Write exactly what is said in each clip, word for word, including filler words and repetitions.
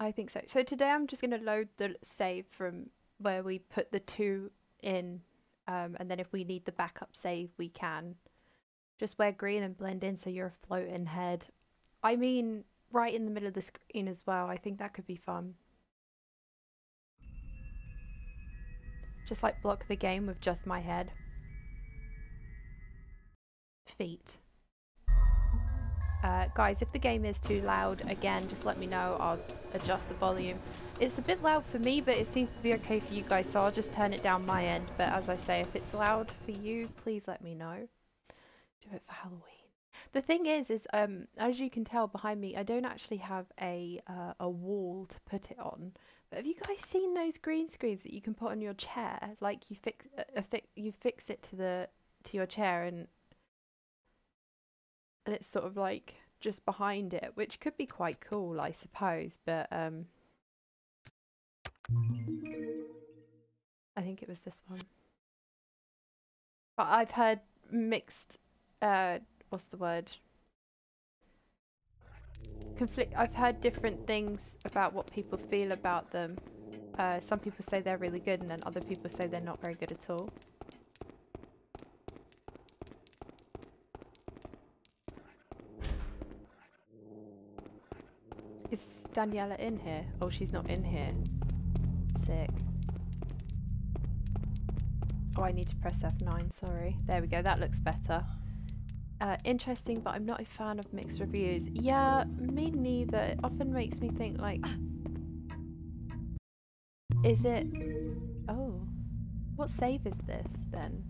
I think so. So today I'm just going to load the save from where we put the two in, um, and then if we need the backup save, we can. Just wear green and blend in so you're a floating head. I mean, right in the middle of the screen as well. I think that could be fun. Just like block the game with just my head. Feet. Uh, guys, if the game is too loud, again, just let me know. I'll adjust the volume. It's a bit loud for me, but it seems to be okay for you guys, so I'll just turn it down my end. But as I say, if it's loud for you, please let me know. Do it for Halloween. The thing is, is um, as you can tell behind me, I don't actually have a uh, a wall to put it on. But have you guys seen those green screens that you can put on your chair? Like you fix a, a fi you fix it to the to your chair, and and it's sort of like just behind it, which could be quite cool, I suppose. But um, I think it was this one. But I've heard mixed. Uh, what's the word? Conflict. I've heard different things about what people feel about them. Uh, some people say they're really good, and then other people say they're not very good at all. Is Daniela in here? Oh, she's not in here. Sick. Oh, I need to press F nine, sorry. There we go, that looks better. Uh, interesting, but I'm not a fan of mixed reviews. Yeah, me neither. It often makes me think, like... Is it... Oh. What save is this, then?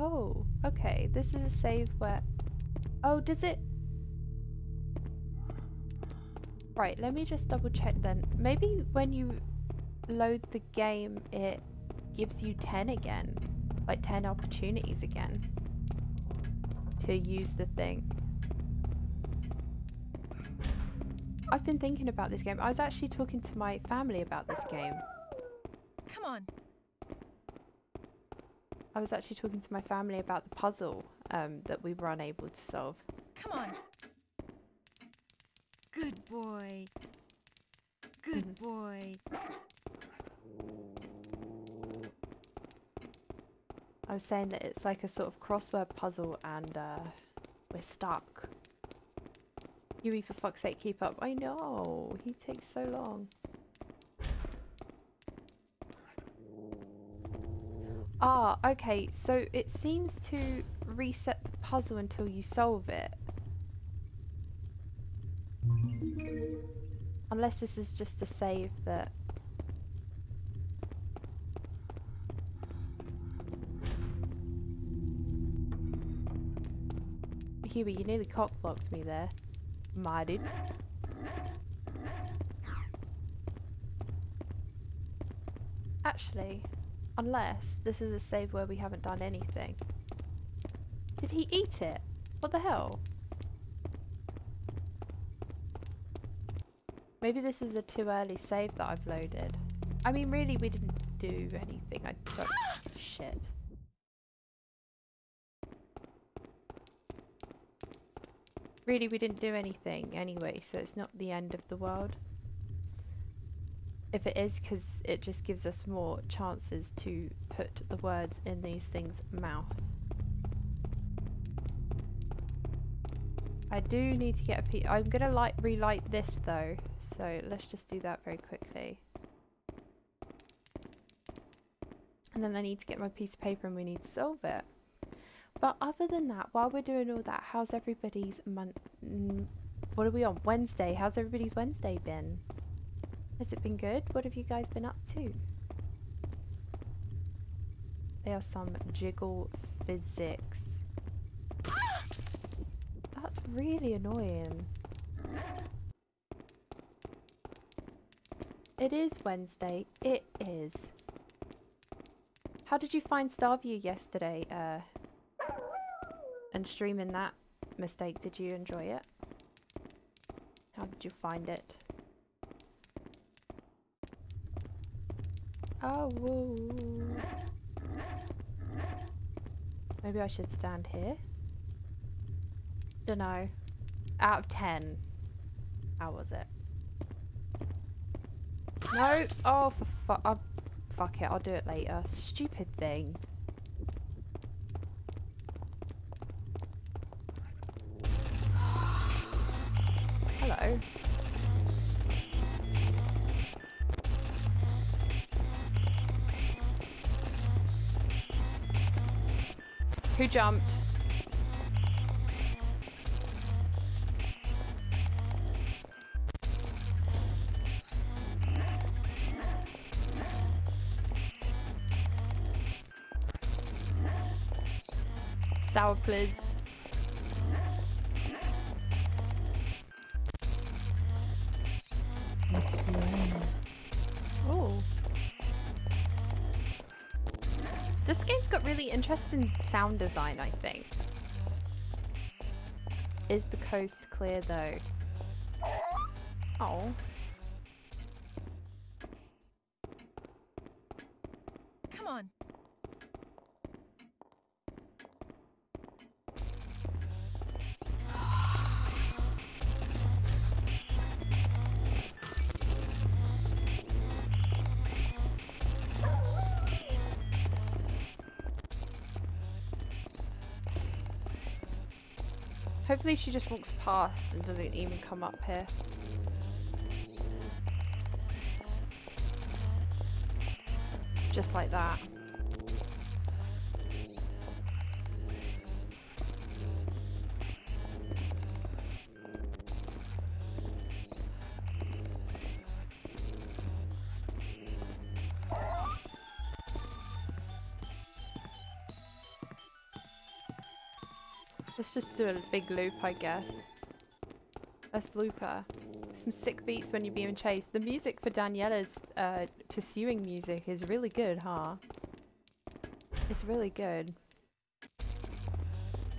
Oh, okay. This is a save where... Oh, does it... Right, let me just double check then. Maybe when you load the game, it gives you ten again. Like ten opportunities again to use the thing. I've been thinking about this game. I was actually talking to my family about this game. Come on. I was actually talking to my family about the puzzle um, that we were unable to solve. Come on. Good boy. Good boy. I was saying that it's like a sort of crossword puzzle and uh, we're stuck. Yui, for fuck's sake, keep up. I know, he takes so long. Ah, okay, so it seems to reset the puzzle until you solve it. Unless this is just a save that... Huey, you nearly cock-blocked me there. My dude. Actually, unless this is a save where we haven't done anything. Did he eat it? What the hell? Maybe this is a too early save that I've loaded. I mean, really, we didn't do anything. I don't... Shit. Really, we didn't do anything anyway, so it's not the end of the world. If it is, because it just gives us more chances to put the words in these things' mouth. I do need to get a piece. I'm going to light relight this though, so let's just do that very quickly. And then I need to get my piece of paper and we need to solve it. But other than that, while we're doing all that, how's everybody's month? What are we on? Wednesday. How's everybody's Wednesday been? Has it been good? What have you guys been up to? There are some jiggle physics. That's really annoying. It is Wednesday. It is. How did you find Starview yesterday, uh... and streaming that mistake, did you enjoy it? How did you find it? Oh, whoa. Maybe I should stand here. don't know, out of ten, how was it? No, oh for fuck, oh, fuck it, I'll do it later. Stupid thing. Hello. Who jumped? Sour, please. Oh. This game's got really interesting sound design, I think. Is the coast clear though? Oh. Come on. Hopefully she just walks past and doesn't even come up here. Just like that. Just do a big loop, I guess. Let's loop her. Some sick beats when you're being chased. The music for Daniela's uh, pursuing music is really good, huh? It's really good.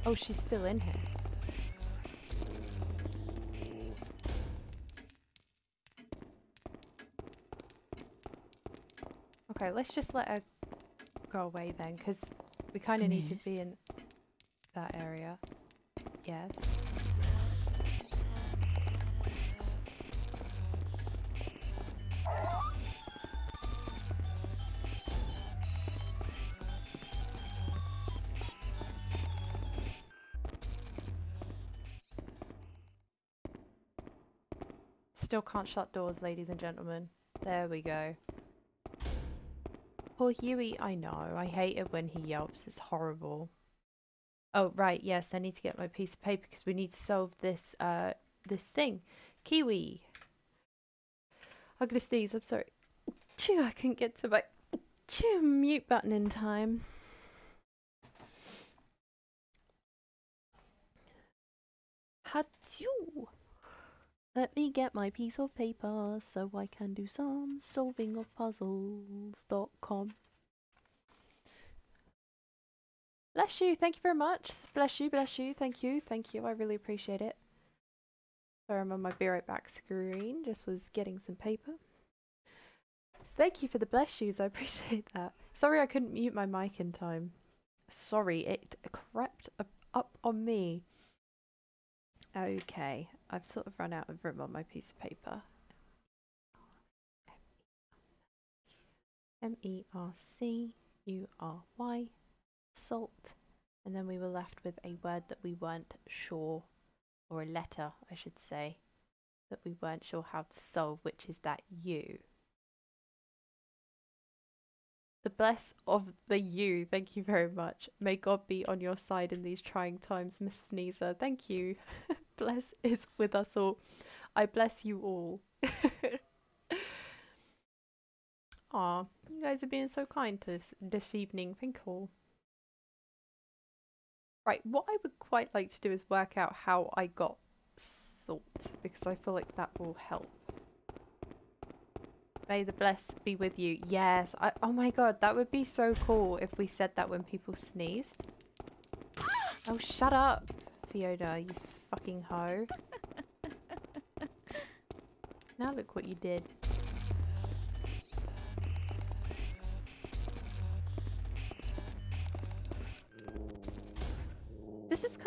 Oh, she's still in here. Okay, let's just let her go away then, because we kind of need to be in that area. Yes. Still can't shut doors, ladies and gentlemen. There we go. Poor Huey, I know. I hate it when he yelps. It's horrible. Oh, right, yes, I need to get my piece of paper because we need to solve this, uh, this thing. Kiwi. I'm gonna sneeze, I'm sorry. Chew, I couldn't get to my chew mute button in time. Hatsoo. Let me get my piece of paper so I can do some solving of puzzles dot com. Bless you, thank you very much. Bless you, bless you, thank you, thank you. I really appreciate it. Sorry, I'm on my Be Right Back screen. Just was getting some paper. Thank you for the bless yous, I appreciate that. Sorry I couldn't mute my mic in time. Sorry, it crept up, up on me. Okay, I've sort of run out of room on my piece of paper. M E R C U R Y. Salt, and then we were left with a word that we weren't sure, or a letter I should say, that we weren't sure how to solve, which is that U. The bless of the U, thank you very much. May God be on your side in these trying times, Miss Sneezer, thank you. Bless is with us all. I bless you all. Aw, you guys are being so kind to this, this evening, thank you all. Right, what I would quite like to do is work out how I got salt, because I feel like that will help. May the bless be with you. Yes, I, oh my god, that would be so cool if we said that when people sneezed. Oh, shut up, Fiona, you fucking hoe. Now look what you did.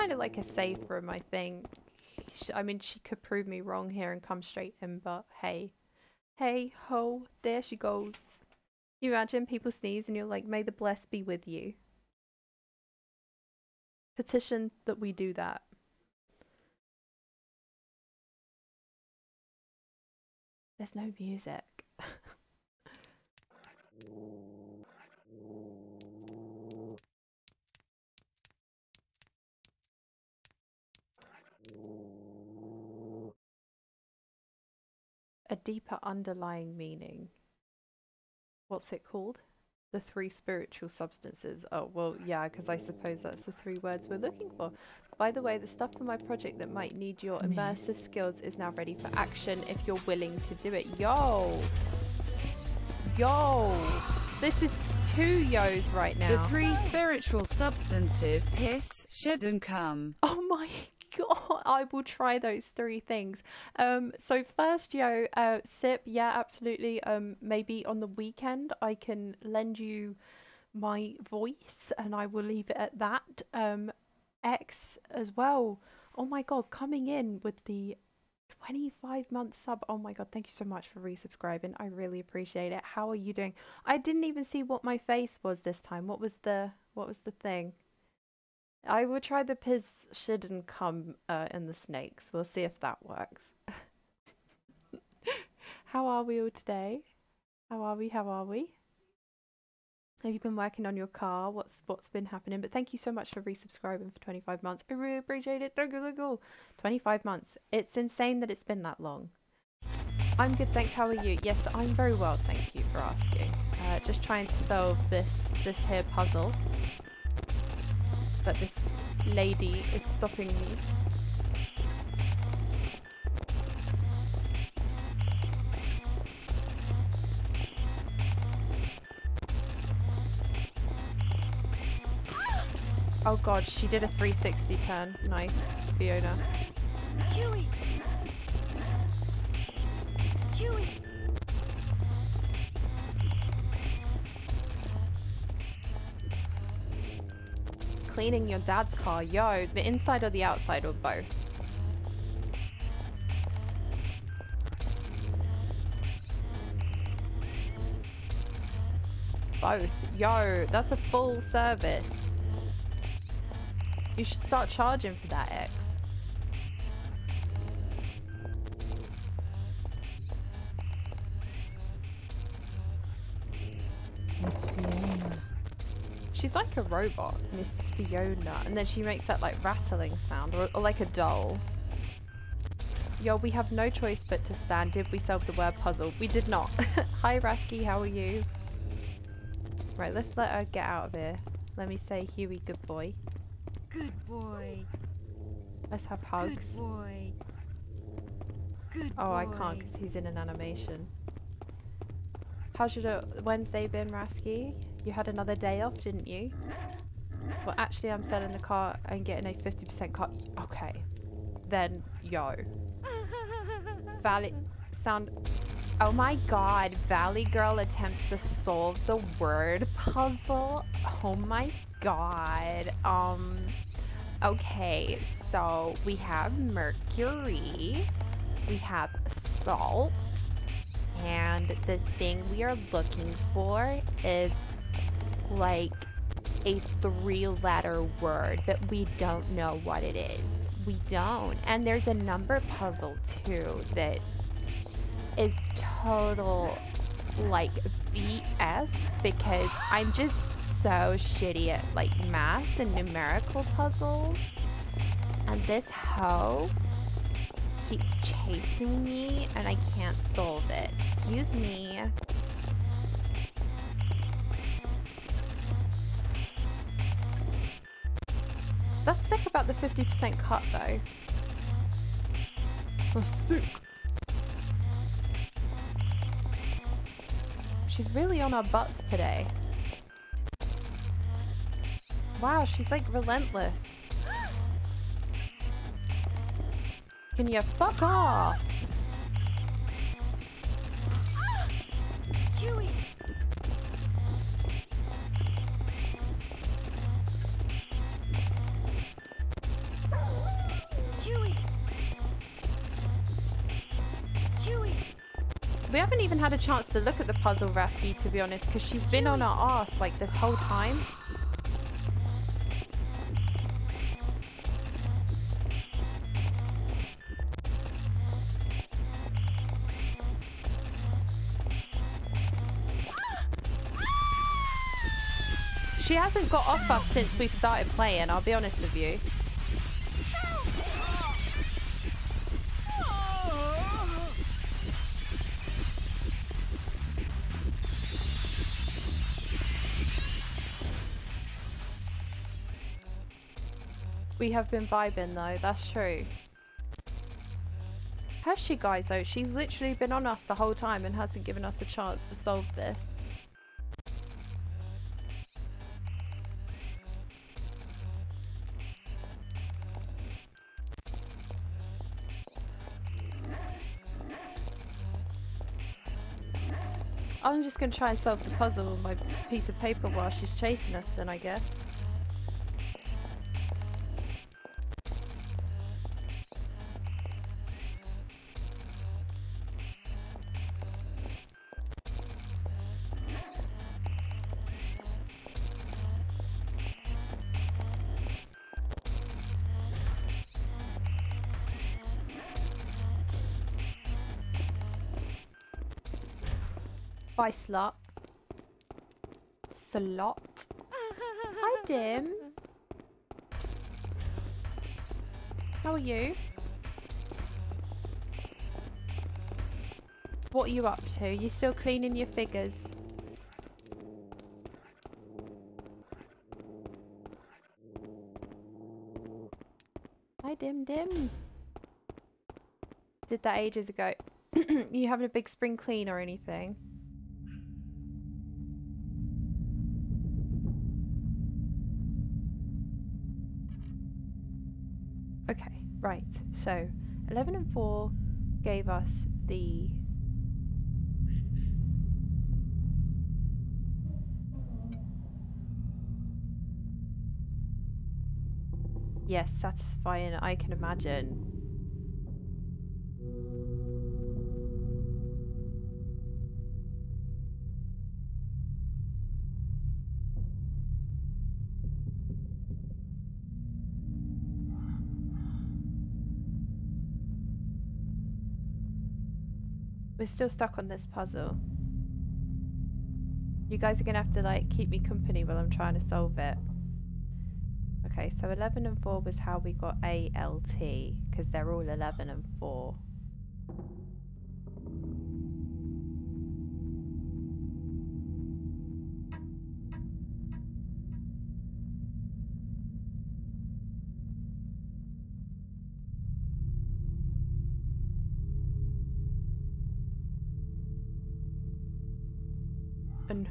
kind of like a safe room, I think. She, I mean, she could prove me wrong here and come straight in, but hey. Hey, ho, there she goes. You imagine people sneeze and you're like, may the blessed be with you. Petition that we do that. There's no music. A deeper underlying meaning. What's it called? The three spiritual substances. Oh, well, yeah, because I suppose that's the three words we're looking for. By the way, the stuff for my project that might need your immersive skills is now ready for action if you're willing to do it. Yo! Yo! This is two yos right now. The three spiritual substances, piss, shed and cum. Oh my god, I will try those three things. Um, so first yo, uh, sip, yeah, absolutely. Um, maybe on the weekend I can lend you my voice and I will leave it at that. Um, X as well. Oh my god, coming in with the twenty-five month sub. Oh my god, thank you so much for resubscribing. I really appreciate it. How are you doing? I didn't even see what my face was this time. What was the what was the thing? I will try the piss, shit and cum uh, and the snakes. We'll see if that works. How are we all today? How are we? How are we? Have you been working on your car? What's what's been happening? But thank you so much for resubscribing for twenty-five months. I really appreciate it. Thank you. twenty-five months. It's insane that it's been that long. I'm good, thanks. How are you? Yes, I'm very well. Thank you for asking. Uh, just trying to solve this this here puzzle. But this lady is stopping me. Oh god, she did a three sixty turn. Nice, Fiona. Chewy. Chewy. Cleaning your dad's car, yo. The inside or the outside or both? Both. Yo, that's a full service. You should start charging for that, X. Miss Fiona. She's like a robot, Miss Fiona, and then she makes that like rattling sound, or, or like a doll. Yo, we have no choice but to stand. Did we solve the word puzzle? We did not. Hi, Rasky, how are you? Right, let's let her get out of here. Let me say, Huey, good boy. Good boy. Let's have hugs. Good boy. Good oh, boy. I can't because he's in an animation. How's your Wednesday been, Rasky? You had another day off, didn't you? Well, actually, I'm selling the car and getting a fifty percent cut. Okay. Then, yo. Valley sound. Oh my god. Valley Girl attempts to solve the word puzzle. Oh my god. God, um, okay, so we have mercury, we have salt, and the thing we are looking for is like a three-letter word, but we don't know what it is. We don't. And there's a number puzzle too that is total like B S because I'm just so shitty at like math and numerical puzzles, and this hoe keeps chasing me and I can't solve it. Excuse me. That's sick about the fifty percent cut though. That's sick. She's really on our butts today. Wow, she's like relentless. Can you fuck off? Chewy. We haven't even had a chance to look at the puzzle recipe, to be honest, because she's been on our ass like this whole time. She hasn't got off us since we've started playing, I'll be honest with you. We have been vibing though, that's true. Has she, guys, though? She's literally been on us the whole time and hasn't given us a chance to solve this. I'm just gonna try and solve the puzzle with my piece of paper while she's chasing us then, I guess. Bye, slut. Slot. Hi, Dim. How are you? What are you up to? You still cleaning your figures? Hi, Dim Dim. Did that ages ago. You having a big spring clean or anything? Right, so eleven and four gave us the yes, satisfying, I can imagine. We're still stuck on this puzzle. You guys are gonna have to like keep me company while I'm trying to solve it. Okay, so eleven and four was how we got A L T, because they're all eleven and four.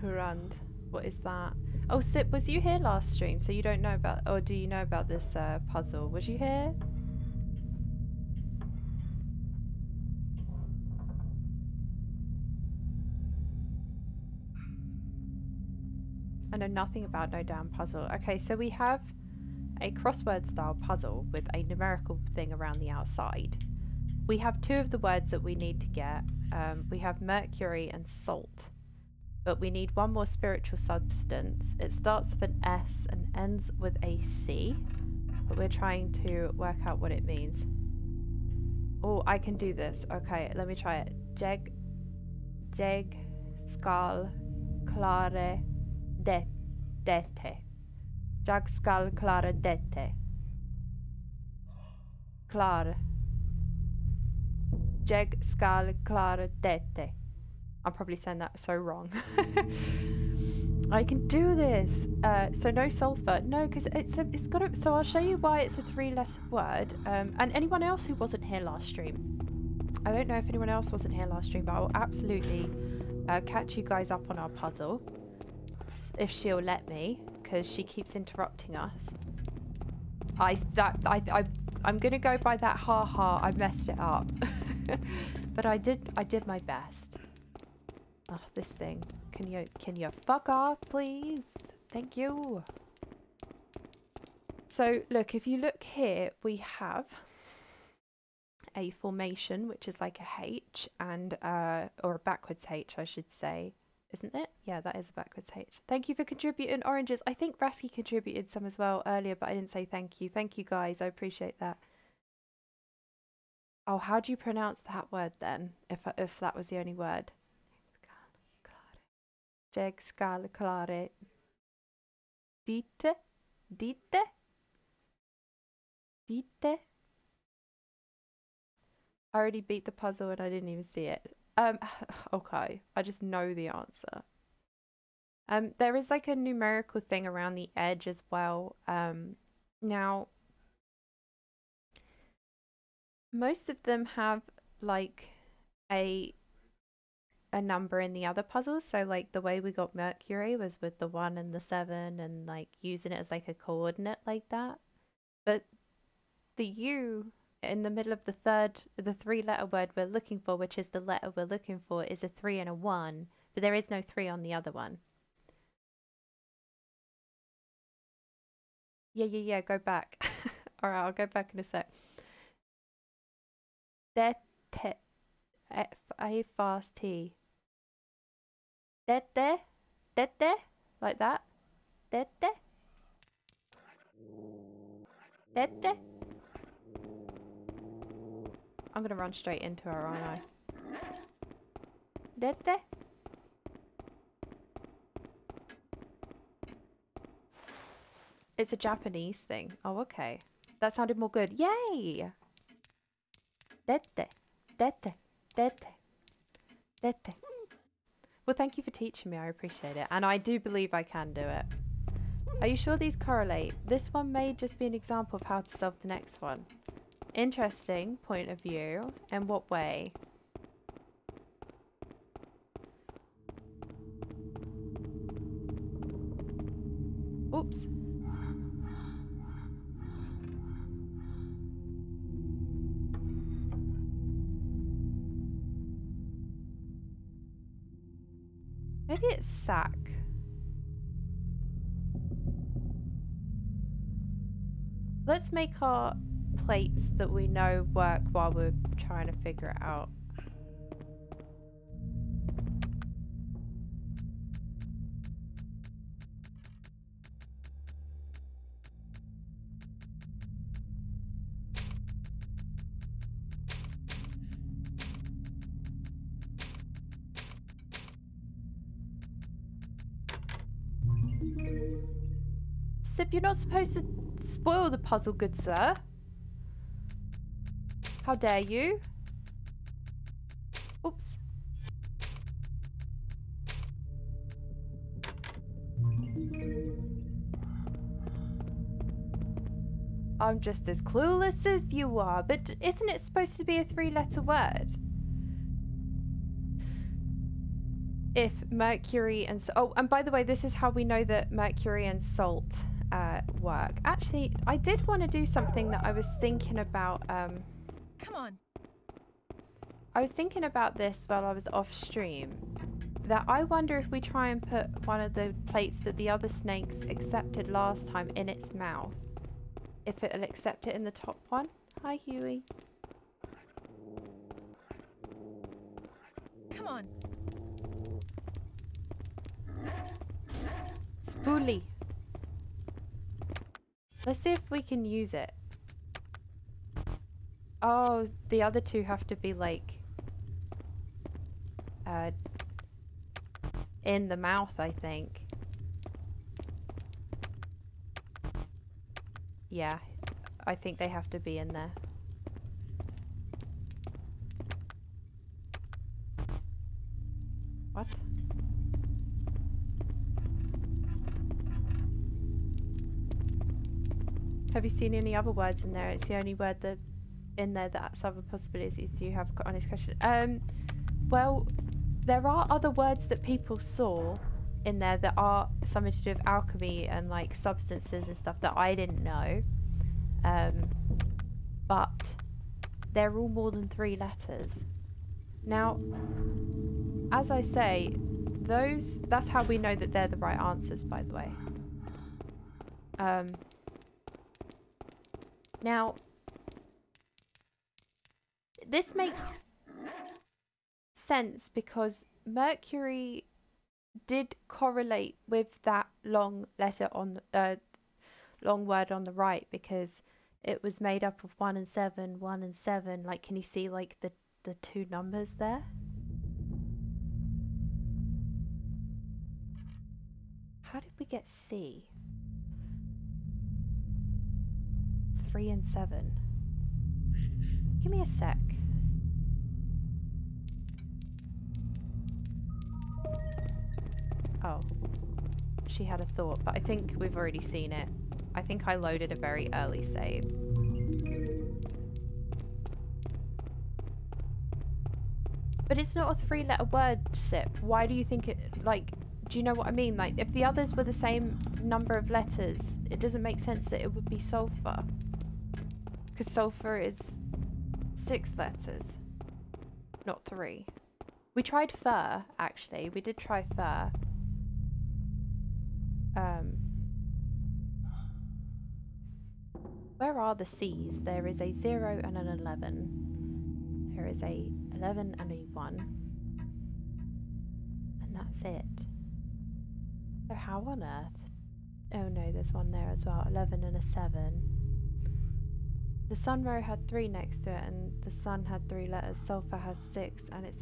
Hurand, what is that? Oh, Sip, was you here last stream? So you don't know about, or do you know about this uh, puzzle? Was you here? I know nothing about no damn puzzle. Okay, so we have a crossword style puzzle with a numerical thing around the outside. We have two of the words that we need to get. Um, we have mercury and salt. But we need one more spiritual substance. It starts with an S and ends with a C, but we're trying to work out what it means. Oh, I can do this. Okay, let me try it. Jeg, jeg skal klare det, dette. Jag skal klare dette. Klar. Jeg skal klare dette. I'm probably saying that so wrong. I can do this. Uh, so no sulfur. No, because it's a, it's got a, so I'll show you why it's a three letter word. Um, and anyone else who wasn't here last stream. I don't know if anyone else wasn't here last stream, but I will absolutely uh, catch you guys up on our puzzle. If she'll let me, because she keeps interrupting us. I, that, I, I, I'm going to go by that ha ha, I messed it up. But I did, I did my best. Oh, this thing. Can you, can you fuck off, please? Thank you. So, look, if you look here, we have A formation, which is like a H, and uh, or a backwards H, I should say. Isn't it? Yeah, that is a backwards H. Thank you for contributing oranges. I think Rasky contributed some as well earlier, but I didn't say thank you. Thank you, guys. I appreciate that. Oh, how do you pronounce that word then, if, if that was the only word? Jegscalclare. Dite? Dite? Dite? I already beat the puzzle and I didn't even see it. Um, okay, I just know the answer. Um, there is like a numerical thing around the edge as well. Um, now, most of them have like a a number in the other puzzles. So like the way we got Mercury was with the one and the seven and like using it as like a coordinate like that. But the U in the middle of the third, the three letter word we're looking for, which is the letter we're looking for, is a three and a one, but there is no three on the other one. Yeah, yeah, yeah, go back. All right, I'll go back in a sec. That a fast T. That there, that there, like that. That there. That there. I'm gonna run straight into her, aren't I? Dette? It's a Japanese thing. Oh, okay. That sounded more good. Yay! Dette. Dette. Dette. Dette. Well, thank you for teaching me. I appreciate it. And I do believe I can do it. Are you sure these correlate? This one may just be an example of how to solve the next one. Interesting point of view. In what way? Oops. Maybe it's sack. Let's make our plates that we know work while we're trying to figure it out. Sip, you're not supposed to spoil the puzzle, good sir. How dare you? Oops. I'm just as clueless as you are, but isn't it supposed to be a three-letter word? If mercury and... Oh, and by the way, this is how we know that mercury and salt uh, work. Actually, I did want to do something that I was thinking about... Um, Come on. I was thinking about this while I was off stream, that I wonder if we try and put one of the plates that the other snakes accepted last time in its mouth, if it'll accept it in the top one. Hi, Huey. Come on. Spoolie. Let's see if we can use it. Oh, the other two have to be like uh, in the mouth, I think. Yeah, I think they have to be in there. What? Have you seen any other words in there? It's the only word that in there that's other possibilities you have got on this question. Um well, there are other words that people saw in there that are something to do with alchemy and like substances and stuff that I didn't know, um but they're all more than three letters. Now, as I say, those that's how we know that they're the right answers, by the way. Um now this makes sense because Mercury did correlate with that long letter on the uh, long word on the right, because it was made up of one and seven, one and seven. Like, can you see like the the two numbers there? How did we get C? Three and seven. Give me a sec. Oh, she had a thought, but I think we've already seen it. I think I loaded a very early save. But it's not a three-letter word, Sip. Why do you think it, like, do you know what I mean? Like, if the others were the same number of letters, it doesn't make sense that it would be sulfur. Because sulfur is six letters, not three. We tried fur, actually. We did try fur. Um... Where are the C's? There is a zero and an eleven. There is a eleven and a one. And that's it. So how on earth? Oh no, there's one there as well. eleven and a seven. The sun row had three next to it and the sun had three letters. Sulfur has six and it's...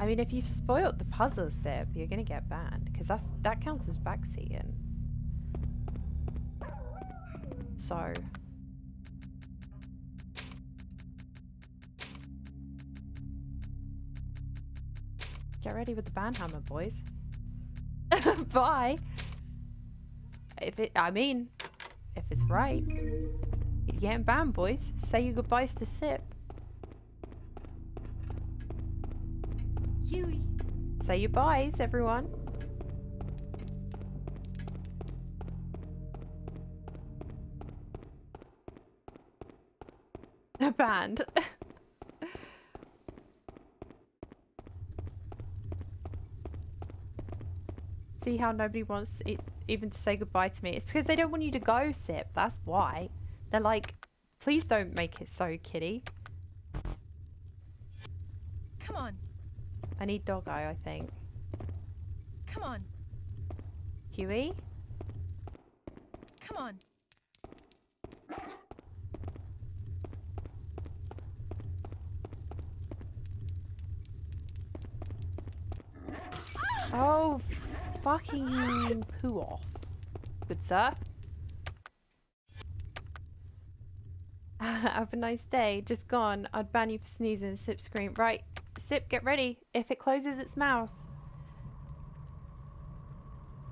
I mean, if you've spoiled the puzzle, Sip, you're gonna get banned, because that's that counts as backseating. So get ready with the ban hammer, boys. Bye. If it, I mean, if it's right, it's getting banned, boys. Say your goodbyes to Sip. Say your byes, everyone. They're banned. See how nobody wants it even to say goodbye to me? It's because they don't want you to go, Sip. That's why. They're like, please don't make it so, kitty. Come on. I need Doggo, I think. Come on. Huey? Come on. Oh, fucking poo off. Good sir. Have a nice day. Just gone. I'd ban you for sneezing. Sip scream. Right. Sip, get ready. If it closes its mouth.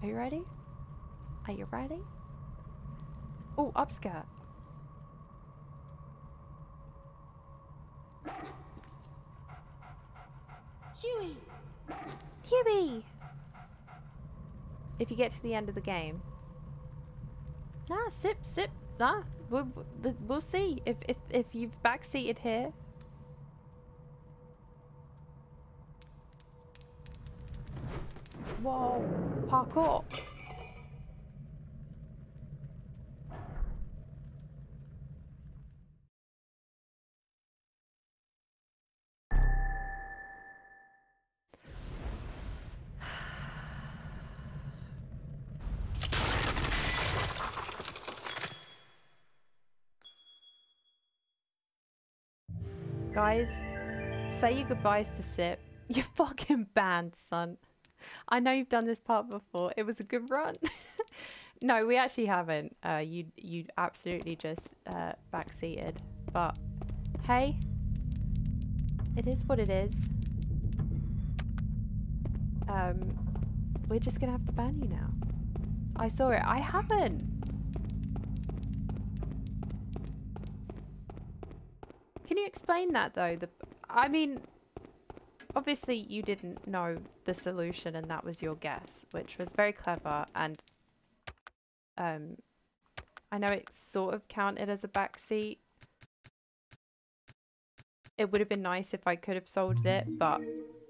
Are you ready? Are you ready? Oh, upskirt. Huey! Huey! If you get to the end of the game. Ah, Sip, Sip. Ah, we'll, we'll see if, if, if you've backseated here. Whoa, parkour. Guys, say your goodbyes to Sip. You're fucking banned, son. I know you've done this part before. It was a good run. No, we actually haven't. Uh, you you absolutely just uh, backseated. But hey, it is what it is. Um, we're just gonna have to ban you now. I saw it. I haven't. Can you explain that though? The I mean. Obviously, you didn't know the solution and that was your guess, which was very clever, and um, I know it sort of counted as a backseat. It would have been nice if I could have sold it, but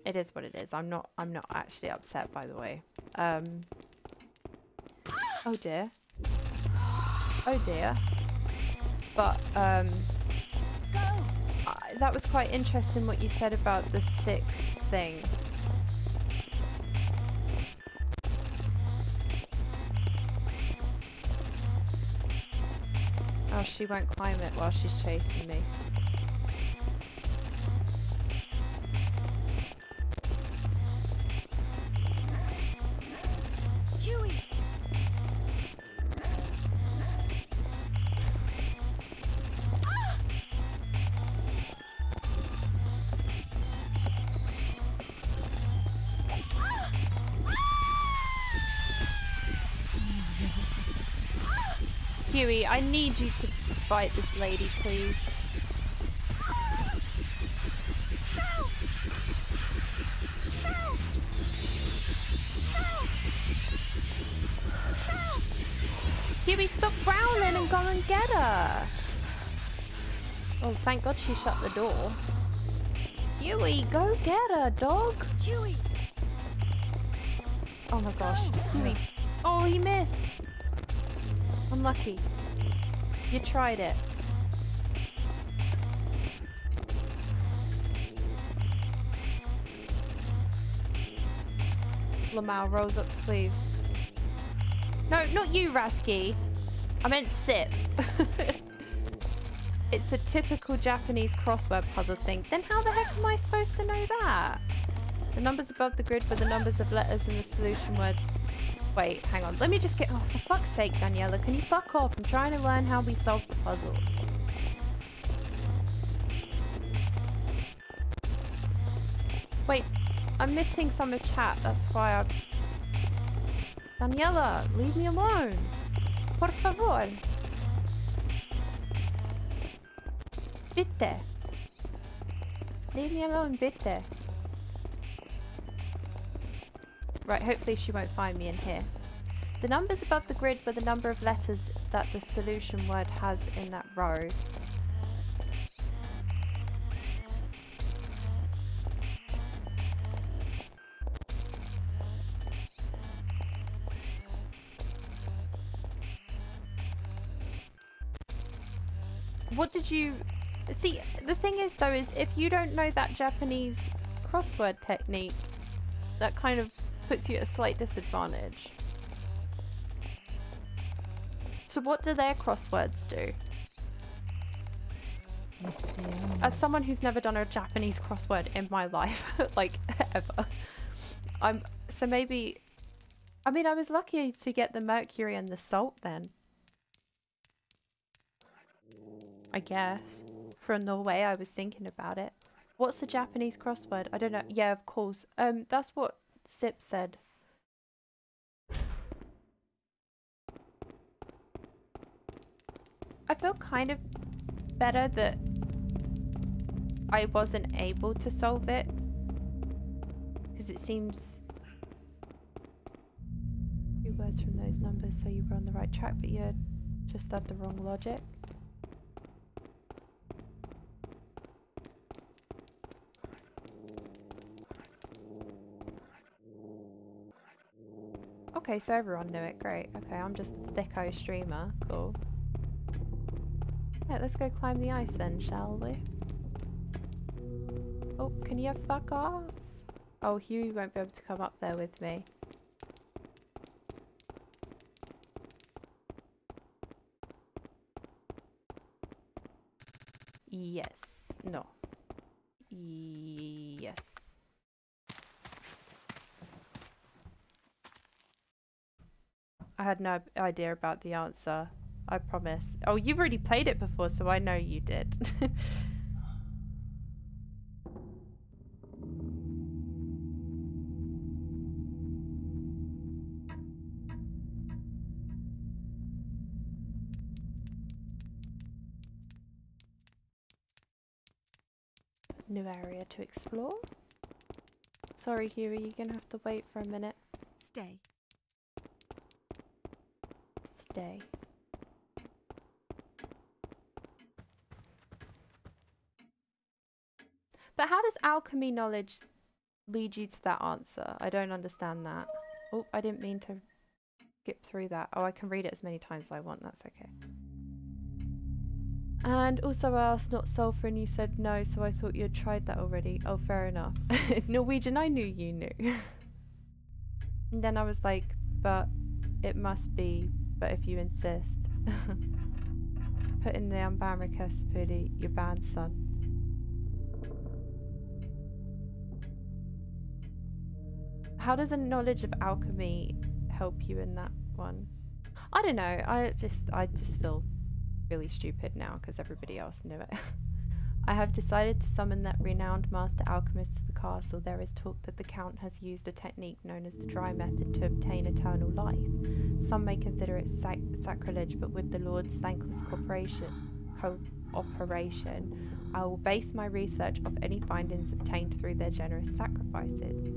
it is what it is. I'm not, I'm not actually upset, by the way. Um, oh dear. oh dear. But um, uh, that was quite interesting what you said about the sixth thing. Oh, she won't climb it while she's chasing me. I need you to fight this lady, please. Help! Help! Help! Help! Huey, stop growling and go and get her! Oh, thank God she shut the door. Huey, go get her, dog! Huey! Oh my gosh, Huey. Oh, he missed! Unlucky. You tried it. Lamal rolls up sleeve. No, not you, Rasky. I meant sip. It's a typical Japanese crossword puzzle thing. Then how the heck am I supposed to know that? The numbers above the grid were the numbers of letters in the solution word. Wait, hang on. Let me just get... Oh, for fuck's sake, Daniela. Can you fuck off? I'm trying to learn how we solve the puzzle. Wait. I'm missing some of chat. That's why I... Daniela, leave me alone. Por favor. Bitte. Leave me alone, bitte. Right, hopefully she won't find me in here. The numbers above the grid were the number of letters that the solution word has in that row. What did you... See, the thing is though is if you don't know that Japanese crossword technique, that kind of puts you at a slight disadvantage. So what do their crosswords do? As someone who's never done a Japanese crossword in my life, like ever, I'm so maybe, I mean, I was lucky to get the mercury and the salt then, I guess. For Norway, I was thinking about it. What's the Japanese crossword? I don't know. Yeah, of course. Um, that's what Sip said. I feel kind of better that I wasn't able to solve it, because it seems two words from those numbers, so you were on the right track, but you just had the wrong logic. Okay, so everyone knew it. Great. Okay, I'm just a thicko streamer. Cool. Right, let's go climb the ice then, shall we? Oh, can you fuck off? Oh, Huey won't be able to come up there with me. Yes. No. Yes. I had no idea about the answer, I promise. Oh, you've already played it before, so I know you did. New area to explore. Sorry, Huey, you're gonna have to wait for a minute. Stay. Day. But how does alchemy knowledge lead you to that answer? I don't understand that. Oh, I didn't mean to skip through that. Oh, I can read it as many times as I want, that's okay. And also I asked not sulfur and you said no, so I thought you had tried that already. Oh, fair enough. Norwegian, I knew you knew. And then I was like, but it must be, but if you insist. Put in the unban request, Pudi, you're banned, son. How does a knowledge of alchemy help you in that one? I don't know, I just I just feel really stupid now because everybody else knew it. I have decided to summon that renowned master alchemist to the castle. There is talk that the Count has used a technique known as the dry method to obtain eternal life. Some may consider it sac sacrilege, but with the Lord's thankless cooperation, I will base my research off any findings obtained through their generous sacrifices.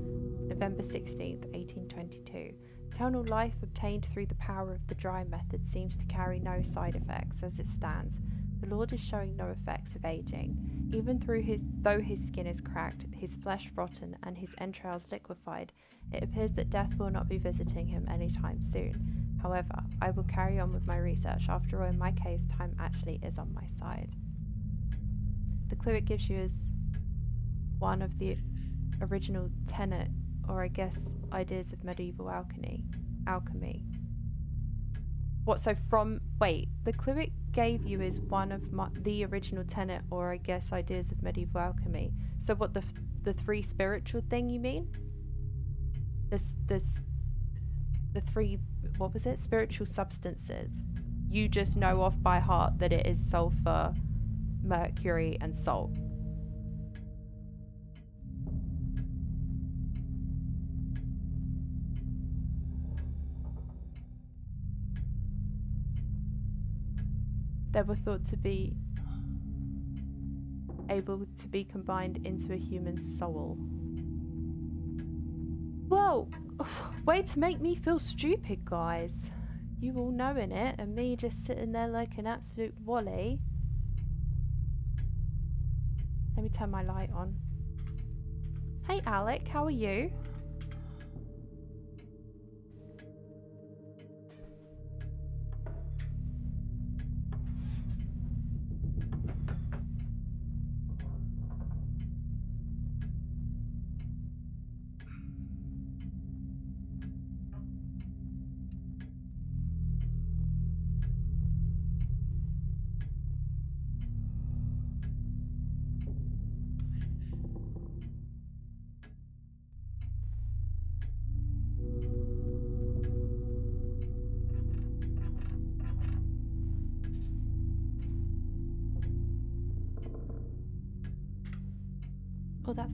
November sixteenth, eighteen twenty-two. Eternal life obtained through the power of the dry method seems to carry no side effects as it stands. The Lord is showing no effects of aging. Even through his, though his skin is cracked, his flesh rotten, and his entrails liquefied, it appears that death will not be visiting him anytime soon. However, I will carry on with my research. After all, in my case, time actually is on my side. The clue it gives you is one of the original tenet, or I guess ideas of medieval alchemy. Alchemy. What, so from, wait, the clue it gave you is one of my, the original tenet, or I guess ideas of medieval alchemy. So what, the the three spiritual thing you mean? This, this, the three, what was it? Spiritual substances. You just know off by heart that it is sulfur, mercury, and salt. They were thought to be able to be combined into a human soul. Whoa! Way to make me feel stupid, guys. You all knowing it and me just sitting there like an absolute wally. Let me turn my light on. Hey Alec, how are you?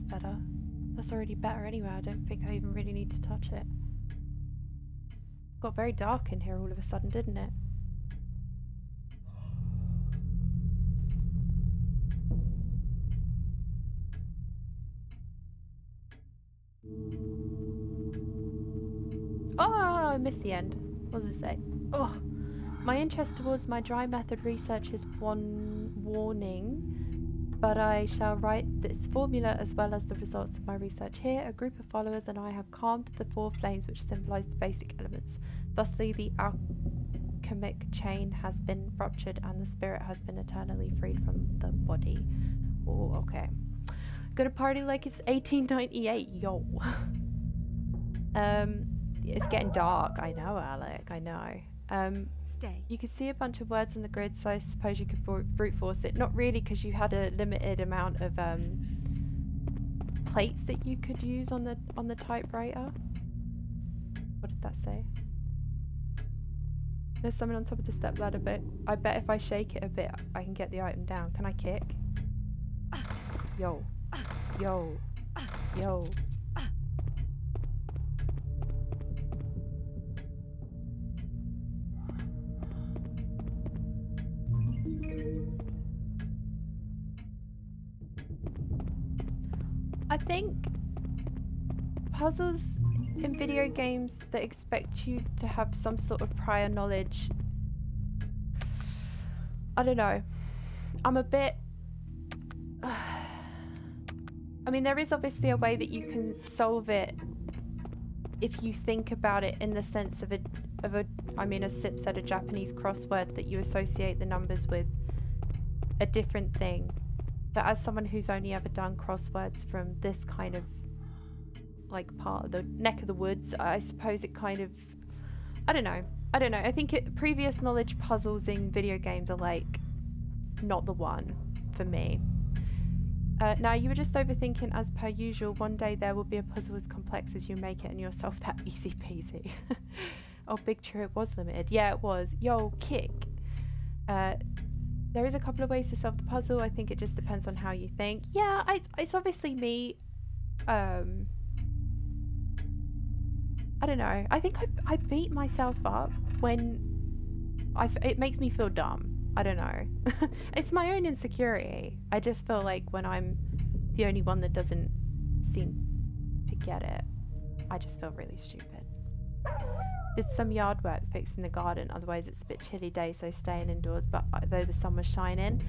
Better. That's already better anyway, I don't think I even really need to touch it. Got very dark in here all of a sudden, didn't it? Oh, I missed the end. What does it say? Oh, my interest towards my dry method research is one warning. But I shall write this formula as well as the results of my research here. A group of followers and I have calmed the four flames which symbolise the basic elements. Thusly, the alchemic chain has been ruptured and the spirit has been eternally freed from the body. Oh, okay. Gonna party like it's eighteen ninety-eight, yo. um, it's getting dark. I know, Alec, I know. Um... You could see a bunch of words on the grid, so I suppose you could brute force it. Not really, because you had a limited amount of um, plates that you could use on the on the typewriter. What did that say? There's someone on top of the step ladder, but I bet if I shake it a bit, I can get the item down. Can I kick? Yo, yo, yo. I think puzzles in video games that expect you to have some sort of prior knowledge, I don't know, I'm a bit, uh, I mean there is obviously a way that you can solve it if you think about it in the sense of a, of a, I mean a sips at a Japanese crossword that you associate the numbers with a different thing. But as someone who's only ever done crosswords from this kind of like part of the neck of the woods, I suppose it kind of, I don't know. I don't know. I think it, previous knowledge puzzles in video games are like not the one for me. Uh, now, you were just overthinking as per usual. One day there will be a puzzle as complex as you make it and yourself that easy peasy. Oh, big true, it was limited. Yeah, it was. Yo, kick. Uh, there is a couple of ways to solve the puzzle. I think it just depends on how you think. Yeah, I, it's obviously me. Um, I don't know. I think I, I beat myself up when I f it makes me feel dumb. I don't know. It's my own insecurity. I just feel like when I'm the only one that doesn't seem to get it, I just feel really stupid. Did some yard work fixing the garden, otherwise it's a bit chilly day, so staying indoors, but though the sun was shining.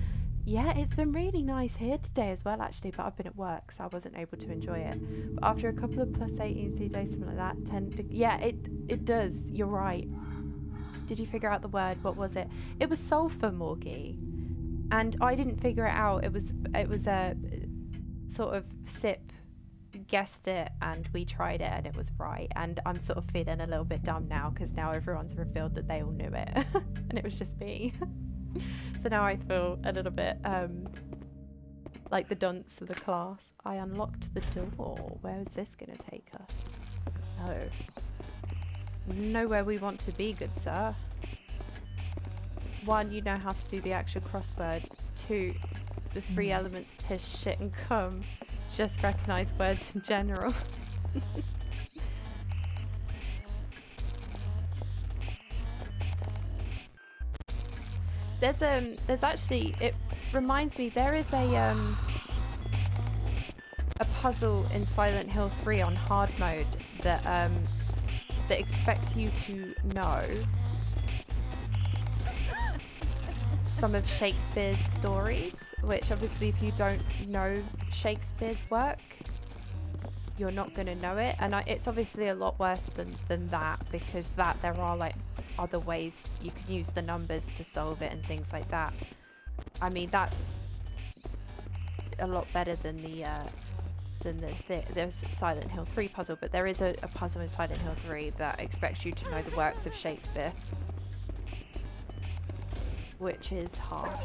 Yeah, it's been really nice here today as well actually, but I've been at work so I wasn't able to enjoy it. But after a couple of plus eighteen C days, something like that, ten, yeah, it, it does, you're right. Did you figure out the word? What was it? It was sulfur, Morgie. And I didn't figure it out. It was it was a sort of sip, guessed it, and we tried it, and it was right. And I'm sort of feeling a little bit dumb now because now everyone's revealed that they all knew it, and it was just me. So now I feel a little bit um, like the dunce of the class. I unlocked the door. Where is this gonna take us? Oh. Know where we want to be, good sir. One, you know how to do the actual crossword. Two, the three elements, piss, shit and cum. Just recognise words in general. There's um, there's actually, it reminds me, there is a um, a puzzle in Silent Hill three on hard mode that um. that expects you to know some of Shakespeare's stories, which obviously if you don't know Shakespeare's work, you're not going to know it. And I, it's obviously a lot worse than, than that, because that there are like other ways you can use the numbers to solve it and things like that. I mean, that's a lot better than the... Uh, than the, the there's a Silent Hill three puzzle, but there is a, a puzzle in Silent Hill three that expects you to know the works of Shakespeare, which is harsh.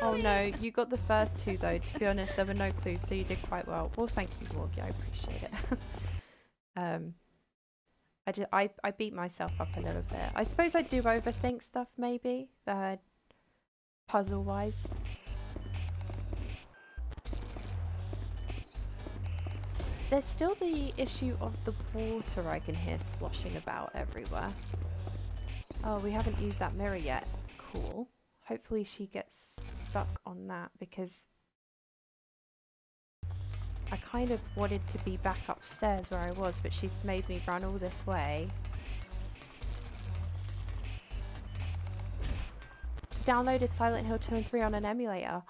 Oh no, you got the first two though, to be honest. There were no clues, so you did quite well. Well, thank you, Morgie, I appreciate it. um I just I, I beat myself up a little bit. I suppose I do overthink stuff maybe, uh puzzle wise. There's still the issue of the water I can hear sloshing about everywhere. Oh, we haven't used that mirror yet. Cool. Hopefully she gets stuck on that, because I kind of wanted to be back upstairs where I was, but she's made me run all this way. Downloaded Silent Hill two and three on an emulator.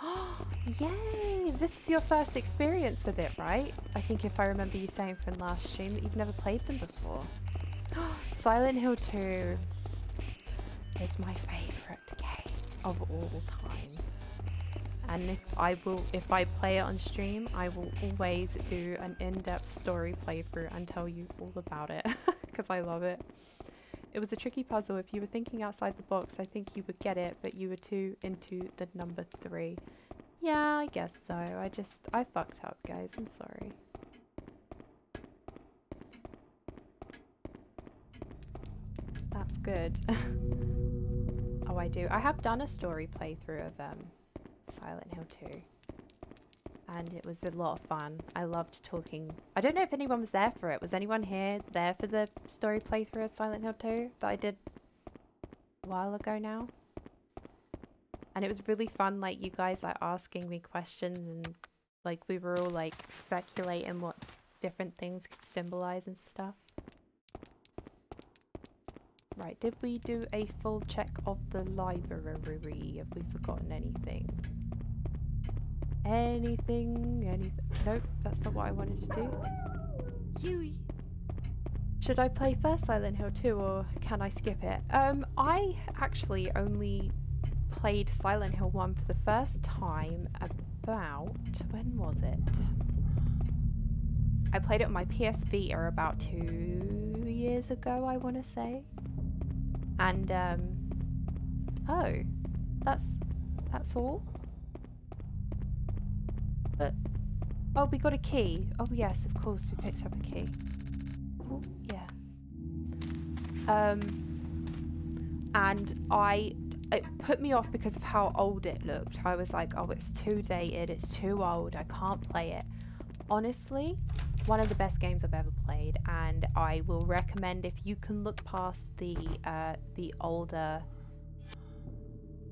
Yay! This is your first experience with it, right? I think if I remember you saying from last stream that you've never played them before. Silent Hill two is my favourite game of all time. And if I will, if I play it on stream, I will always do an in-depth story playthrough and tell you all about it, because I love it. It was a tricky puzzle. If you were thinking outside the box, I think you would get it, but you were too into the number three. Yeah, I guess so. I just, I fucked up, guys. I'm sorry. That's good. Oh, I do. I have done a story playthrough of um, Silent Hill two. And it was a lot of fun. I loved talking. I don't know if anyone was there for it. Was anyone here there for the story playthrough of Silent Hill two that I did a while ago now? And it was really fun, like you guys like asking me questions, and like we were all like speculating what different things could symbolize and stuff. Right, did we do a full check of the library? Have we forgotten anything? Anything, anything. Nope, that's not what I wanted to do. Huey. should I play first Silent Hill two or can I skip it? Um, I actually only played Silent Hill one for the first time about, when was it? I played it on my P S V or about two years ago, I want to say. And, um, oh, that's, that's all? But, oh, we got a key. Oh yes, of course, we picked up a key. Oh, yeah. Um, and I, it put me off because of how old it looked. I was like, oh, it's too dated, it's too old, I can't play it. Honestly, one of the best games I've ever played, and I will recommend if you can look past the uh, the older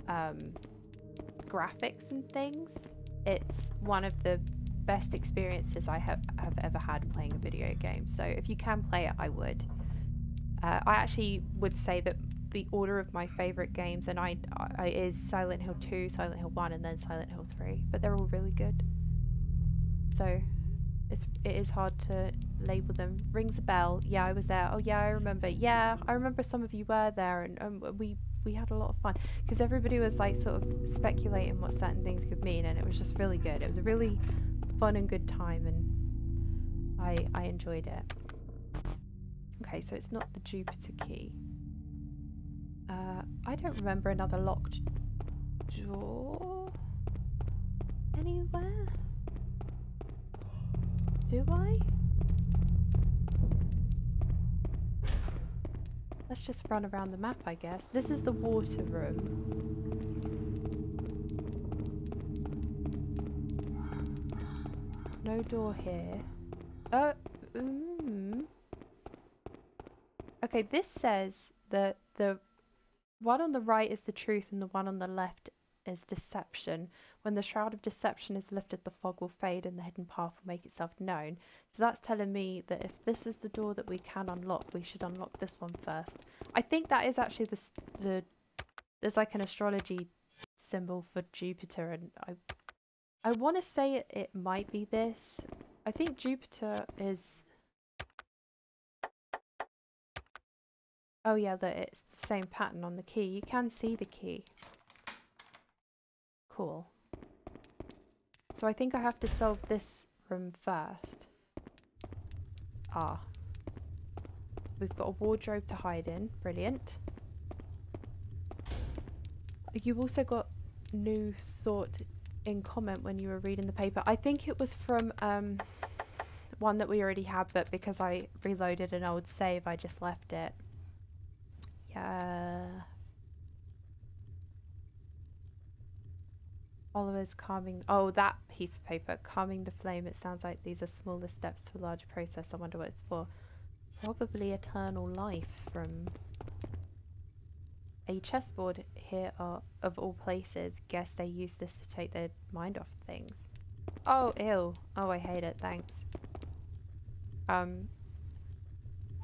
um, graphics and things. It's one of the best experiences I have, have ever had playing a video game. So if you can play it, I would. Uh, I actually would say that the order of my favourite games and I, I is Silent Hill two, Silent Hill one, and then Silent Hill three. But they're all really good. So it's it is hard to label them. Rings a bell. Yeah, I was there. Oh yeah, I remember. Yeah, I remember some of you were there, and um, we we had a lot of fun because everybody was like sort of speculating what certain things could mean, and it was just really good. It was a really fun and good time, and I I enjoyed it. Okay, so it's not the Jupiter key. Uh, I don't remember another locked door anywhere. Do I? Let's just run around the map, I guess. This is the water room. No door here. Oh, mm. Okay, this says that the one on the right is the truth and the one on the left is deception. When the shroud of deception is lifted, the fog will fade and the hidden path will make itself known. So that's telling me that if this is the door that we can unlock, we should unlock this one first. I think that is actually the, the there's like an astrology symbol for Jupiter, and I I want to say it, it might be this. I think Jupiter is, oh yeah, that it's the same pattern on the key. You can see the key. Cool. So I think I have to solve this room first. Ah. We've got a wardrobe to hide in. Brilliant. You also got new thought in comment when you were reading the paper. I think it was from um, one that we already had, but because I reloaded an old save, I just left it. Yeah. Followers calming, oh, that piece of paper, calming the flame. It sounds like these are smaller steps to a larger process. I wonder what it's for. Probably eternal life from a chessboard here are, of all places. Guess they use this to take their mind off things. Oh, ew. Oh, I hate it. Thanks. Um.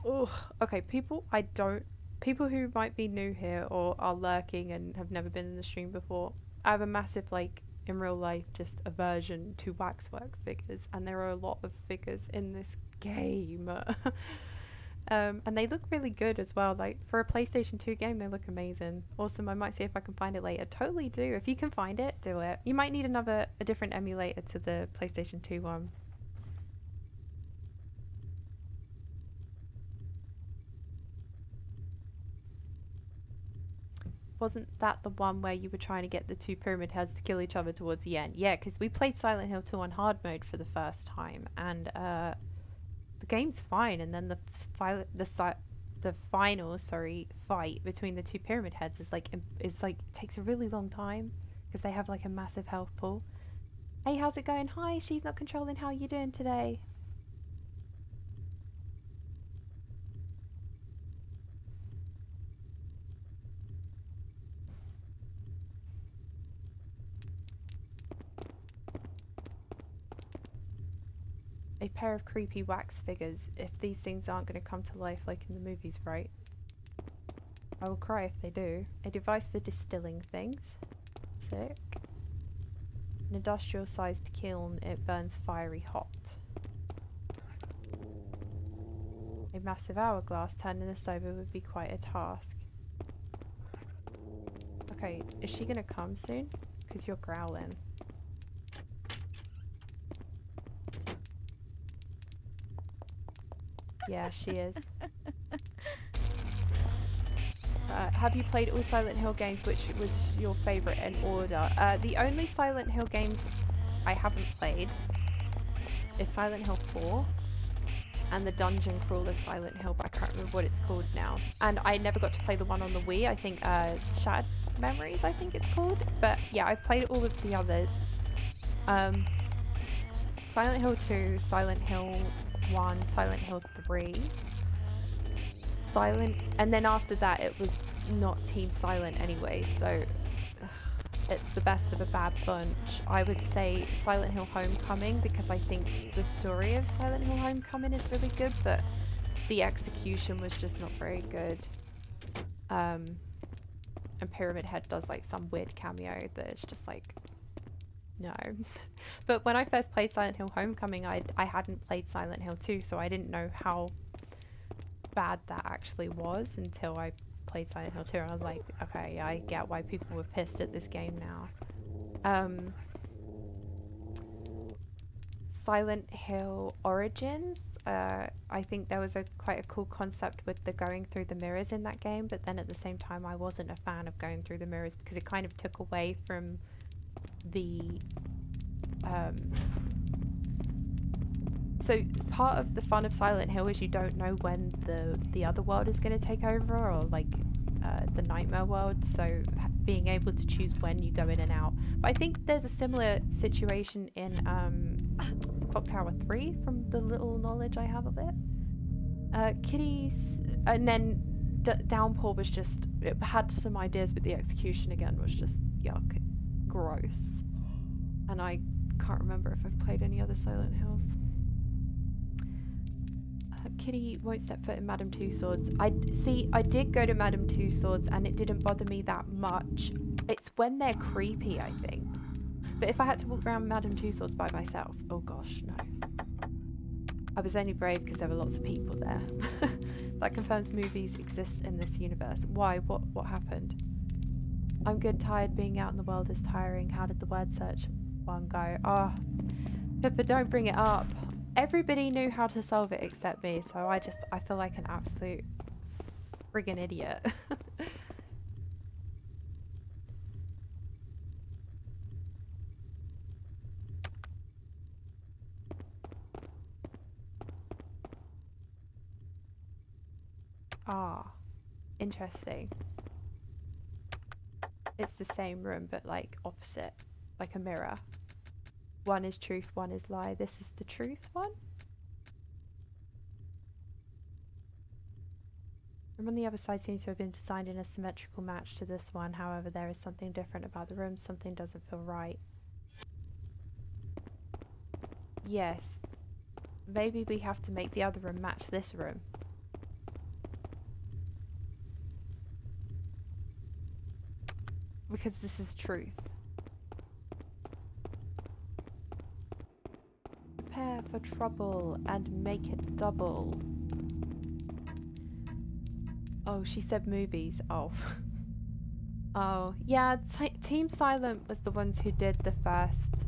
Oh, okay. People, I don't, people who might be new here or are lurking and have never been in the stream before, I have a massive, like, in real life, just aversion to waxwork figures, and there are a lot of figures in this game. um, and they look really good as well. Like, for a PlayStation two game, they look amazing. Awesome, I might see if I can find it later. Totally do. If you can find it, do it. You might need another, a different emulator to the PlayStation two one. Wasn't that the one where you were trying to get the two pyramid heads to kill each other towards the end? Yeah, because we played Silent Hill two on hard mode for the first time, and uh, the game's fine. And then the fi the si the final sorry fight between the two pyramid heads is like it's like takes a really long time because they have like a massive health pool. Hey, how's it going? Hi, she's not controlling. How are you doing today? A pair of creepy wax figures. If these things aren't going to come to life like in the movies, right? I will cry if they do. A device for distilling things. Sick. An industrial sized kiln. It burns fiery hot. A massive hourglass turning this over would be quite a task. Okay, is she gonna come soon? Because you're growling. Yeah, she is. Uh, have you played all Silent Hill games? Which was your favourite in order? Uh, the only Silent Hill games I haven't played is Silent Hill four and the dungeon crawler Silent Hill, but I can't remember what it's called now. And I never got to play the one on the Wii, I think uh, Shattered Memories, I think it's called. But yeah, I've played all of the others. Um, Silent Hill two, Silent Hill one, Silent Hill three. Silent, and then after that it was not Team Silent anyway, so ugh, it's the best of a bad bunch. I would say Silent Hill Homecoming, because I think the story of Silent Hill Homecoming is really good, but the execution was just not very good. Um, and Pyramid Head does like some weird cameo that is just like, no. But when I first played Silent Hill Homecoming, I, I hadn't played Silent Hill two, so I didn't know how bad that actually was until I played Silent Hill two, and I was like, okay, I get why people were pissed at this game now. Um, Silent Hill Origins, uh, I think there was a quite a cool concept with the going through the mirrors in that game, but then at the same time I wasn't a fan of going through the mirrors because it kind of took away from the um, so part of the fun of Silent Hill is you don't know when the the other world is going to take over, or like uh, the nightmare world, so being able to choose when you go in and out. But I think there's a similar situation in um, Clock Tower three from the little knowledge I have of it. Uh, Kitties, and then D Downpour was just, it had some ideas, but the execution again was just yuck, gross. And I can't remember if I've played any other Silent Hills. Kitty won't step foot in Madame Two Swords. I see, I did go to Madame Two Swords and it didn't bother me that much. It's when they're creepy, I think. But if I had to walk around Madame Two Swords by myself, oh gosh, no. I was only brave because there were lots of people there. That confirms movies exist in this universe. Why? What? What happened? I'm good, tired. Being out in the world is tiring. How did the word search one go? Ah, oh, Pippa, don't bring it up. Everybody knew how to solve it except me, so I just, I feel like an absolute friggin' idiot. Ah, interesting. It's the same room, but like opposite, like a mirror. One is truth, one is lie. This is the truth one? Room on the other side seems to have been designed in a symmetrical match to this one. However, there is something different about the room. Something doesn't feel right. Yes. Maybe we have to make the other room match this room. Because this is truth. Prepare for trouble and make it double. Oh, she said movies. Oh. Oh, yeah, Team Silent was the ones who did the first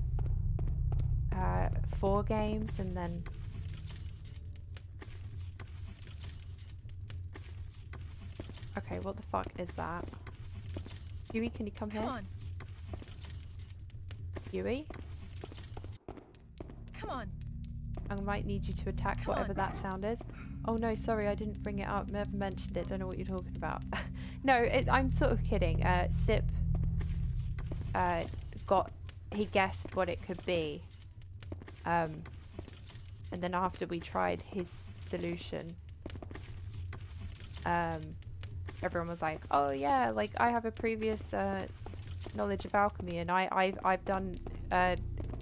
uh, four games, and then okay, what the fuck is that? Yui, can you come, come here? Come on. Yui? Come on. I might need you to attack Come whatever on. That sound is. Oh no, sorry, I didn't bring it up. Never mentioned it. Don't know what you're talking about. No, it, I'm sort of kidding. Uh, Sip uh, got... He guessed what it could be. Um, and then after we tried his solution, um, everyone was like, oh yeah, like I have a previous uh, knowledge of alchemy, and I, I've, I've done... Uh,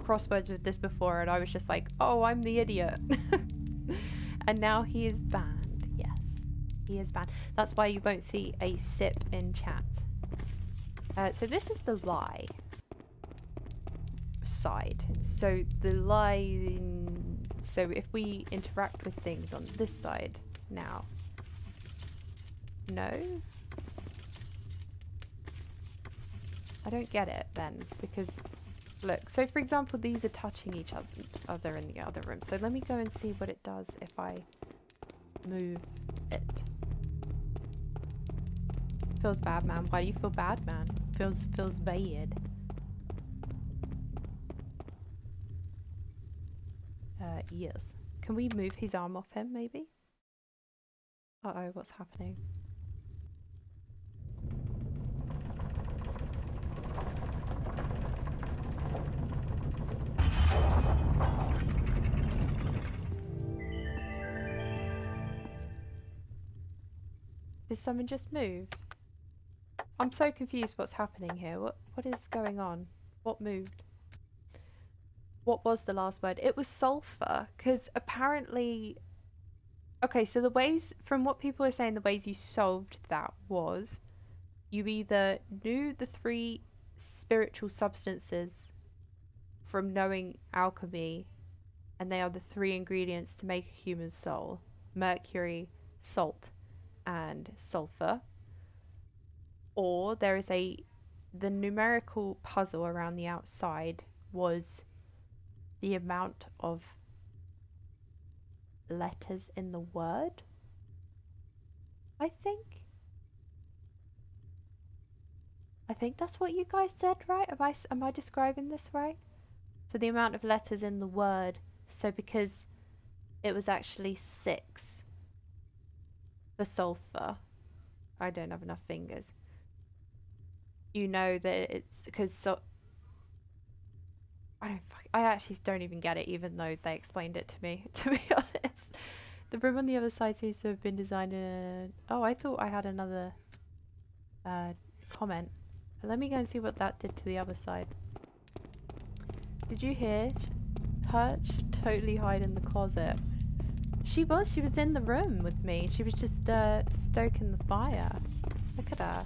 crosswords with this before, and I was just like, oh, I'm the idiot. And now he is banned. Yes, he is banned. That's why you won't see a Sip in chat. Uh, so this is the lie side. So the lie, so if we interact with things on this side, now? No? I don't get it then, because look, so for example these are touching each other in the other room, so let me go and see what it does if I move it. Feels bad, man. Why do you feel bad, man? Feels feels bad. Uh, yes. Can we move his arm off him, maybe? Uh-oh, what's happening? Did someone just move? I'm so confused what's happening here. What what is going on? What moved? What was the last word? It was sulfur, because apparently... Okay, so the ways, from what people are saying, the ways you solved that was you either knew the three spiritual substances from knowing alchemy, and they are the three ingredients to make a human soul. Mercury, salt, and sulfur. Or there is a, the numerical puzzle around the outside was the amount of letters in the word, I think. I think that's what you guys said, right? Am I, am I describing this right? So the amount of letters in the word, so because it was actually six for sulfur. I don't have enough fingers. You know that it's because so I don't fuck, I actually don't even get it, even though they explained it to me, to be honest. The room on the other side seems to have been designed in a, oh, I thought I had another uh, comment. Let me go and see what that did to the other side. Did you hear? Her should totally hide in the closet. She was, she was in the room with me. She was just uh, stoking the fire. Look at her.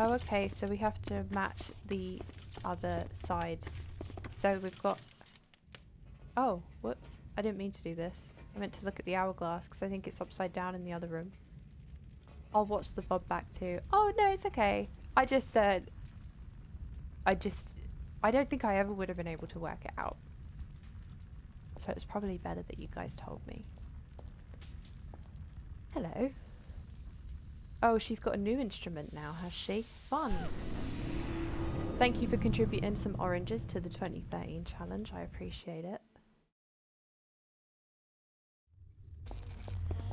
Oh, okay, so we have to match the other side. So we've got... Oh, whoops. I didn't mean to do this. I meant to look at the hourglass because I think it's upside down in the other room. I'll watch the V O D back too. Oh, no, it's okay. I just said... Uh, I just... I don't think I ever would have been able to work it out. So it's probably better that you guys told me. Hello. Oh, she's got a new instrument now, has she? Fun! Thank you for contributing some oranges to the twenty thirteen challenge, I appreciate it.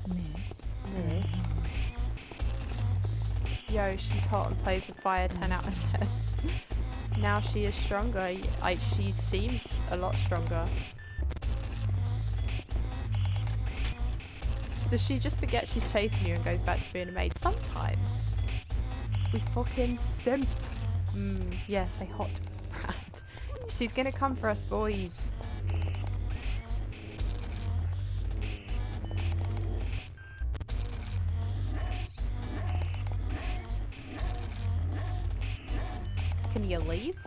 Mm. Mm. Yo, she's hot and plays with fire, ten out of ten. Now she is stronger, I, she seems a lot stronger. Does she just forget she's chasing you and goes back to being a maid? Sometimes. We fucking simp. Mm, yes, a hot brat. She's gonna come for us, boys. Can you leave?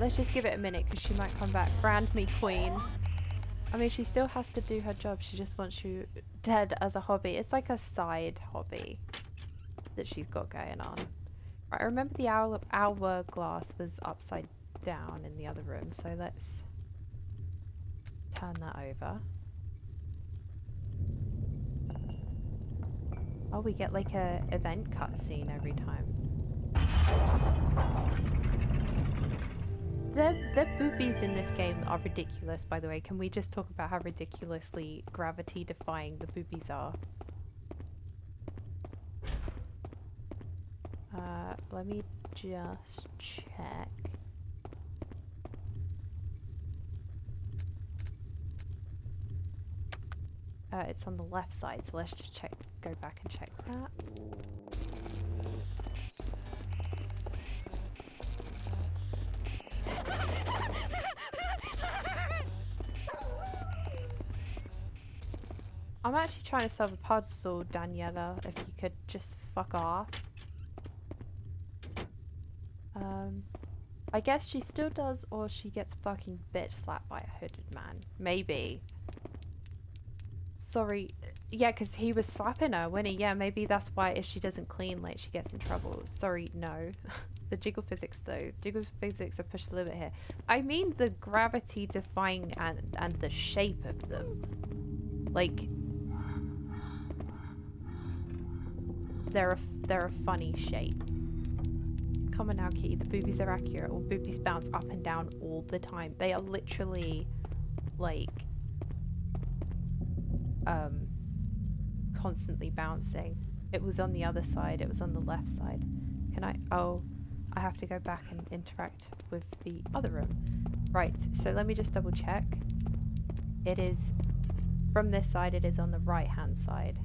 Let's just give it a minute because she might come back. Brand me queen. I mean, she still has to do her job. She just wants you dead as a hobby. It's like a side hobby that she's got going on. Right, I remember the hour, hourglass was upside down in the other room. So let's turn that over. Oh, we get like a event cutscene every time. The, the boobies in this game are ridiculous, by the way. Can we just talk about how ridiculously gravity-defying the boobies are? Uh, let me just check. Uh, it's on the left side, so let's just check, go back and check that. I'm actually trying to solve a puzzle, Daniela, if you could just fuck off. Um, I guess she still does, or she gets fucking bitch slapped by a hooded man. Maybe. Sorry. Yeah, because he was slapping her, wasn't he? Yeah, maybe that's why if she doesn't clean, like, she gets in trouble. Sorry, no. The jiggle physics, though. Jiggle physics are pushed a little bit here. I mean the gravity defying and, and the shape of them. Like... They're a, they're a funny shape. Come on now, Kitty. The boobies are accurate. Or boobies bounce up and down all the time. They are literally, like... Um... constantly bouncing. It was on the other side, it was on the left side. Can I? Oh, I have to go back and interact with the other room. Right, so let me just double check. It is from this side, it is on the right hand side.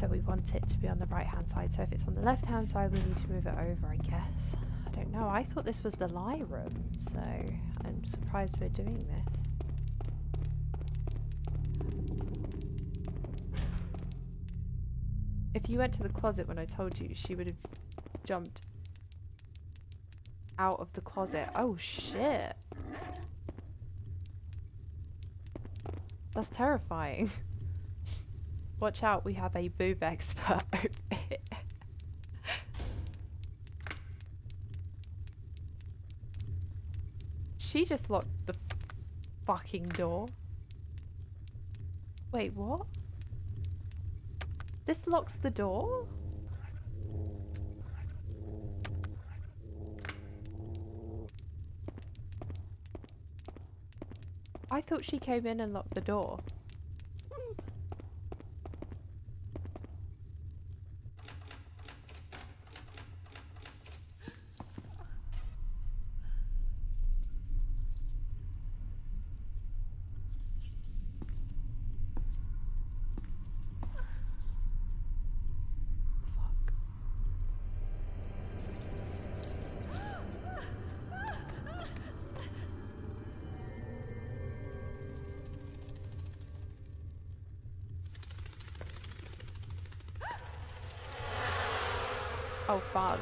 So we want it to be on the right hand side. So if it's on the left hand side, we need to move it over, I guess. I don't know, I thought this was the lie room, so I'm surprised we're doing this. If you went to the closet when I told you, she would have jumped out of the closet. Oh shit. That's terrifying. Watch out, we have a boob expert over here. She just locked the fucking door. Wait, what? This locks the door? I thought she came in and locked the door. Fun.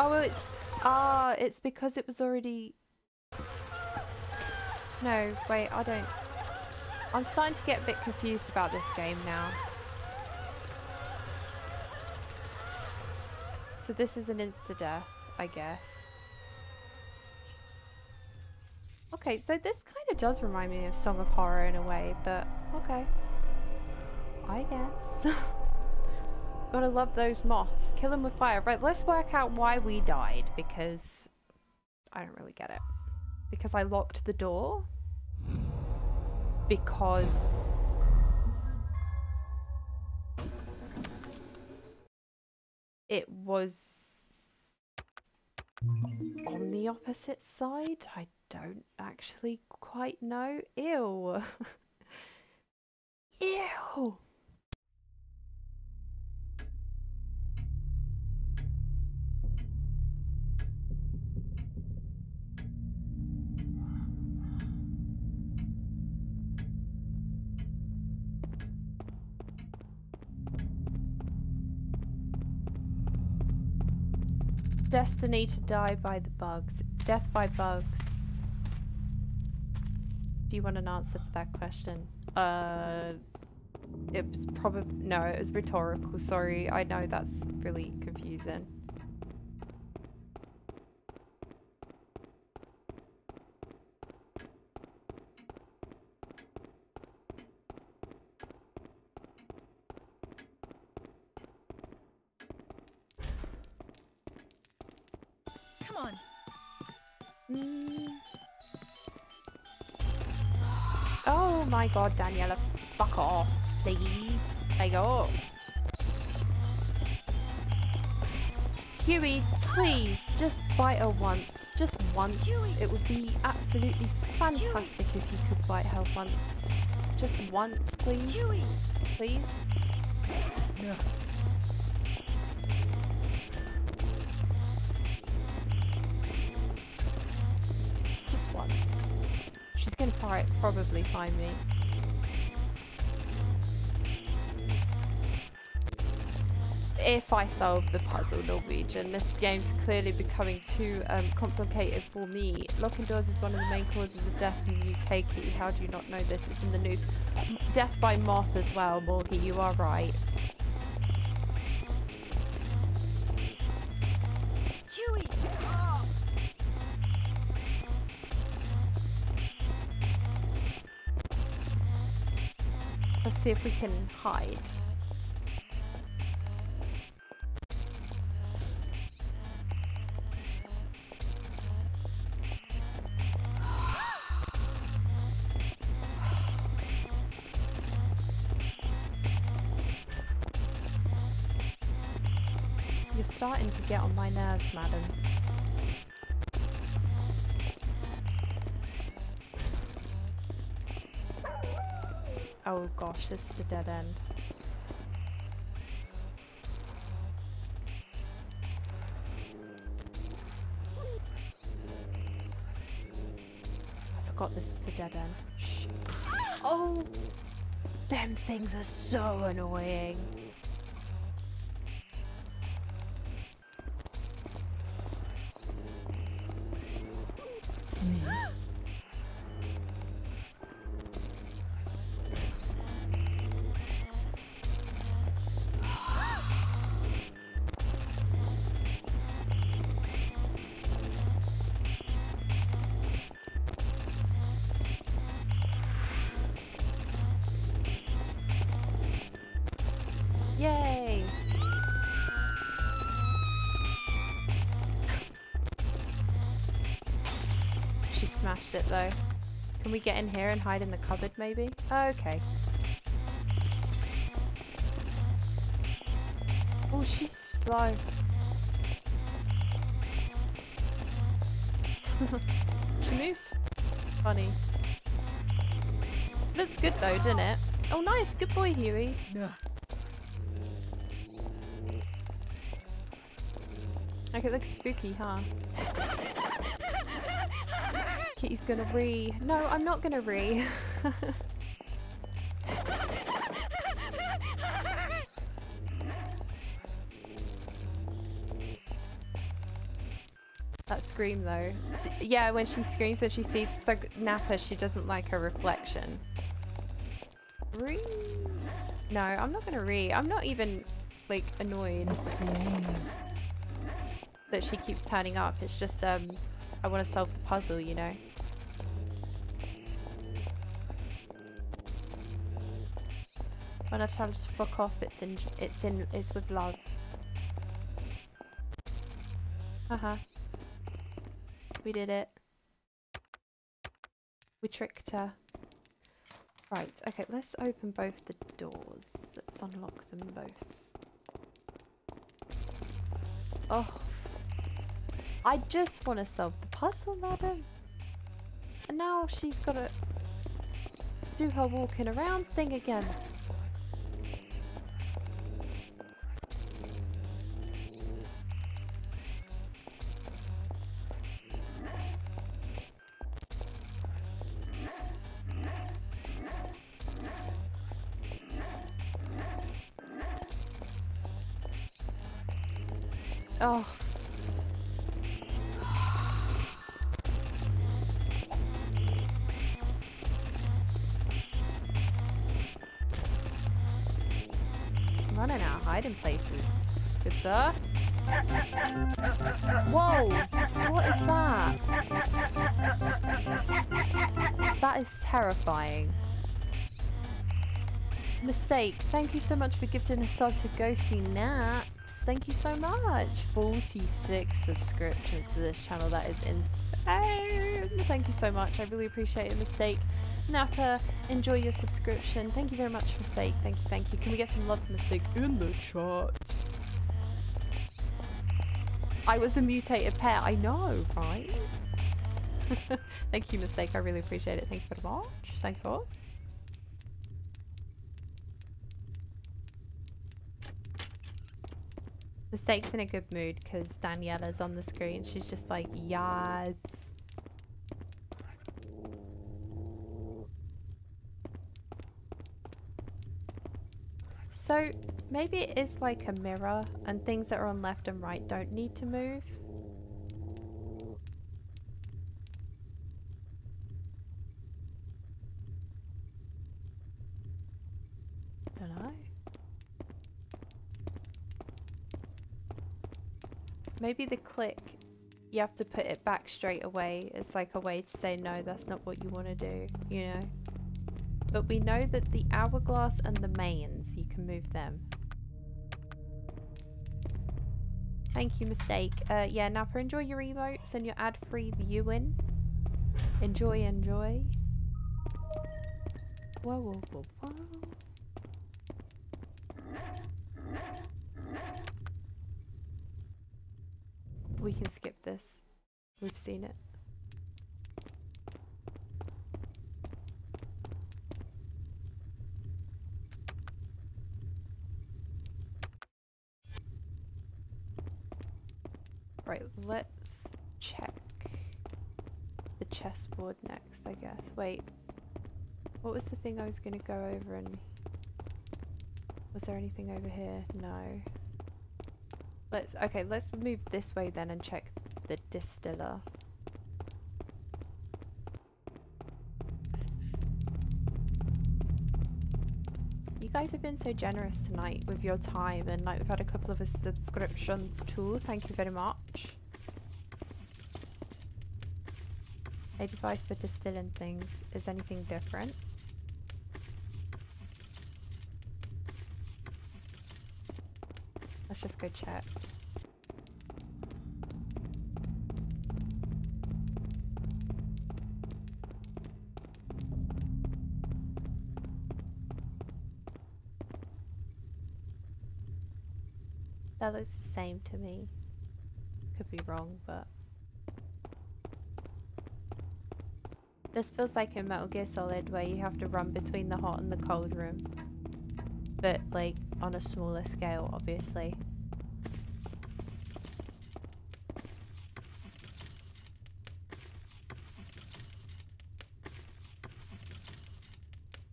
Oh, it's ah, it's because it was already. No, wait, I don't. I'm starting to get a bit confused about this game now. So this is an insta-death, I guess. Okay, so this kind of does remind me of Song of Horror in a way, but okay. I guess. Gotta love those moths. Kill them with fire. Right, let's work out why we died, because I don't really get it. Because I locked the door? Because... it was... on the opposite side? I don't actually quite know. Ew. Ew! Destiny to die by the bugs. Death by bugs. Do you want an answer for that question? Uh, it was probably, no, it was rhetorical, sorry. I know that's really confusing. Oh my god, Daniela, fuck off, please. There you go. Huey, please, just bite her once. Just once. Huey. It would be absolutely fantastic Huey. If you could bite her once. Just once, please. Huey. Please. Yeah. can pri- probably find me. If I solve the puzzle, Norwegian. This game's clearly becoming too um, complicated for me. Locking doors is one of the main causes of death in the U K, Kitty. How do you not know this? It's in the news. Death by moth as well, Morgie, you are right. Let's see if we can hide. You're starting to get on my nerves, madam. Oh gosh, this is a dead end. I forgot this was the dead end. Shh. Oh! Them things are so annoying. It though. Can we get in here and hide in the cupboard maybe? Okay. Oh, she's slow. She moves. Funny. Looks good though, doesn't it? Oh nice, good boy Huey. No. Okay, it looks spooky, huh? He's gonna re. No, I'm not gonna re. That scream though. She, yeah, when she screams when she sees Nappa, she doesn't like her reflection. Re. No, I'm not gonna re. I'm not even like annoyed that she keeps turning up. It's just um, I want to solve the puzzle, you know. When I tell her to fuck off, it's in, it's in, it's with love. Uh-huh. We did it. We tricked her. Right, okay, let's open both the doors. Let's unlock them both. Oh. I just want to solve the puzzle, madam. And now she's got to do her walking around thing again. Oh. Running out of hiding places. Good sir. Whoa! What is that? That is terrifying. Mistake. Thank you so much for gifting a sub to Ghostly Naps. Thank you so much. forty-six subscriptions to this channel. That is insane. Thank you so much. I really appreciate it, Mistake. Nappa, enjoy your subscription. Thank you very much, Mistake. Thank you, thank you. Can we get some love for Mistake in the chat? I was a mutated pair. I know, right? Thank you, Mistake. I really appreciate it. Thank you very much. Thank you all. Mistake's in a good mood because Daniela's on the screen. She's just like, yes. So maybe it is like a mirror and things that are on left and right don't need to move. Don't know. Maybe the click, you have to put it back straight away. It's like a way to say, no, that's not what you want to do, you know? But we know that the hourglass and the mains, you can move them. Thank you, Mistake. Uh, yeah, Nappa, enjoy your emotes and your ad-free viewing. Enjoy, enjoy. Whoa, whoa, whoa, whoa. We can skip this. We've seen it. Right, let's check the chessboard next, I guess. Wait, what was the thing I was going to go over and... Was there anything over here? No. Let's, okay, let's move this way then and check the distiller. You guys have been so generous tonight with your time, and like we've had a couple of subscriptions too. Thank you very much. A device for distilling things. Is anything different? Let's just go check. That looks the same to me. Could be wrong, but... This feels like in Metal Gear Solid where you have to run between the hot and the cold room. But like... on a smaller scale, obviously.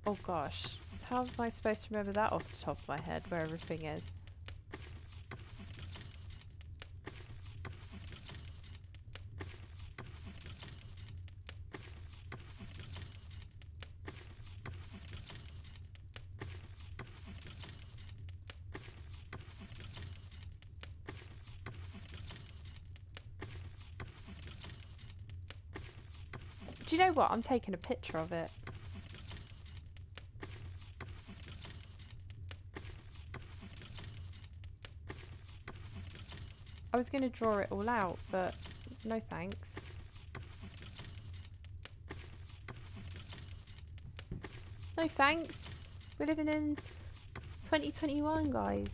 Oh gosh, how am I supposed to remember that off the top of my head, where everything is? What? I'm taking a picture of it. I was going to draw it all out, but no thanks. No thanks. We're living in twenty twenty-one, guys.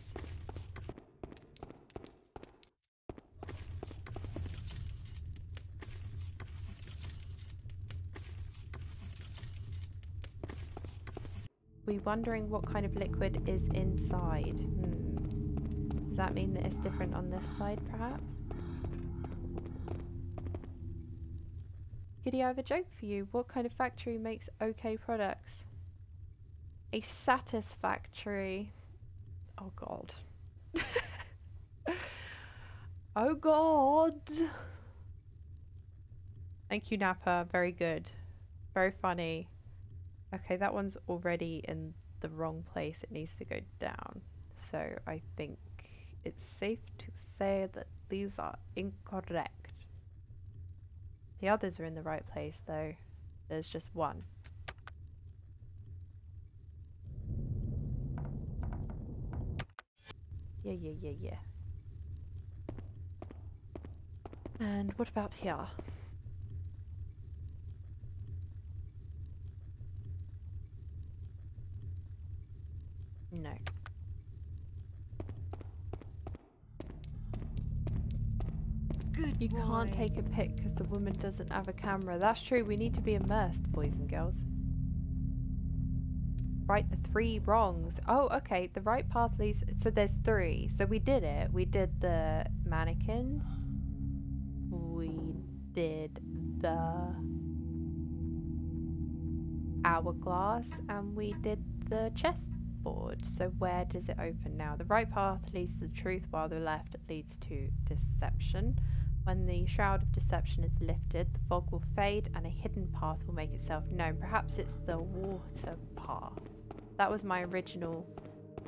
Wondering what kind of liquid is inside. Hmm. Does that mean that it's different on this side, perhaps? Giddy, I have a joke for you. What kind of factory makes okay products? A satisfactory. Oh god. Oh god! Thank you, Nappa. Very good. Very funny. Okay, that one's already in the wrong place. It needs to go down. So I think it's safe to say that these are incorrect. The others are in the right place though. There's just one. Yeah, yeah, yeah, yeah. And what about here? No. Good you boy. Can't take a pic because the woman doesn't have a camera. That's true, we need to be immersed, boys and girls. Right, the three wrongs. Oh, okay, the right path leads... So there's three. So we did it. We did the mannequins. We did the... hourglass. And we did the chest. board. So where does it open now? The right path leads to the truth, while the left leads to deception. When the shroud of deception is lifted, the fog will fade and a hidden path will make itself known. Perhaps it's the water path. That was my original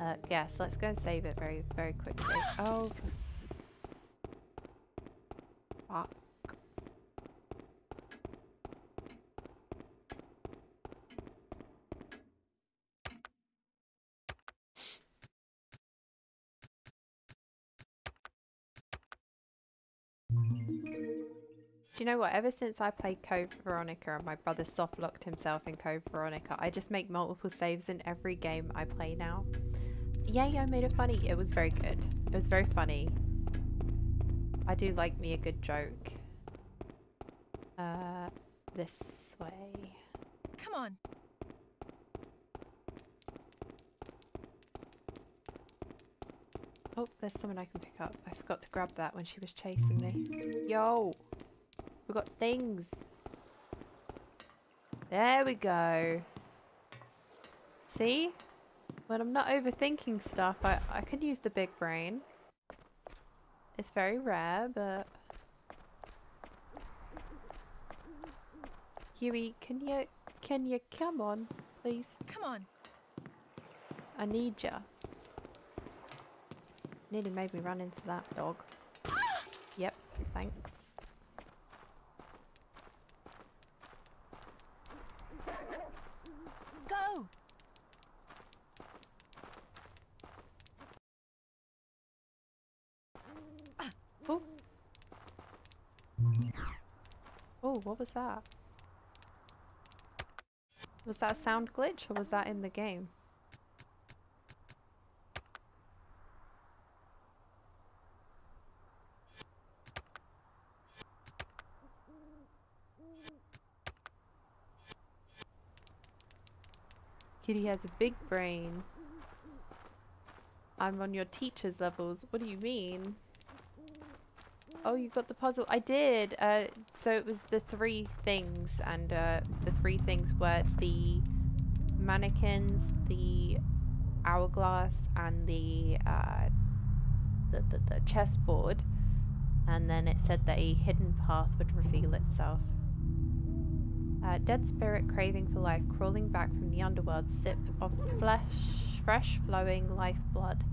uh, guess. Let's go and save it very, very quickly. Oh, fuck. Do you know what, ever since I played Code Veronica and my brother soft-locked himself in Code Veronica, I just make multiple saves in every game I play now. Yay, I made a funny. It was very good. It was very funny. I do like me a good joke. Uh, this way. Come on. Oh, there's someone I can pick up. I forgot to grab that when she was chasing me. Yo! We've got things. There we go. See? When I'm not overthinking stuff, I, I could use the big brain. It's very rare, but... Huey, can you, can you come on, please? Come on. I need ya. Nearly made me run into that dog. Yep, thanks. What was that? Was that a sound glitch or was that in the game? Kitty has a big brain. I'm on your teacher's levels. What do you mean? Oh, you got the puzzle. I did. Uh, so it was the three things, and uh, the three things were the mannequins, the hourglass, and the, uh, the, the, the chessboard. And then it said that a hidden path would reveal itself. Uh, dead spirit craving for life, crawling back from the underworld, sip of flesh, fresh flowing life blood.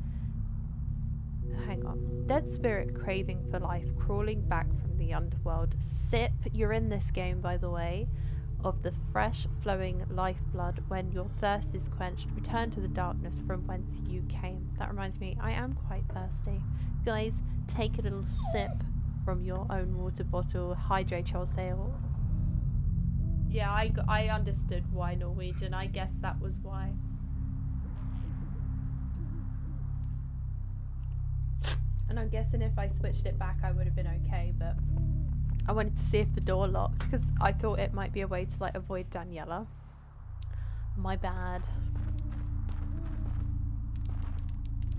Hang on. Dead spirit craving for life, crawling back from the underworld. Sip, you're in this game by the way, of the fresh flowing lifeblood. When your thirst is quenched, return to the darkness from whence you came. That reminds me, I am quite thirsty. Guys, take a little sip from your own water bottle. Hydrate yourself. Yeah, I, got, I understood why Norwegian. I guess that was why. And I'm guessing if I switched it back I would have been okay, but I wanted to see if the door locked because I thought it might be a way to like avoid Daniela. My bad.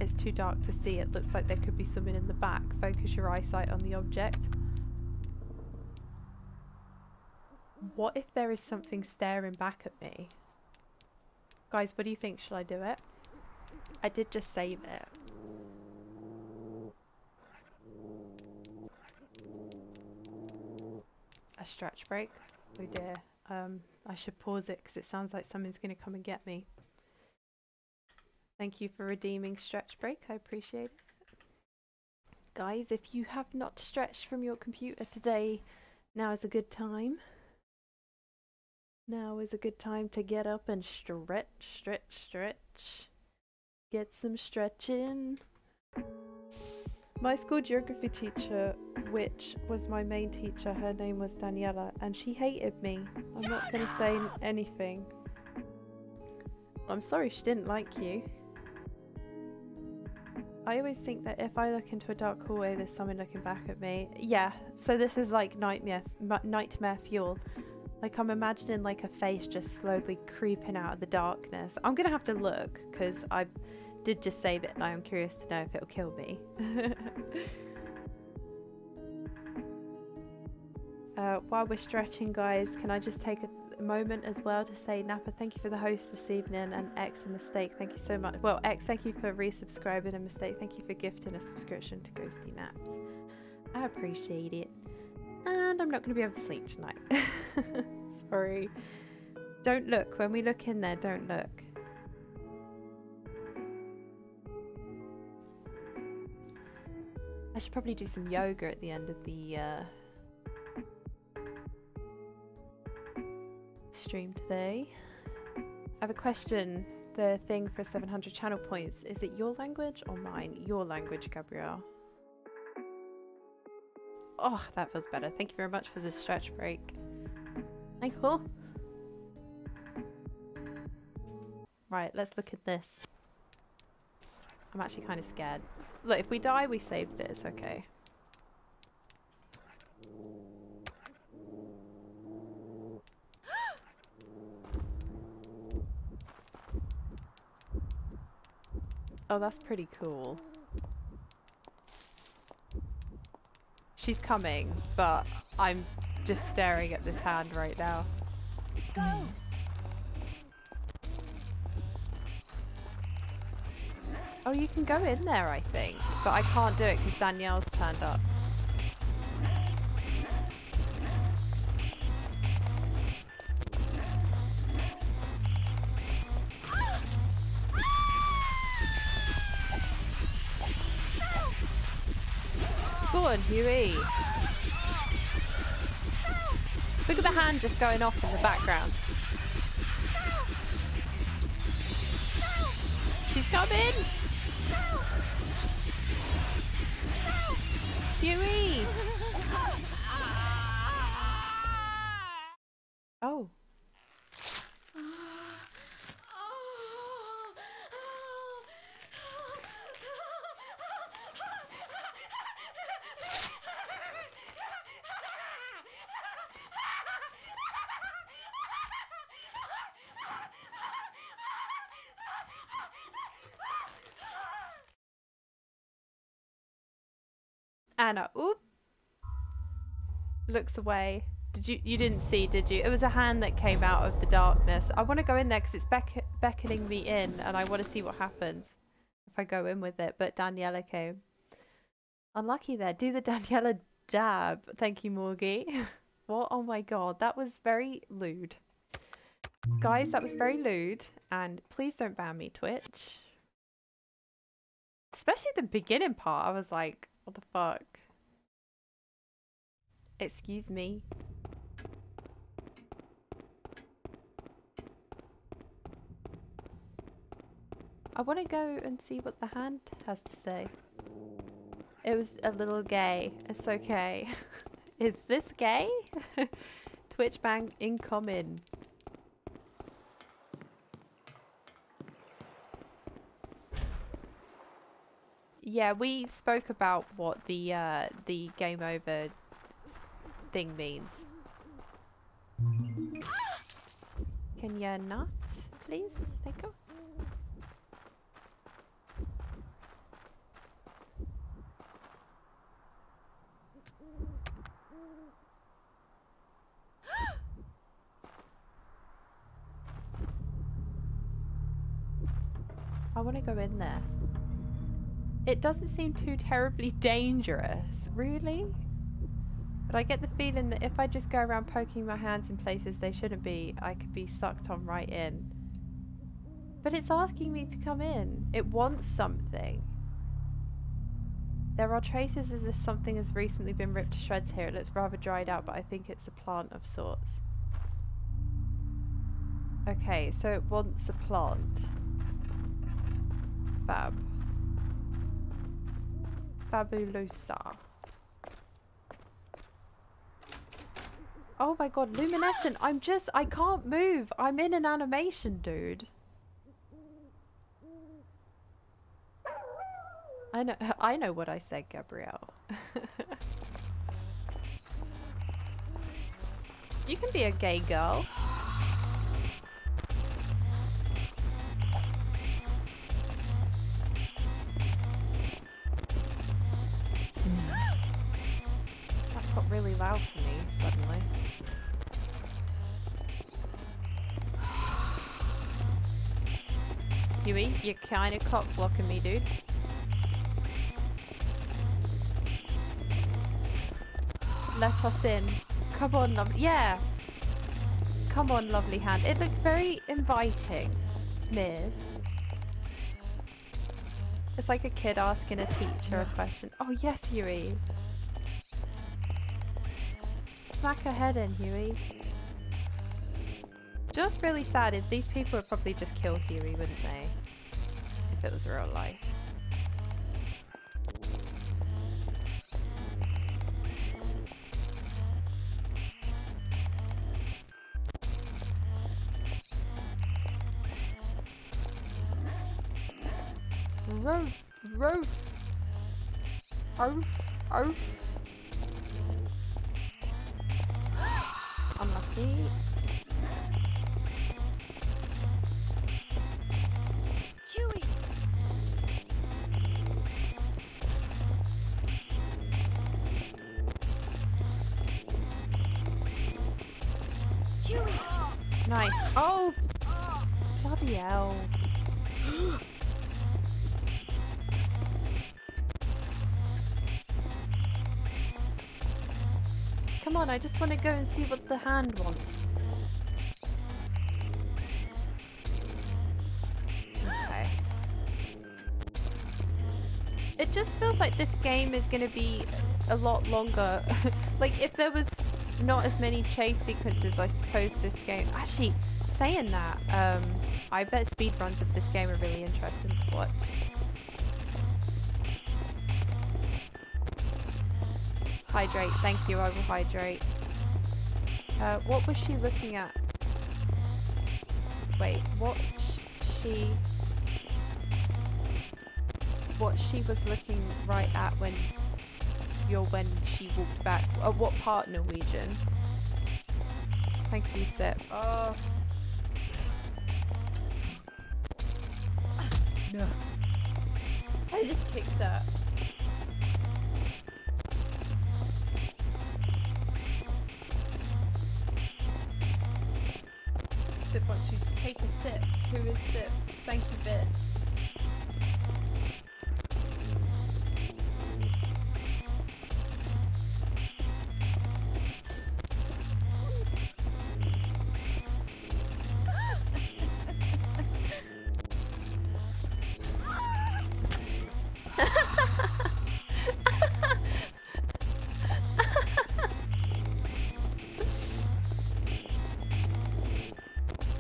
It's too dark to see. It looks like there could be someone in the back. Focus your eyesight on the object. What if there is something staring back at me? Guys, what do you think? Shall I do it? I did just save it. A stretch break? Oh dear. Um, I should pause it because it sounds like someone's going to come and get me. Thank you for redeeming stretch break. I appreciate it. Guys, if you have not stretched from your computer today, now is a good time. Now is a good time to get up and stretch, stretch, stretch. Get some stretching. My school geography teacher, which was my main teacher, her name was Daniela, and she hated me. I'm not going to say anything. I'm sorry she didn't like you. I always think that if I look into a dark hallway, there's someone looking back at me. Yeah, so this is like nightmare, nightmare fuel. Like I'm imagining like a face just slowly creeping out of the darkness. I'm going to have to look because I... did just save it and I am curious to know if it'll kill me. uh, while we're stretching guys, can I just take a, moment as well to say, Napa, thank you for the host this evening, and X and Mistake, thank you so much. Well, X, thank you for resubscribing, and Mistake, thank you for gifting a subscription to Ghostly Naps. I appreciate it. And I'm not going to be able to sleep tonight. Sorry. Don't look. When we look in there, don't look. I should probably do some yoga at the end of the uh, stream today. I have a question. The thing for seven hundred channel points. Is it your language or mine? Your language, Gabrielle. Oh, that feels better. Thank you very much for this stretch break. Michael. Right, let's look at this. I'm actually kind of scared. Look, if we die, we saved it. It's okay. Oh, that's pretty cool. She's coming, but I'm just staring at this hand right now. Go! Oh, you can go in there, I think. But I can't do it because Danielle's turned up. Go on, Huey. Look at the hand just going off in the background. She's coming! Huey! Oh. Anna, oop, looks away. Did you? You didn't see, did you? It was a hand that came out of the darkness. I want to go in there because it's beck beckoning me in, and I want to see what happens if I go in with it. But Daniela came. Unlucky there. Do the Daniela dab. Thank you, Morgie. What? Oh my God, that was very lewd, guys. That was very lewd. And please don't ban me, Twitch. Especially the beginning part. I was like, what the fuck? Excuse me. I want to go and see what the hand has to say. It was a little gay. It's okay. Is this gay? Twitch bang in common. Yeah, we spoke about what the uh, the game over thing means. Can you not, please? Thank you. I want to go in there. It doesn't seem too terribly dangerous, really. But I get the feeling that if I just go around poking my hands in places they shouldn't be, I could be sucked on right in. But it's asking me to come in. It wants something. There are traces as if something has recently been ripped to shreds here. It looks rather dried out, but I think it's a plant of sorts. Okay, so it wants a plant. Fab. Fabulosa. Oh my God, luminescent. I'm just, I can't move. I'm in an animation, dude. I know, I know what I said, Gabrielle. You can be a gay girl. Really loud for me suddenly. Huey, you're kind of cock blocking me, dude. Let us in. Come on, lovely. Yeah. Come on, lovely hand. It looked very inviting, Miz. It's like a kid asking a teacher a question. Oh, yes, Huey. Smack her head in, Huey. Just really sad is these people would probably just kill Huey, wouldn't they? If it was real life. Roof, roof, oof, oof. Unlucky. Huey. Huey. Nice. Oh, bloody hell. Come on, I just want to go and see what the hand wants. Okay. It just feels like this game is going to be a lot longer. Like, if there was not as many chase sequences, I suppose this game... Actually, saying that, um, I bet speedruns of this game are really interesting to watch. Hydrate, thank you, I will hydrate. Uh, what was she looking at? Wait, what she... What she was looking right at when... You're when she walked back. Uh, what part, Norwegian? Thank you, Sip. Oh. No. I just kicked her. Sip wants you to take a sip. Who is Sip? Thank you, Bits.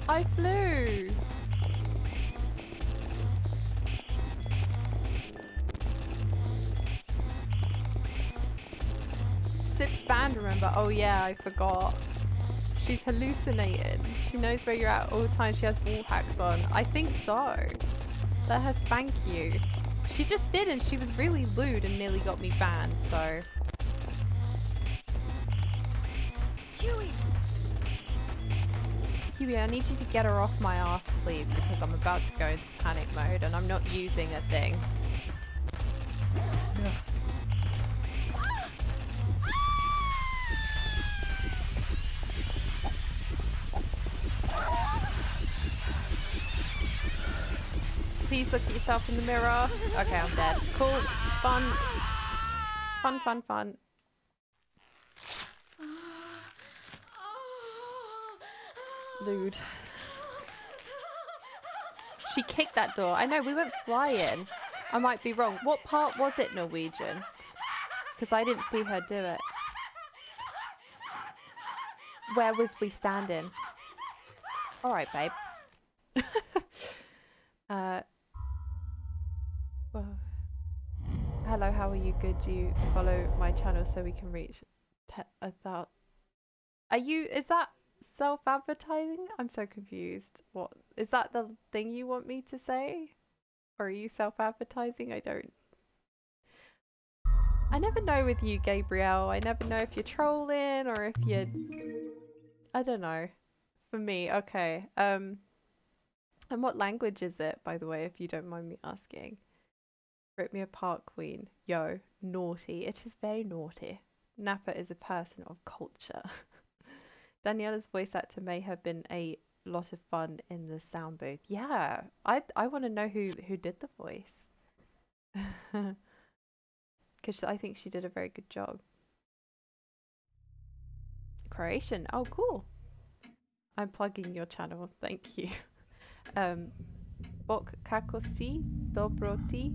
I flew! Sip's band, remember? Oh yeah, I forgot. She's hallucinating. She knows where you're at all the time. She has wall hacks on. I think so. Let her spank you. She just did, and she was really lewd and nearly got me banned, so... Huey! Huey, I need you to get her off my ass, please, because I'm about to go into panic mode and I'm not using a thing. No. Please look at yourself in the mirror. Okay, I'm dead. Cool. Fun. Fun, fun, fun. Lewd. She kicked that door. I know, we went flying. I might be wrong. What part was it, Norwegian? Because I didn't see her do it. Where was we standing? Alright, babe. uh, well, hello, how are you? Good, you follow my channel so we can reach a thousand. Are you, is that self-advertising? I'm so confused. What is that, the thing you want me to say, or are you self-advertising? I don't I never know with you, Gabrielle. I never know if you're trolling or if you're, I don't know, for me. Okay, um and what language is it, by the way, if you don't mind me asking? Rip me apart, queen. Yo, naughty. It is very naughty. Napa is a person of culture. Daniela's voice actor may have been a lot of fun in the sound booth. Yeah, I I want to know who who did the voice, because I think she did a very good job. Croatian. Oh, cool. I'm plugging your channel. Thank you. Um, Bok kako si, dobro ti,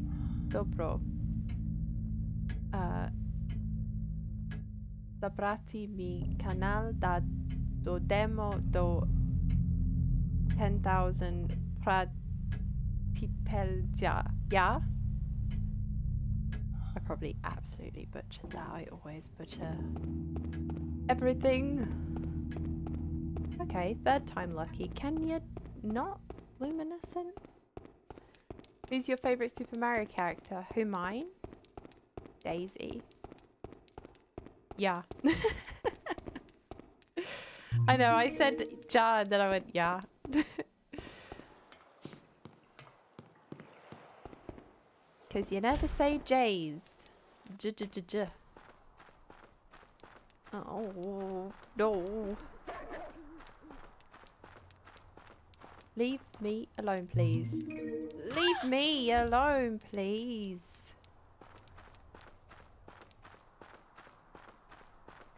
dobro. Uh, Zaprati mi kanal da dodemo do ten thousand pratitelja. Yeah? I probably absolutely butchered that. I always butcher everything. Okay, third time lucky. Can you not luminescent? Who's your favourite Super Mario character? Who, mine? Daisy. Yeah. I know, I said ja and then I went yeah. Cause you never say J's. J j j j. Oh no. Leave me alone, please. Leave me alone, please.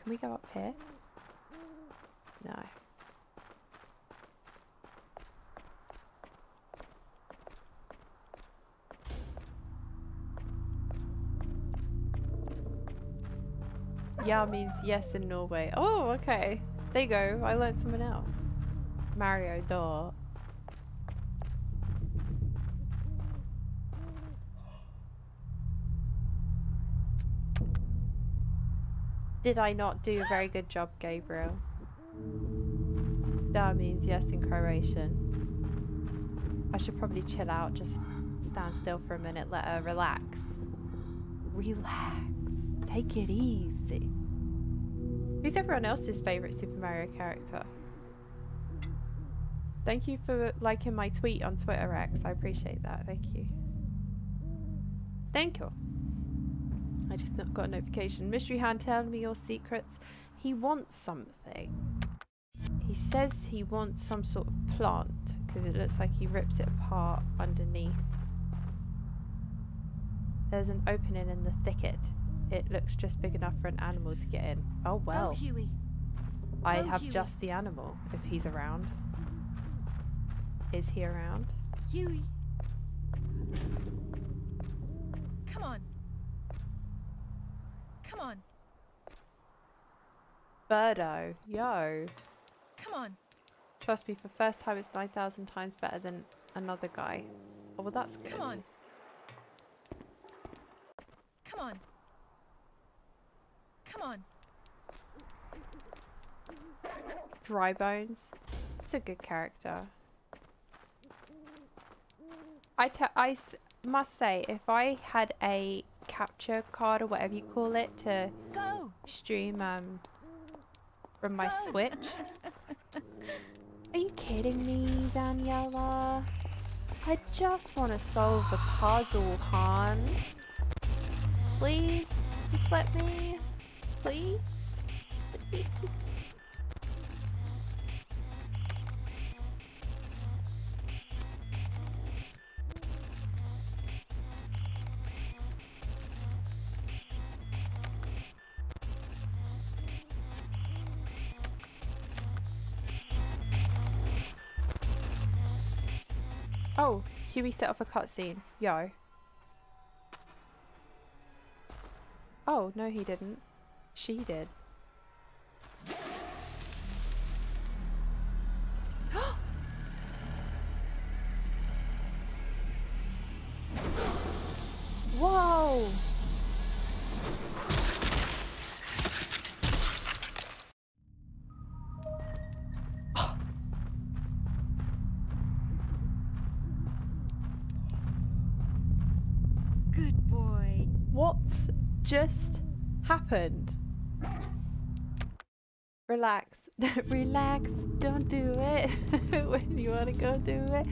Can we go up here? No. Yeah means yes in Norway. Oh, okay. There you go. I learned someone else. Mario door. Did I not do a very good job, Gabriel? That means yes in Croatian. I should probably chill out, just stand still for a minute, let her relax. Relax. Take it easy. Who's everyone else's favourite Super Mario character? Thank you for liking my tweet on Twitter, X. I appreciate that. Thank you. Thank you. I just not got a notification. Mystery Hand, tell me your secrets. He wants something. He says he wants some sort of plant because it looks like he rips it apart underneath. There's an opening in the thicket. It looks just big enough for an animal to get in. Oh well. Go, Huey. Go, I have Huey. Just the animal if he's around. Is he around? Huey. Come on. Come on. Birdo, yo. Come on. Trust me, for first time it's nine thousand times better than another guy. Oh, well that's good. Come on. Come on. Come on. Dry Bones. It's a good character. I, t I s must say, if I had a capture card or whatever you call it to Go. Stream um from my Go. Switch. Are you kidding me, Daniela? I just want to solve a puzzle, Han. Please, just let me. Please. Please. Oh, Huey set off a cutscene. Yo. Oh, no he didn't. She did. Whoa! Good boy. What just happened? Relax, relax, don't do it when you want to go do it.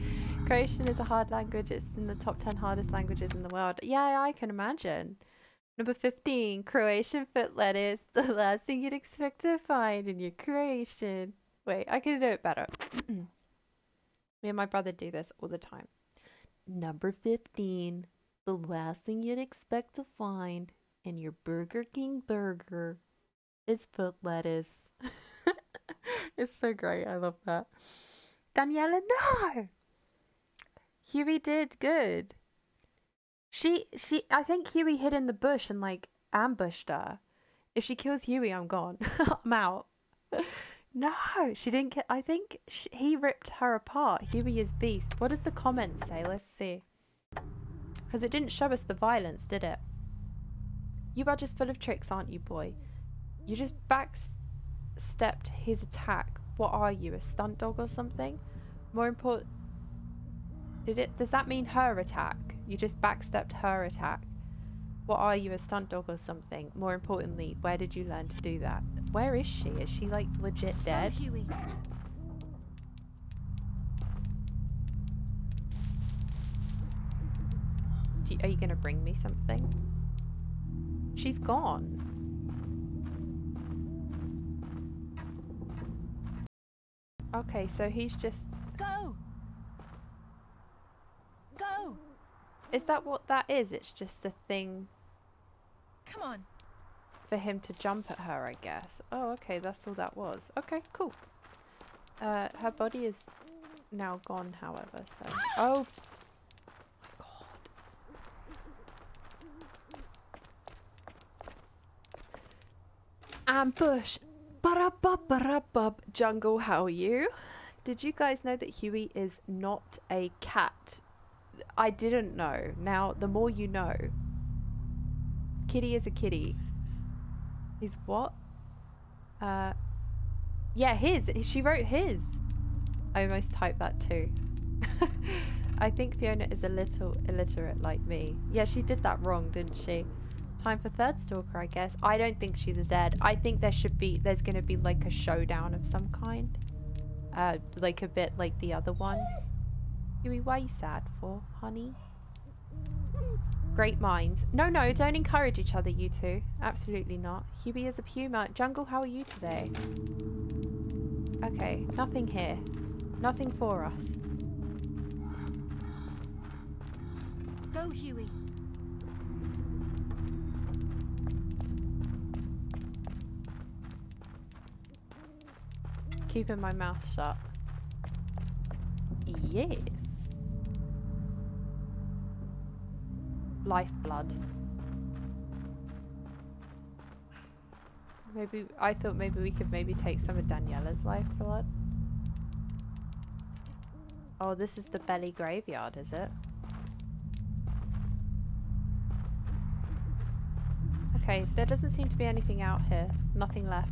Croatian is a hard language, it's in the top ten hardest languages in the world. Yeah, I can imagine. Number fifteen, Croatian foot lettuce, the last thing you'd expect to find in your Croatian. Wait, I can do it better. Me and my brother do this all the time. Number fifteen. The last thing you'd expect to find in your Burger King burger is foot lettuce. It's so great. I love that. Daniela, no! Huey did good. She, she, I think Huey hid in the bush and like ambushed her. If she kills Huey, I'm gone. I'm out. No, she didn't kill. I think she, he ripped her apart. Huey is beast. What does the comment say? Let's see. Because it didn't show us the violence, did it? You are just full of tricks, aren't you, boy? You just backstepped his attack. What are you, a stunt dog or something? More important, did it? Does that mean her attack? You just backstepped her attack. What are you, a stunt dog or something? More importantly, where did you learn to do that? Where is she? Is she like legit dead? Oh, Huey. Do you, are you gonna bring me something? She's gone. Okay, so he's just... Go! Go! Is that what that is? It's just a thing... Come on! For him to jump at her, I guess. Oh, okay, that's all that was. Okay, cool. Uh, her body is now gone, however, so... Oh! My god. Ambush! Ba-ra-ba-ba-ra-ba. Jungle, how are you? Did you guys know that Huey is not a cat? I didn't know. Now, the more you know. Kitty is a kitty. He's what? Uh, yeah, his. She wrote his. I almost typed that too. I think Fiona is a little illiterate like me. Yeah, she did that wrong, didn't she? Time for Third Stalker, I guess. I don't think she's dead. I think there should be, there's going to be like a showdown of some kind. Uh, like a bit like the other one. Huey, why are you sad for, honey? Great minds. No, no, don't encourage each other, you two. Absolutely not. Huey is a puma. Jungle, how are you today? Okay, nothing here. Nothing for us. Go, Huey. Keeping my mouth shut. Yes. Lifeblood. Maybe I thought maybe we could maybe take some of Daniela's lifeblood. Oh, this is the belly graveyard, is it? Okay, there doesn't seem to be anything out here. Nothing left.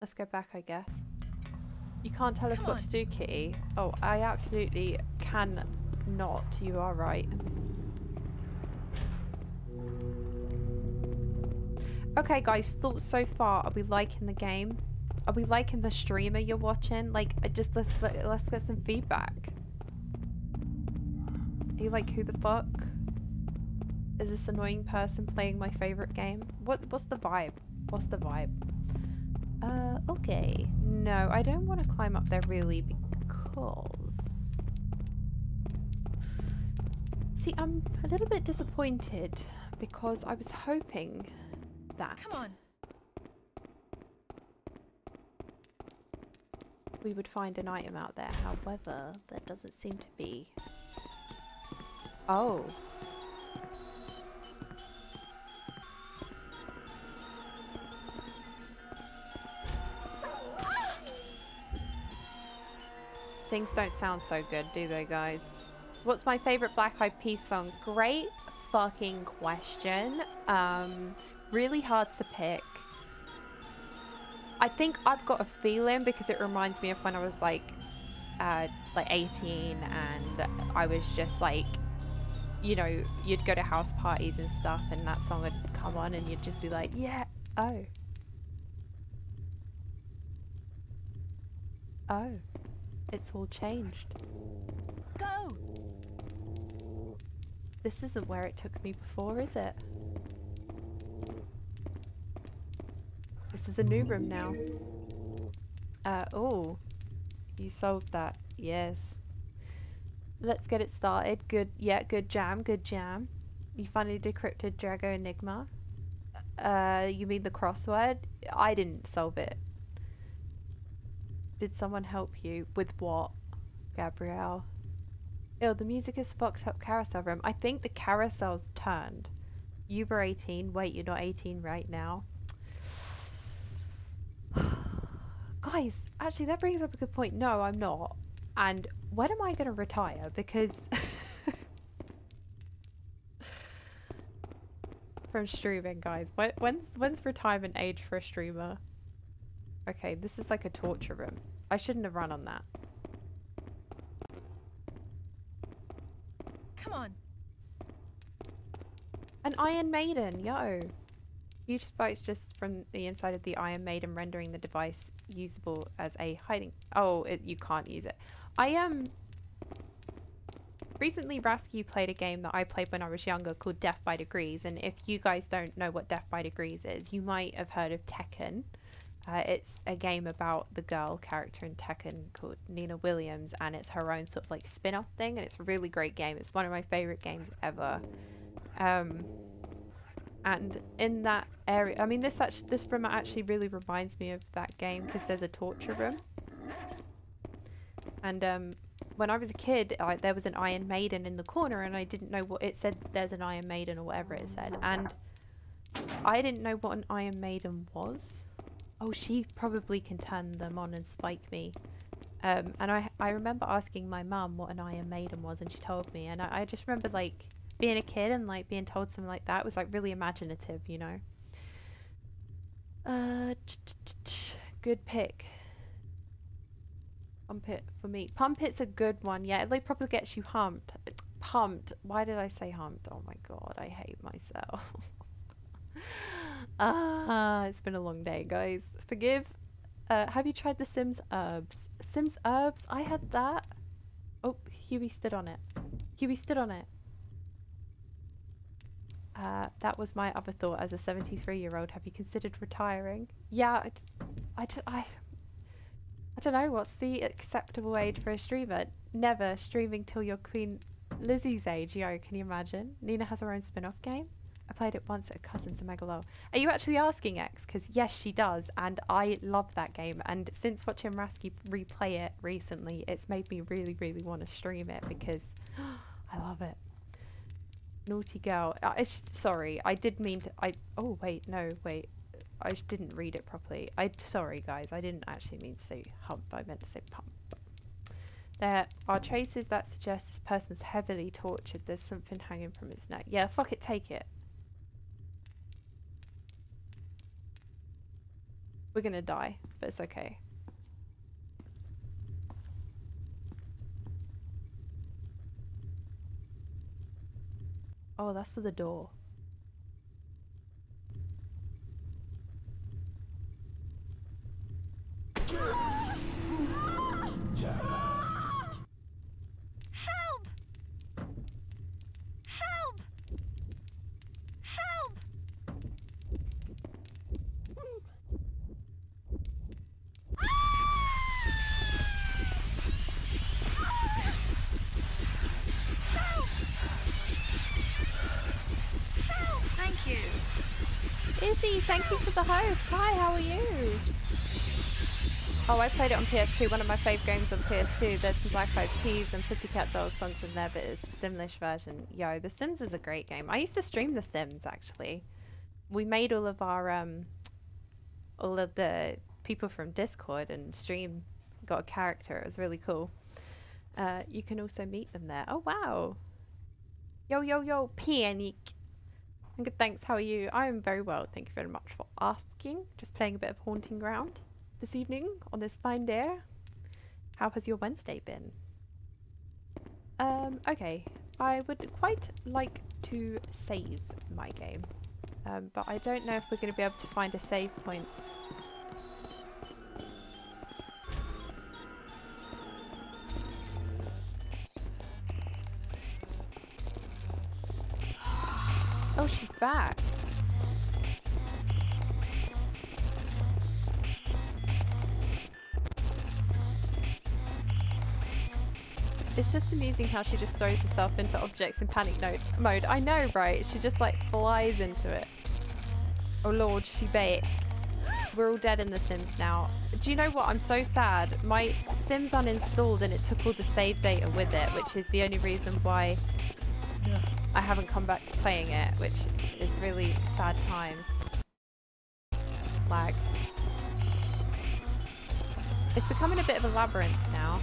Let's go back, I guess. You can't tell us what to do, Kitty. Oh, I absolutely can not. You are right. Okay, guys. Thoughts so far? Are we liking the game? Are we liking the streamer you're watching? Like, just let's let's get some feedback. Are you like, who the fuck is this annoying person playing my favorite game? What what's the vibe? What's the vibe? Uh, okay. No, I don't want to climb up there really because... See, I'm a little bit disappointed because I was hoping that... Come on. We would find an item out there. However, there doesn't seem to be... Oh. Things don't sound so good, do they, guys? What's my favorite Black Eyed Peas song? Great fucking question. Um, really hard to pick. I think I've got a feeling because it reminds me of when I was like, uh, like eighteen, and I was just like, you know, you'd go to house parties and stuff, and that song would come on, and you'd just be like, yeah, oh, oh. It's all changed. Go! This isn't where it took me before, is it? This is a new room now. Uh, oh. You solved that. Yes. Let's get it started. Good, yeah, good jam, good jam. You finally decrypted Drago Enigma. Uh, you mean the crossword? I didn't solve it. Did someone help you? With what, Gabrielle? Ew, the music is fucked up carousel room. I think the carousel's turned. Uber eighteen. Wait, you're not eighteen right now. Guys, actually that brings up a good point. No, I'm not. And when am I going to retire? Because... from streaming, guys. When, when's, when's retirement age for a streamer? Okay, this is like a torture room. I shouldn't have run on that. Come on. An Iron Maiden, yo. Huge spikes just from the inside of the Iron Maiden, rendering the device usable as a hiding... Oh, it, you can't use it. I, um... recently, Rasky played a game that I played when I was younger called Death by Degrees, and if you guys don't know what Death by Degrees is, you might have heard of Tekken. Uh, it's a game about the girl character in Tekken called Nina Williams, and it's her own sort of like spin-off thing, and it's a really great game. It's one of my favourite games ever. Um, and in that area, I mean, this actually, this room actually really reminds me of that game because there's a torture room. And um, when I was a kid, I, there was an Iron Maiden in the corner, and I didn't know what it said. There's an Iron Maiden or whatever it said, and I didn't know what an Iron Maiden was. Oh, she probably can turn them on and spike me. Um, and I, I remember asking my mum what an Iron Maiden was, and she told me. And I, I just remember, like, being a kid and, like, being told something like that was, like, really imaginative, you know? Uh, ch ch ch good pick. Pump it for me. Pump it's a good one, yeah. It, like, probably gets you humped. Pumped. Why did I say humped? Oh, my God. I hate myself. Ah, uh, it's been a long day, guys. Forgive. Uh, have you tried The Sims Herbs? Sims Herbs? I had that. Oh, Huey stood on it. Huey stood on it. Uh, that was my other thought as a seventy-three-year-old. Have you considered retiring? Yeah, I, I, I, I don't know. What's the acceptable age for a streamer? Never streaming till you're Queen Lizzie's age. Yo, can you imagine? Nina has her own spin-off game. I played it once at a cousin's and Megalol. Are you actually asking X? Because yes, she does. And I love that game. And since watching Rasky replay it recently, it's made me really, really want to stream it because I love it. Naughty girl. Uh, it's, sorry, I did mean to... I. Oh, wait, no, wait. I didn't read it properly. I Sorry, guys. I didn't actually mean to say hump. I meant to say pump. There are traces that suggest this person was heavily tortured. There's something hanging from its neck. Yeah, fuck it, take it. We're gonna die, but it's okay. Oh, that's for the door. Thank you for the host. Hi, how are you? Oh, I played it on P S two. One of my fave games on P S two. There's some Black Eyed Peas and Pussycat Dolls songs in there, but it's a Simlish version. Yo, The Sims is a great game. I used to stream The Sims, actually. We made all of our, um, all of the people from Discord and stream got a character. It was really cool. Uh, you can also meet them there. Oh, wow. Yo, yo, yo, Panic. Good, thanks. How are you? I am very well. Thank you very much for asking. Just playing a bit of Haunting Ground this evening on this fine day. How has your Wednesday been? Um, okay. I would quite like to save my game, um, but I don't know if we're going to be able to find a save point. Oh, she's back. It's just amazing how she just throws herself into objects in panic mode. I know, right? She just like flies into it. Oh lord, she bait. We're all dead in The Sims now. Do you know what? I'm so sad. My Sims uninstalled and it took all the save data with it, which is the only reason why yeah. I haven't come back to playing it, which is really sad times. Lag. It's becoming a bit of a labyrinth now.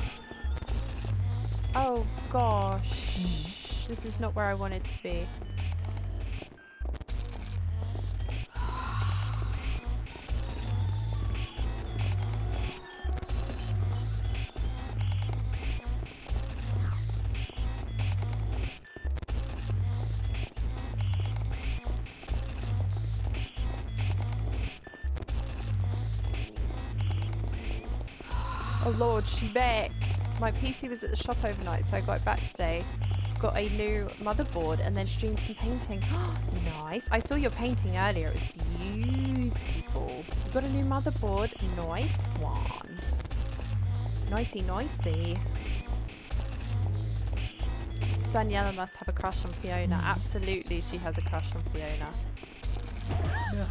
Oh gosh, mm. This is not where I wanted to be. Oh lord, she back. My P C was at the shop overnight, so I got it back today. Got a new motherboard and then streamed some painting. Nice. I saw your painting earlier. It was beautiful. You got a new motherboard. Nice one. Nicey, nicey. Daniela must have a crush on Fiona. Mm. Absolutely, she has a crush on Fiona. Yeah.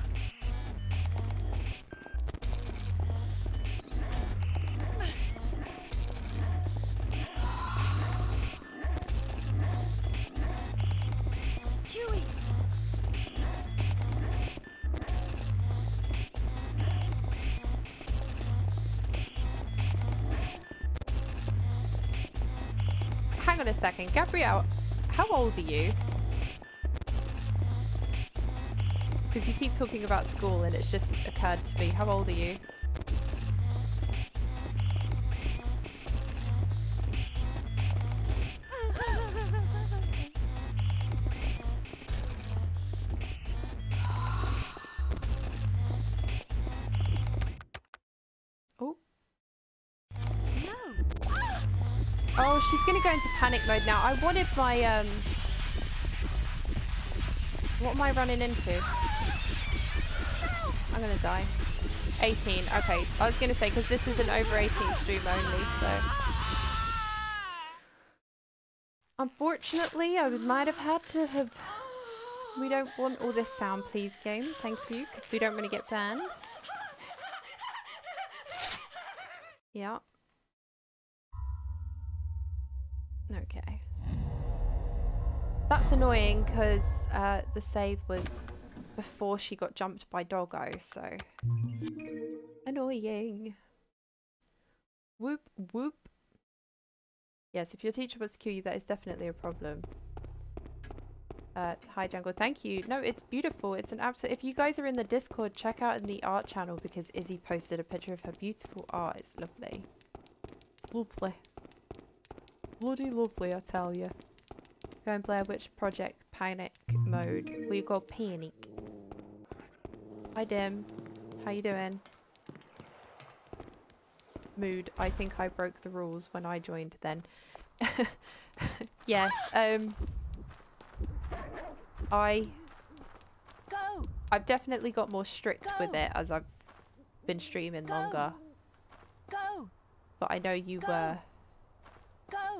A second, Gabrielle, how old are you? Because you keep talking about school and it's just occurred to me. How old are you? She's gonna go into panic mode now. I wanted my um what am I running into? I'm gonna die. eighteen, okay. I was gonna say because this is an over eighteen stream only, so unfortunately I might have had to have we don't want all this sound please game, thank you, because we don't want to get banned. Yeah. Okay. That's annoying because uh, the save was before she got jumped by Doggo, so... Annoying. Whoop, whoop. Yes, if your teacher wants to kill you, that is definitely a problem. Uh, hi, Jungle. Thank you. No, it's beautiful. It's an absolute... If you guys are in the Discord, check out in the art channel because Izzy posted a picture of her beautiful art. It's lovely. Lovely. Bloody lovely, I tell you. Go and Blair Witch Project Panic Mode. We got panic. Hi Dim. How you doing? Mood. I think I broke the rules when I joined then. Yes. Um. I. Go. I've definitely got more strict Go. With it as I've been streaming Go. Longer. Go. But I know you Go. Were.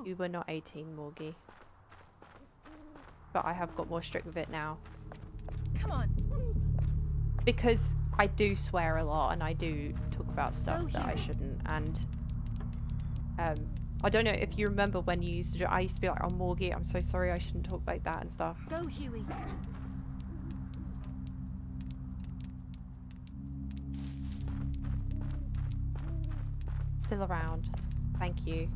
You were not eighteen, Morgie. But I have got more strict with it now. Come on. Because I do swear a lot and I do talk about stuff oh, that yeah. I shouldn't. And um, I don't know if you remember when you used to do, I used to be like, oh Morgie, I'm so sorry, I shouldn't talk like that and stuff. Go Huey. Still around. Thank you.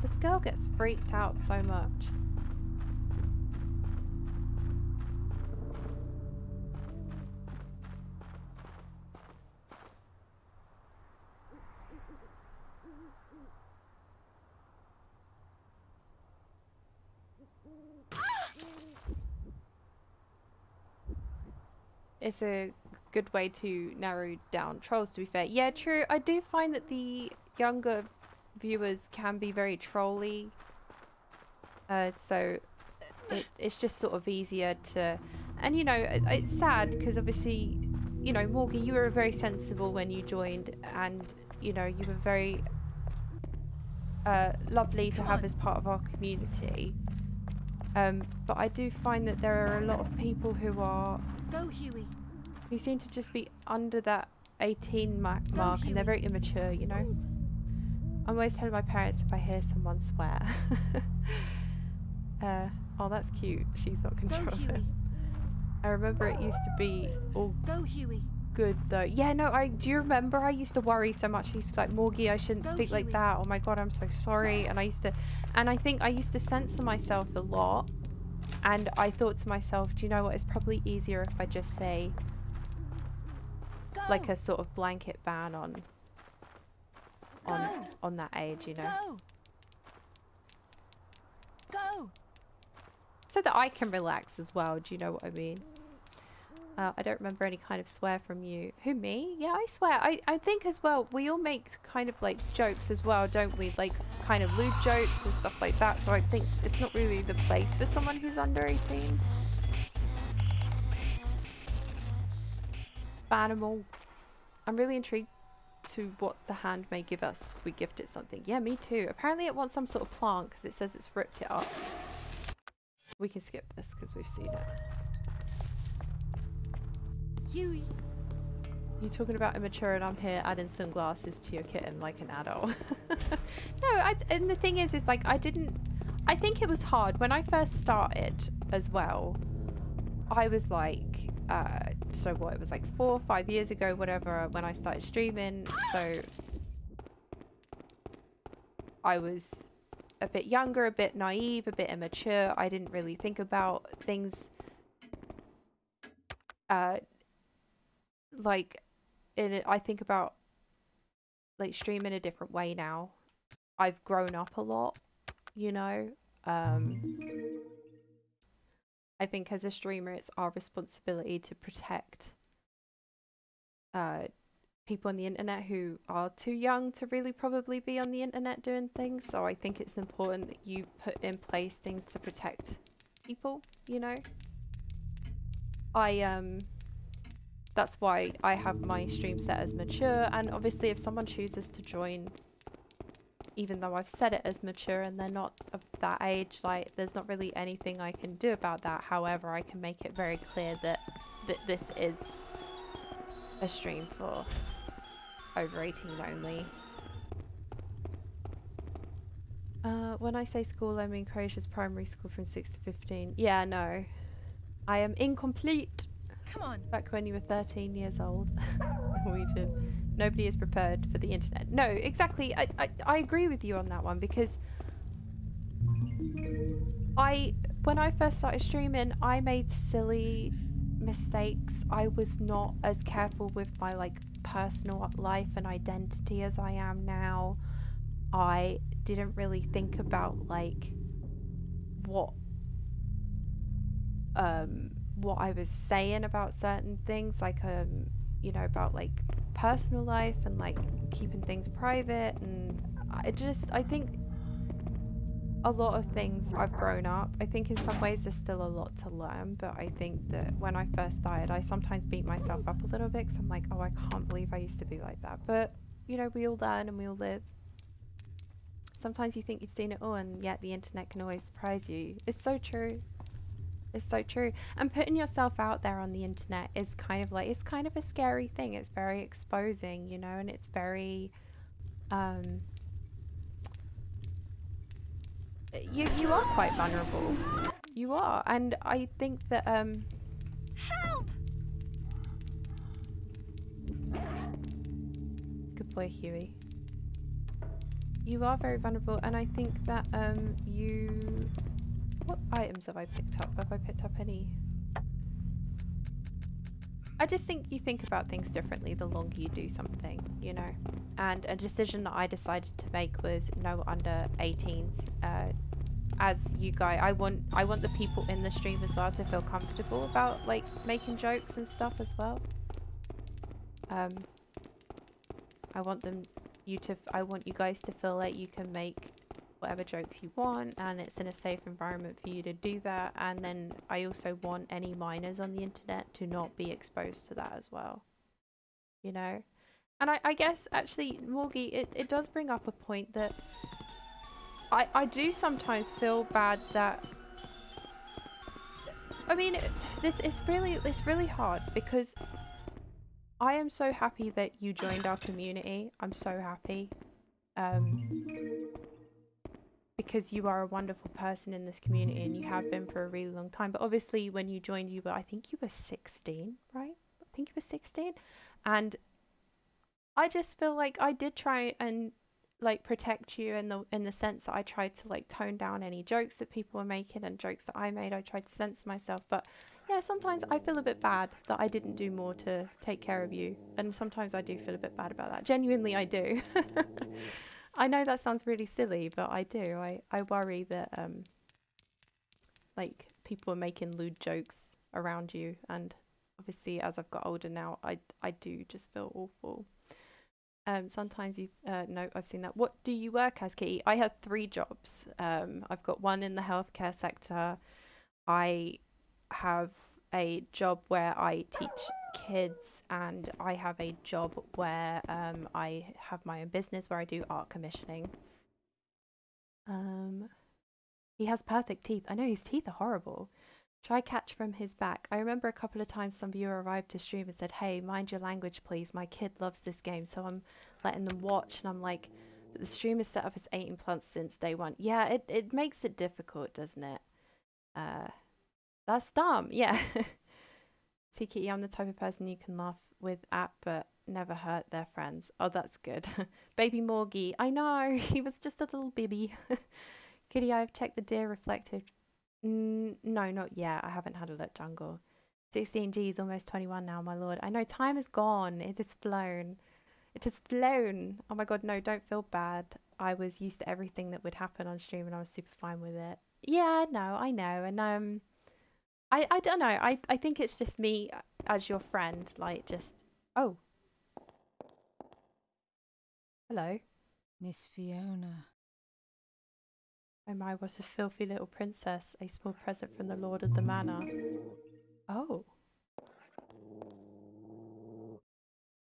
This girl gets freaked out so much. It's a good way to narrow down trolls, to be fair. Yeah, true. I do find that the younger viewers can be very trolly, uh, so it, it's just sort of easier to And, you know, it, it's sad because obviously, you know, Morgan, you were very sensible when you joined, and, you know, you were very uh, lovely to have as part of our community. Um, but I do find that there are a lot of people who are... Go, Huey. Who seem to just be under that eighteen mark, Go, mark and they're very immature, you know? Ooh. I'm always telling my parents if I hear someone swear. uh, oh, that's cute. She's not controlling. I remember it used to be all Go, Huey. Good though. Yeah, no, I do you remember I used to worry so much. I used to be like, Morgie, I shouldn't Go, speak Huey. Like that. Oh my God, I'm so sorry. And I used to, and I think I used to censor myself a lot. And I thought to myself, do you know what? It's probably easier if I just say Go. Like a sort of blanket ban on on on that age, you know. Go. Go. So that I can relax as well, do you know what I mean? Uh, I don't remember any kind of swear from you. Who, me? Yeah, I swear. I, I think as well, we all make kind of like jokes as well, don't we? Like kind of lewd jokes and stuff like that. So I think it's not really the place for someone who's under eighteen. Ban them all. I'm really intrigued to what the hand may give us if we gift it something. Yeah, me too. Apparently it wants some sort of plant because it says it's ripped it up. We can skip this because we've seen it. Huey. You're talking about immature and I'm here adding sunglasses to your kitten like an adult. No, I, and the thing is, is like I didn't... I think it was hard. When I first started as well, I was like... Uh, so what, it was like four, five years ago, whatever, when I started streaming, so I was a bit younger, a bit naive, a bit immature. I didn't really think about things uh, like, in it, I think about like streaming a different way now. I've grown up a lot, you know, um... I think as a streamer, it's our responsibility to protect uh, people on the internet who are too young to really probably be on the internet doing things. So I think it's important that you put in place things to protect people, you know? I, um, that's why I have my stream set as mature. And obviously if someone chooses to join, even though I've said it as mature and they're not of that age, like there's not really anything I can do about that. However, I can make it very clear that that this is a stream for over eighteen only. Uh, when I say school, I mean Croatia's primary school from six to fifteen. Yeah, no, I am incomplete. Come on. Back when you were thirteen years old. We did. Nobody is prepared for the internet. No, exactly. I, I, I agree with you on that one because I, when I first started streaming, I made silly mistakes. I was not as careful with my like personal life and identity as I am now. I didn't really think about like what, um, what I was saying about certain things, like, um, you know, about like personal life and like keeping things private. And I just I think a lot of things I've grown up. I think in some ways there's still a lot to learn, but I think that when I first started, I sometimes beat myself up a little bit because I'm like, oh, I can't believe I used to be like that. But you know, we all learn and we all live. Sometimes you think you've seen it all, and yet the internet can always surprise you. It's so true. It's so true. And putting yourself out there on the internet is kind of like, it's kind of a scary thing. It's very exposing, you know, and it's very, um, you, you are quite vulnerable. You are. And I think that, um, help! Good boy, Huey. You are very vulnerable. And I think that, um, you, what items have I picked up? Have I picked up any? I just think you think about things differently the longer you do something, you know? And a decision that I decided to make was no under eighteens. Uh, as you guys, I want I want the people in the stream as well to feel comfortable about like making jokes and stuff as well. Um, I want them, you to, I want you guys to feel like you can make whatever jokes you want, and it's in a safe environment for you to do that. And then I also want any minors on the internet to not be exposed to that as well, you know. And I, I guess actually, Morgie, it, it does bring up a point that I, I do sometimes feel bad that, I mean, this is really, it's really hard because I am so happy that you joined our community. I'm so happy. Um, because you are a wonderful person in this community and you have been for a really long time. But obviously when you joined, you were, I think you were sixteen, right? I think you were sixteen. And I just feel like I did try and like protect you in the in the sense that I tried to like tone down any jokes that people were making and jokes that I made. I tried to censor myself, but yeah, sometimes I feel a bit bad that I didn't do more to take care of you, and sometimes I do feel a bit bad about that. Genuinely, I do. I know that sounds really silly, but I do. I I worry that um like people are making lewd jokes around you, and obviously as I've got older now, I I do just feel awful. Um, sometimes you, uh, no, I've seen that. What do you work as, Kitty? I have three jobs. Um, I've got one in the healthcare sector. I have a job where I teach kids, and I have a job where um, I have my own business where I do art commissioning. Um, he has perfect teeth. I know his teeth are horrible. Try catch from his back. I remember a couple of times some viewer arrived to stream and said, "Hey, mind your language, please. My kid loves this game," so I'm letting them watch, and I'm like, but the stream is set up as eighteen plus since day one. Yeah, it, it makes it difficult, doesn't it? Uh, that's dumb, yeah. T K E, I'm the type of person you can laugh with at, but never hurt their friends. Oh, that's good. Baby Morgie, I know, he was just a little bibby. Kitty, I've checked the deer reflective. Mm, no, not yet. I haven't had a look, Jungle. sixteen G's, almost twenty-one now, my lord. I know, time is gone. It has flown. It has flown. Oh my god, no, don't feel bad. I was used to everything that would happen on stream and I was super fine with it. Yeah, no, I know. And um, I, I don't know. I, I think it's just me as your friend, like just... Oh. Hello. Miss Fiona. Oh my, what a filthy little princess. A small present from the Lord of the Manor. Oh.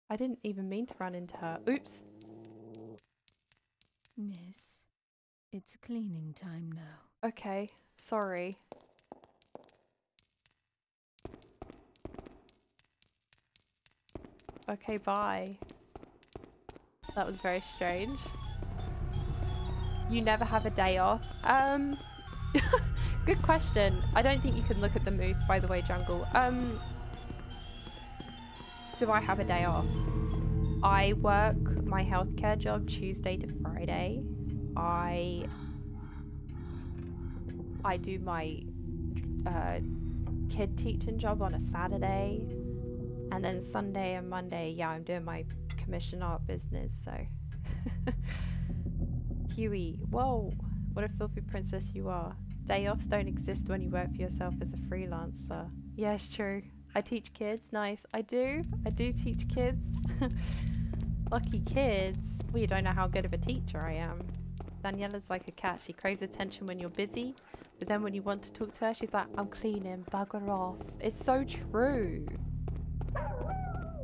I didn't even mean to run into her. Oops. Miss, it's cleaning time now. Okay, sorry. Okay, bye. That was very strange. You never have a day off? Um, good question. I don't think you can look at the moose, by the way, Jungle. Um, do I have a day off? I work my healthcare job Tuesday to Friday. I I do my uh, kid teaching job on a Saturday, and then Sunday and Monday, yeah, I'm doing my commission art business, so. Huey, whoa, what a filthy princess you are. Day offs don't exist when you work for yourself as a freelancer. Yeah, it's true. I teach kids, nice. I do, I do teach kids. Lucky kids. Well, you don't know how good of a teacher I am. Daniela's like a cat. She craves attention when you're busy, but then when you want to talk to her, she's like, I'm cleaning, bugger off. It's so true.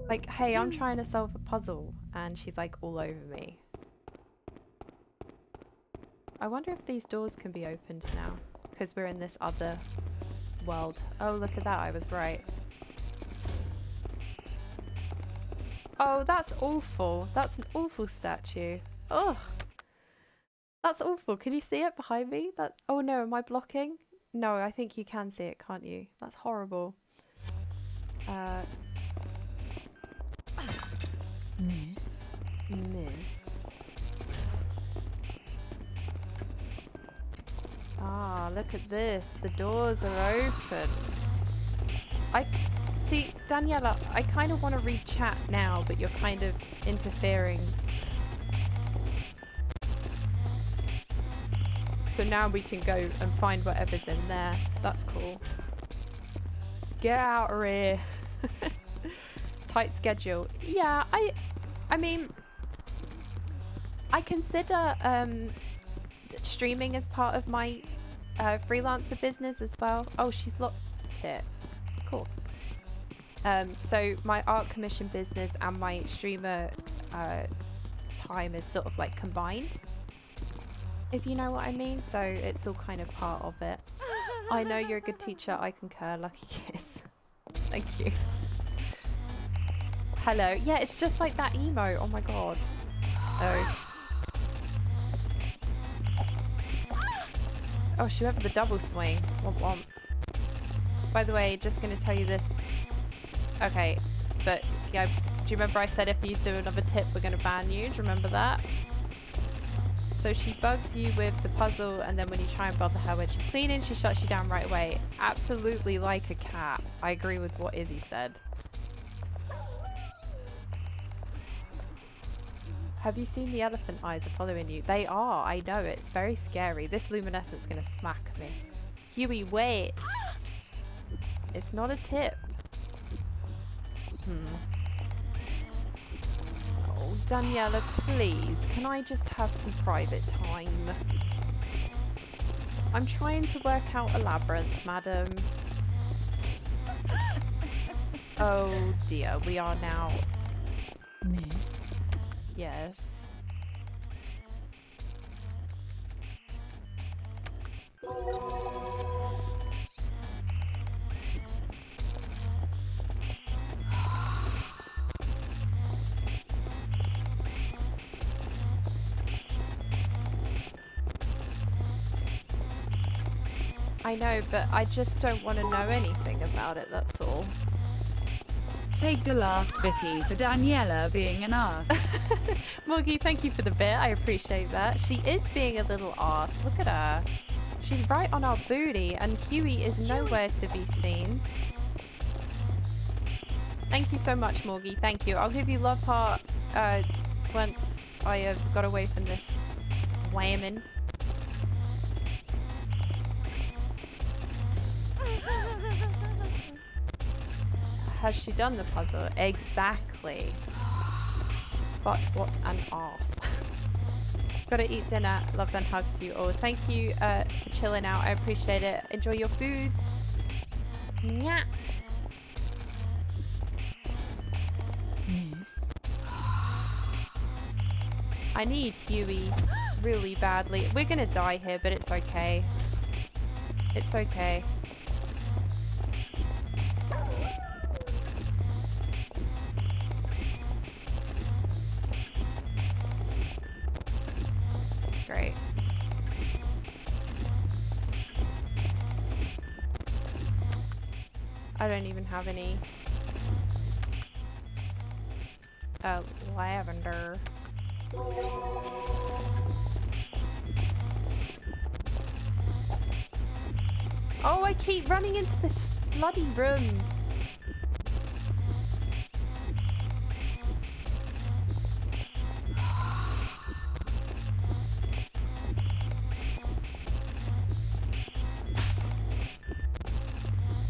Like, hey, I'm trying to solve a puzzle, and she's like all over me. I wonder if these doors can be opened now, because we're in this other world. Oh, look at that, I was right. Oh, that's awful. That's an awful statue. Oh, that's awful. Can you see it behind me? That. Oh no, am I blocking? No, I think you can see it, can't you? That's horrible. Uh, miss. Miss. Ah, look at this. The doors are open. I see, Daniela, I kind of want to read chat now, but you're kind of interfering. So now we can go and find whatever's in there. That's cool. Get out of here. Tight schedule. Yeah, I, I mean, I consider um, streaming as part of my uh, freelancer business as well. Oh, she's locked it. Cool. Um, so my art commission business and my streamer uh, time is sort of like combined, if you know what I mean. So it's all kind of part of it. I know you're a good teacher. I concur. Lucky kids. Thank you. Hello. Yeah, it's just like that emo. Oh my god. Oh. Oh, she went for the double swing. Womp womp. By the way, just going to tell you this. Okay, but yeah, do you remember I said if you do another tip, we're going to ban you? Do you remember that? So she bugs you with the puzzle, and then when you try and bother her when she's cleaning, she shuts you down right away. Absolutely like a cat. I agree with what Izzy said. Have you seen the elephant eyes are following you? They are, I know, it's very scary. This luminescence is going to smack me. Huey, wait! It's not a tip. Hmm. Oh, Daniela, please, can I just have some private time? I'm trying to work out a labyrinth, madam. Oh dear, we are now... Me? Yes. I know, but I just don't want to know anything about it, that's all. Take the last bitty for Daniela being an arse. Morgie, thank you for the bit. I appreciate that. She is being a little arse. Look at her. She's right on our booty, and Huey is nowhere to be seen. Thank you so much, Morgie. Thank you. I'll give you love heart uh, once I have got away from this whamming. Has she done the puzzle? Exactly. But what an arse. Gotta eat dinner. Love and hugs to you all. Thank you uh, for chilling out. I appreciate it. Enjoy your foods. Nyah. Mm. I need Huey really badly. We're gonna die here, but it's okay. It's okay. Great. I don't even have any uh, lavender. Oh, I keep running into this bloody room.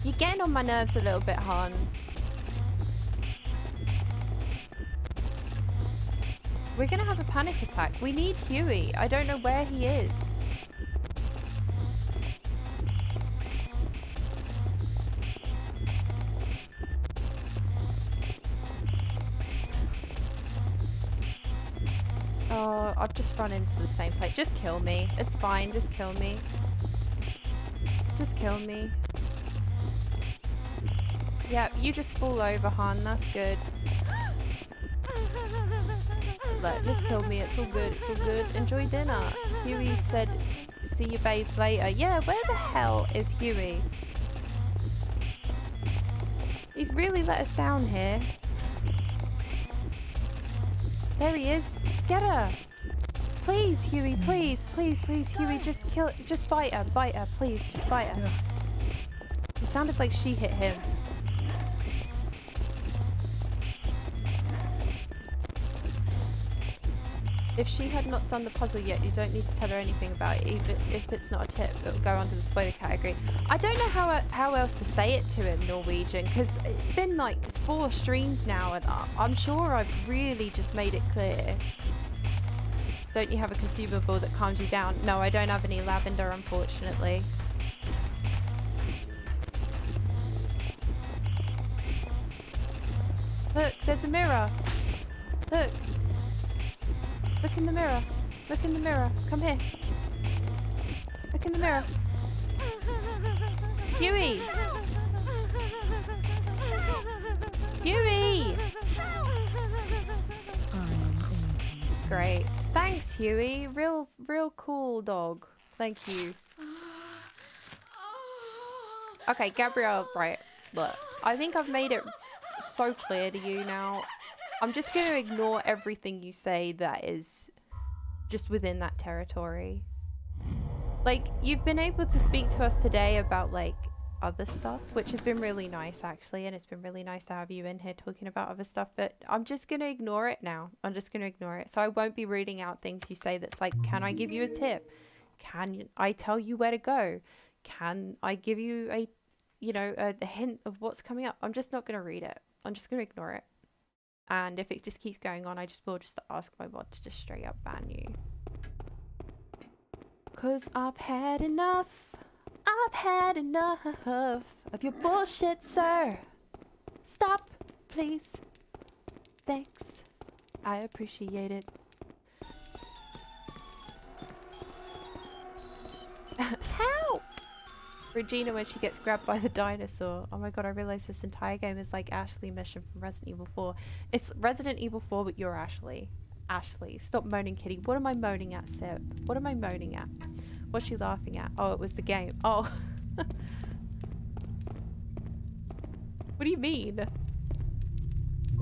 You're getting on my nerves a little bit, hon. We're gonna have a panic attack. We need Huey. I don't know where he is. Oh, I've just run into the same place. Just kill me. It's fine. Just kill me. Just kill me. Yep, you just fall over, hon. That's good. Look, just kill me. It's all good. It's all good. Enjoy dinner. Huey said, see you babes later. Yeah, where the hell is Huey? He's really let us down here. There he is. Get her. Please, Huey, please, please, please, Huey, just kill, just bite her, bite her, please, just bite her. It sounded like she hit him. If she had not done the puzzle yet, you don't need to tell her anything about it. Even if it's not a tip, it'll go under the spoiler category. I don't know how how else to say it to him, Norwegian, because it's been like four streams now, and I'm sure I've really just made it clear Don't you have a consumable that calms you down? No, I don't have any lavender, unfortunately. Look, there's a mirror. Look. Look in the mirror. Look in the mirror. Come here. Look in the mirror. Huey! Huey! Great. Thanks, Huey. Real, real cool dog. Thank you. Okay, Gabrielle, right. Look, I think I've made it so clear to you now. I'm just going to ignore everything you say that is just within that territory. Like, you've been able to speak to us today about, like, other stuff, which has been really nice, actually, and it's been really nice to have you in here talking about other stuff, but I'm just gonna ignore it now. I'm just gonna ignore it. So I won't be reading out things you say that's like, can I give you a tip? Can I tell you where to go? Can I give you a, you know, a, a hint of what's coming up? I'm just not gonna read it. I'm just gonna ignore it. And if it just keeps going on, I just will just ask my bot to just straight up ban you. Cause I've had enough. I've had enough of your bullshit, sir. Stop, please. Thanks. I appreciate it. Help! Regina when she gets grabbed by the dinosaur. Oh my god, I realize this entire game is like Ashley mission from Resident Evil four. It's Resident Evil four, but you're Ashley. Ashley, stop moaning, kitty. What am I moaning at, Sip? What am I moaning at? What's she laughing at? Oh, it was the game. Oh. What do you mean?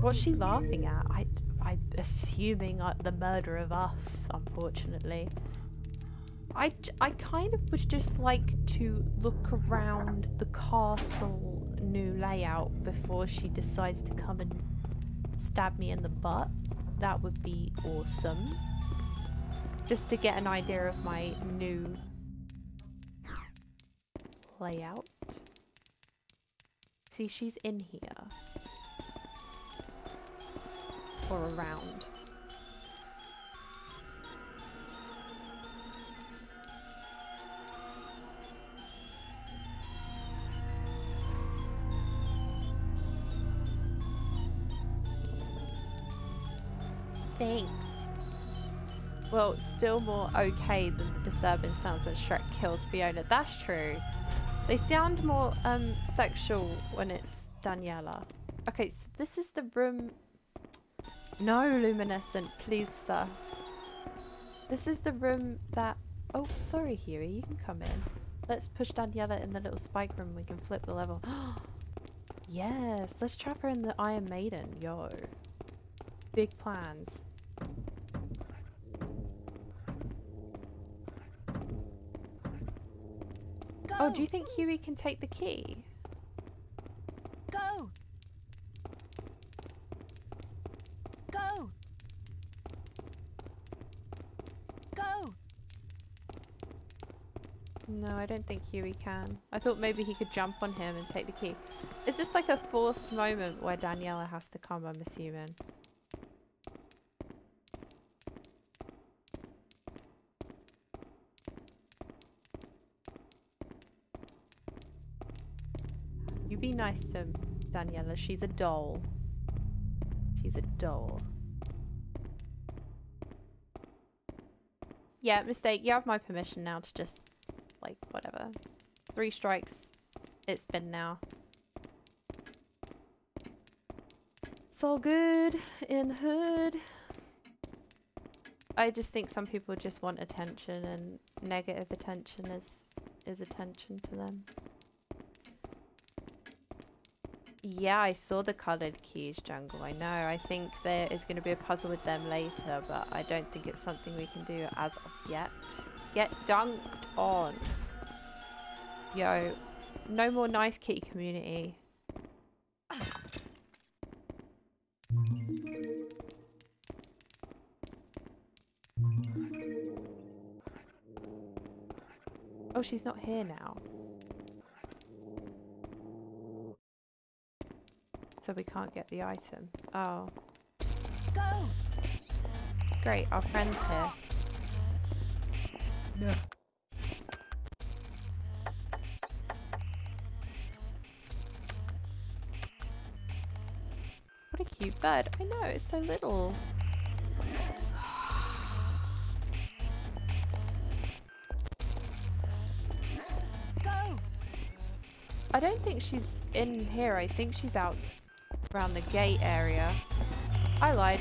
What's she laughing at? I, I'm assuming uh, the murder of us, unfortunately. I, I kind of would just like to look around the castle new layout before she decides to come and stab me in the butt. That would be awesome. Just to get an idea of my new layout. See, she's in here. Or around. Thanks. Well, it's still more okay than the disturbing sounds when Shrek kills Fiona. That's true. They sound more um, sexual when it's Daniela. Okay, so this is the room... No, Luminescent, please, sir. This is the room that... Oh, sorry, Huey, you can come in. Let's push Daniela in the little spike room. We can flip the level. Yes, let's trap her in the Iron Maiden, yo. Big plans. Oh, do you think Huey can take the key? Go! Go! Go! No, I don't think Huey can. I thought maybe he could jump on him and take the key. Is this like a forced moment where Daniela has to come, I'm assuming? Be nice to Daniela. She's a doll. She's a doll. Yeah, mistake. You have my permission now to just, like, whatever. Three strikes. It's been now. It's all good in hood. I just think some people just want attention, and negative attention is is attention to them. Yeah, I saw the coloured keys, Jungle. I know. I think there is going to be a puzzle with them later, but I don't think it's something we can do as of yet. Get dunked on. Yo, no more nice kitty community. Oh, she's not here now. So we can't get the item. Oh. Go. Great, our friend's here. No. What a cute bird. I know, it's so little. Go! I don't think she's in here. I think she's out around the gate area. I lied.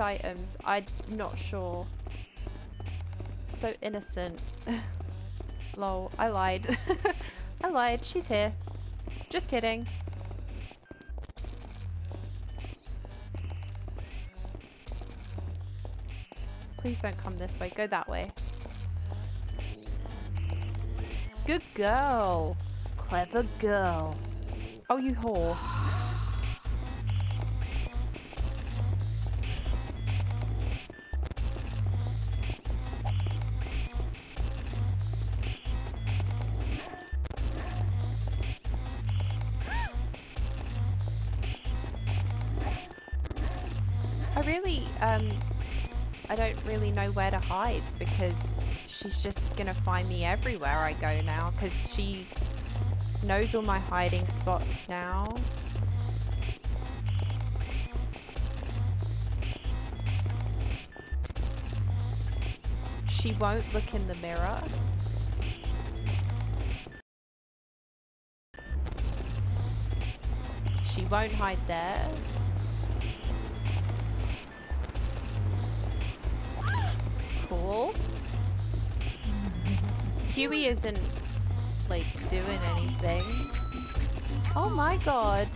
Items. I'm not sure. So innocent. Lol. I lied. I lied. She's here. Just kidding. Please don't come this way. Go that way. Good girl. Clever girl. Oh, you whore. Really know where to hide because she's just gonna find me everywhere I go now because she knows all my hiding spots now. She won't look in the mirror. She won't hide there. Huey isn't, like, doing anything. Oh my god.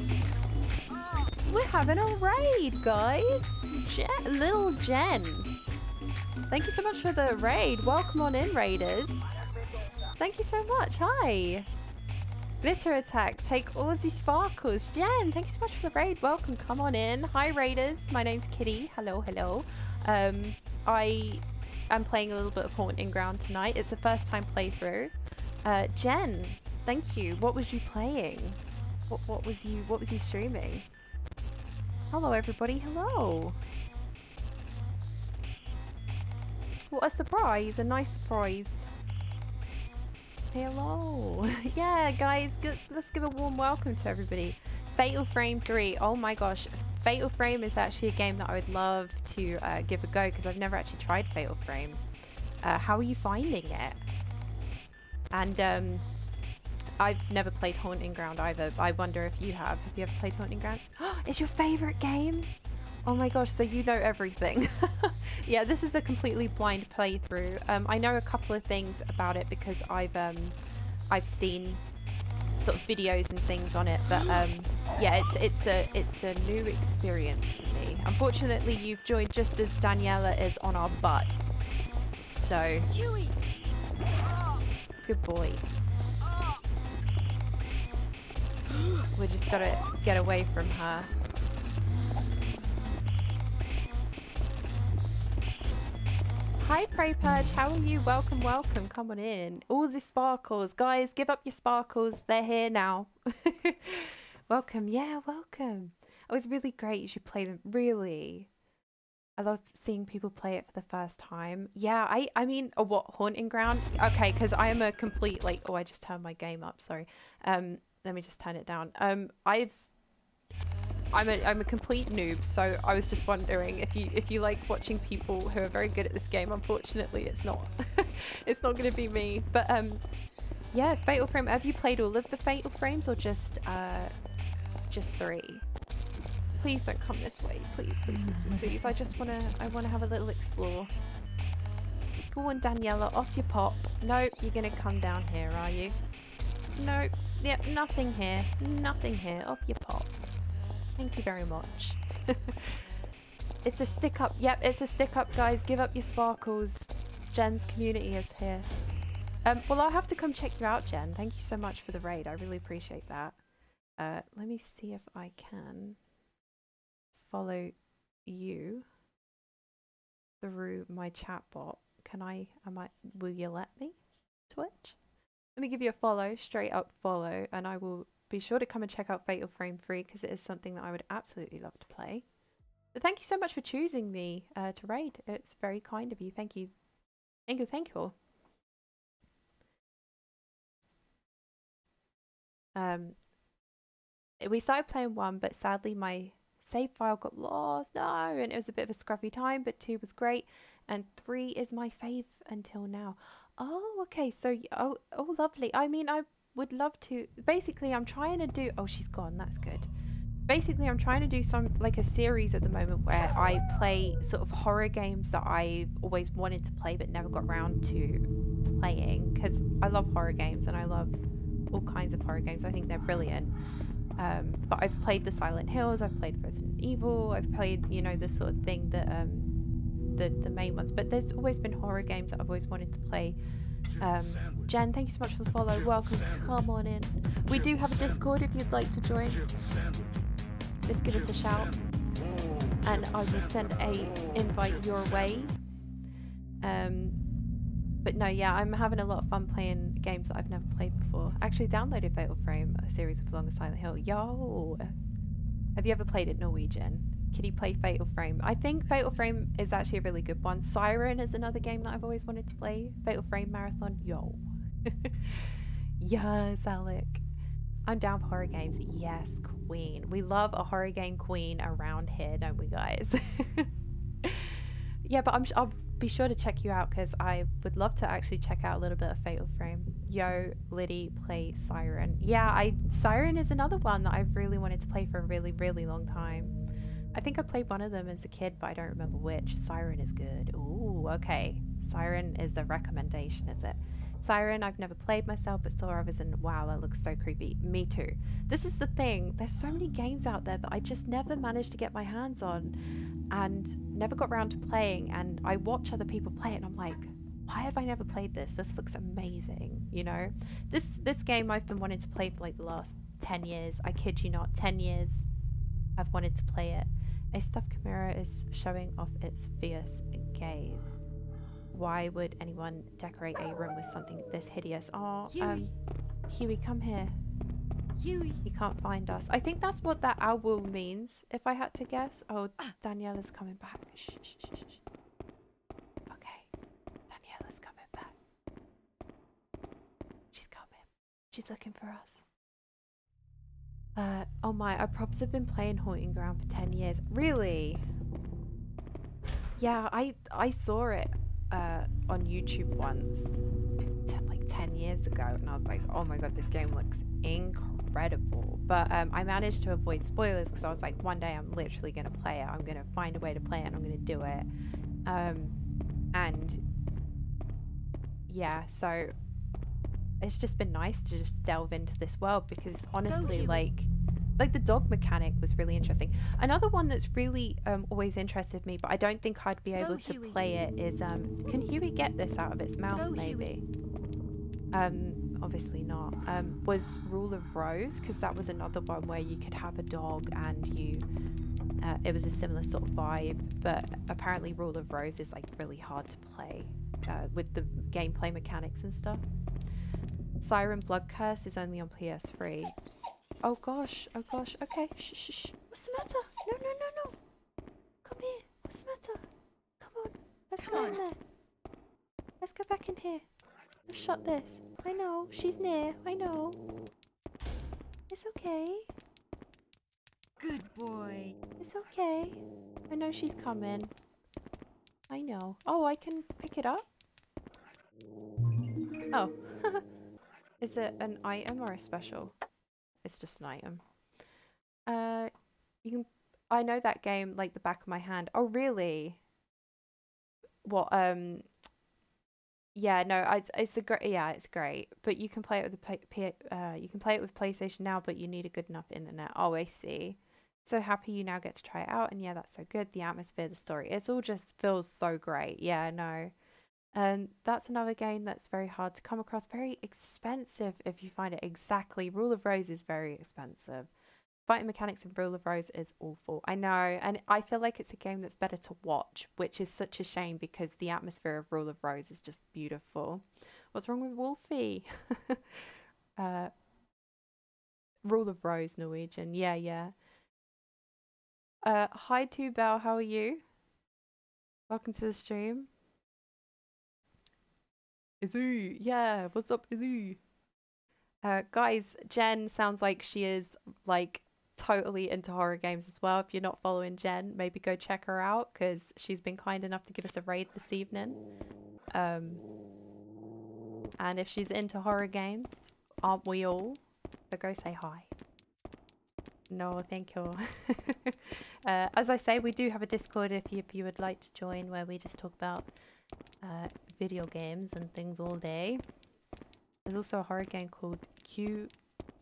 We're having a raid, guys. Je Little Jen. Thank you so much for the raid. Welcome on in, raiders. Thank you so much. Hi. Glitter attack. Take all the sparkles. Jen, thank you so much for the raid. Welcome. Come on in. Hi, raiders. My name's Kitty. Hello, hello. Um, I... I'm playing a little bit of Haunting Ground tonight. It's a first time playthrough. Uh, Jen, thank you. What was you playing? What, what was you What was you streaming? Hello everybody, hello! What a surprise, a nice surprise. Hello! Yeah guys, let's give a warm welcome to everybody. Fatal Frame three, oh my gosh. Fatal Frame is actually a game that I would love to uh, give a go because I've never actually tried Fatal Frame. Uh, how are you finding it? And um, I've never played Haunting Ground either. I wonder if you have. Have you ever played Haunting Ground? It's your favourite game? Oh my gosh, so you know everything. Yeah, this is a completely blind playthrough. Um, I know a couple of things about it because I've, um, I've seen sort of videos and things on it, but um yeah, it's it's a it's a new experience for me. Unfortunately, you've joined just as Daniela is on our butt, so good boy. We just gotta get away from her. Hi Prey Purge, how are you? Welcome, welcome, come on in. All the sparkles, guys, give up your sparkles, they're here now. Welcome, yeah, welcome. Oh, it's really great, you should play them, really. I love seeing people play it for the first time. Yeah, I, I mean, oh, what, Haunting Ground? Okay, because I am a complete, like, oh, I just turned my game up, sorry. Um, let me just turn it down. Um, I've... I'm a, I'm a complete noob, so I was just wondering if you if you like watching people who are very good at this game. Unfortunately, it's not it's not going to be me. But um, yeah, Fatal Frame. Have you played all of the Fatal Frames or just uh, just three? Please don't come this way, please, please, please, please. I just wanna I wanna have a little explore. Go on, Daniela, off your pop. No, you're gonna come down here, are you? No, yep, nothing here. Nothing here. Off your pop. Thank you very much. It's a stick up. Yep, it's a stick up, guys. Give up your sparkles. Jen's community is here. Um, well, I'll have to come check you out, Jen. Thank you so much for the raid. I really appreciate that. Uh, let me see if I can follow you through my chat bot. Can I, am I, will you let me, Twitch? Let me give you a follow, straight up follow, and I will be sure to come and check out Fatal Frame three because it is something that I would absolutely love to play. But thank you so much for choosing me uh, to raid. It's very kind of you. Thank you. Thank you. Thank you. Um, we started playing one, but sadly my save file got lost. No, and it was a bit of a scruffy time, but two was great. And three is my fave until now. Oh, okay. So, oh, oh, lovely. I mean, I would love to. Basically, I'm trying to do. Oh, she's gone. That's good. Basically, I'm trying to do some like a series at the moment where I play sort of horror games that I've always wanted to play but never got round to playing because I love horror games and I love all kinds of horror games. I think they're brilliant. Um, but I've played the Silent Hills. I've played Resident Evil. I've played, you know, the sort of thing that. Um, The, the main ones, but there's always been horror games that I've always wanted to play. um, Jen, thank you so much for the follow. Jim welcome sandwich. Come on in. We Jim do have a Discord sandwich. If you'd like to join, just give Jim us a shout oh, and I will send a oh, invite Jim your way. Um, but no, yeah, I'm having a lot of fun playing games that I've never played before. I actually downloaded Fatal Frame, a series with along with Silent Hill. Yo, have you ever played it, Norwegian? Can you play Fatal Frame? I think Fatal Frame is actually a really good one. Siren is another game that I've always wanted to play. Fatal Frame Marathon, yo. Yes, Alec. I'm down for horror games. Yes, queen. We love a horror game queen around here, don't we, guys? Yeah, but I'm, I'll be sure to check you out because I would love to actually check out a little bit of Fatal Frame. Yo, Liddy, play Siren. Yeah, I Siren is another one that I've really wanted to play for a really, really long time. I think I played one of them as a kid, but I don't remember which. Siren is good. Ooh, okay. Siren is the recommendation, is it? Siren, I've never played myself, but saw others and wow, that looks so creepy. Me too. This is the thing. There's so many games out there that I just never managed to get my hands on and never got around to playing. And I watch other people play it and I'm like, why have I never played this? This looks amazing, you know? This, this game I've been wanting to play for like the last ten years. I kid you not, ten years. I've wanted to play it. A stuffed chimera is showing off its fierce gaze. Why would anyone decorate a room with something this hideous? Oh, Huey. Um, Huey, come here. Huey. He can't find us. I think that's what that owl means, if I had to guess. Oh, Daniela's coming back. Shh, shh, shh, shh. Okay. Daniela's coming back. She's coming. She's looking for us. Uh, oh my, I props have been playing Haunting Ground for ten years. Really? Yeah, I I saw it uh, on YouTube once, like ten years ago, and I was like, oh my god, this game looks incredible. But um, I managed to avoid spoilers because I was like, one day I'm literally going to play it. I'm going to find a way to play it and I'm going to do it. Um, and yeah, so... it's just been nice to just delve into this world because honestly, like like the dog mechanic was really interesting. Another one that's really um always interested me, but I don't think I'd be able to play it is um can Huey get this out of its mouth maybe? Um obviously not. Um was Rule of Rose, because that was another one where you could have a dog and you uh, it was a similar sort of vibe, but apparently Rule of Rose is like really hard to play uh, with the gameplay mechanics and stuff. Siren Blood Curse is only on P S three. Oh gosh, oh gosh, okay. Shh, shh, shh. What's the matter? No, no, no, no. Come here. What's the matter? Come on. Let's Come go on. in there. Let's go back in here. I've shot this. I know. She's near. I know. It's okay. Good boy. It's okay. I know she's coming. I know. Oh, I can pick it up? Oh. Is it an item or a special? It's just an item. Uh, you can. I know that game like the back of my hand. Oh really? What? Um. Yeah, no, I, it's a great. Yeah, it's great. But you can play it with the P, uh, you can play it with PlayStation now, but you need a good enough internet. Oh, I see. So happy you now get to try it out, and yeah, that's so good. The atmosphere, the story, it's all just feels so great. Yeah, no, um, that's another game that's very hard to come across. Very expensive if you find it exactly. Rule of Rose is very expensive. Fighting mechanics in Rule of Rose is awful. I know, and I feel like it's a game that's better to watch, which is such a shame because the atmosphere of Rule of Rose is just beautiful. What's wrong with Wolfie? uh, Rule of Rose, Norwegian. Yeah, yeah. Uh, hi, Two Bell. How are you? Welcome to the stream. Izu, yeah. What's up, Izu? Uh, guys, Jen sounds like she is like. Totally into horror games as well. If you're not following Jen, maybe go check her out because she's been kind enough to give us a raid this evening. Um, and if she's into horror games, aren't we all? So go say hi. No, thank you. uh, as I say, we do have a Discord if you, if you would like to join, where we just talk about uh, video games and things all day. There's also a horror game called Q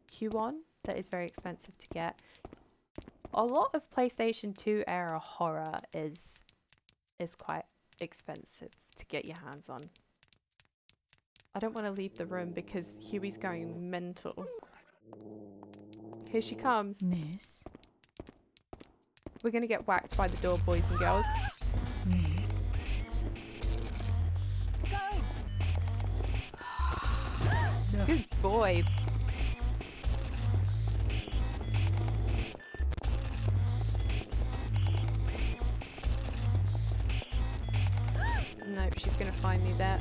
Q one. That is very expensive to get. A lot of PlayStation two era horror is is quite expensive to get your hands on. I don't want to leave the room because Huey's going mental. Here she comes. Miss. We're gonna get whacked by the door, boys and girls. Go. Good boy. Nope, she's gonna find me there.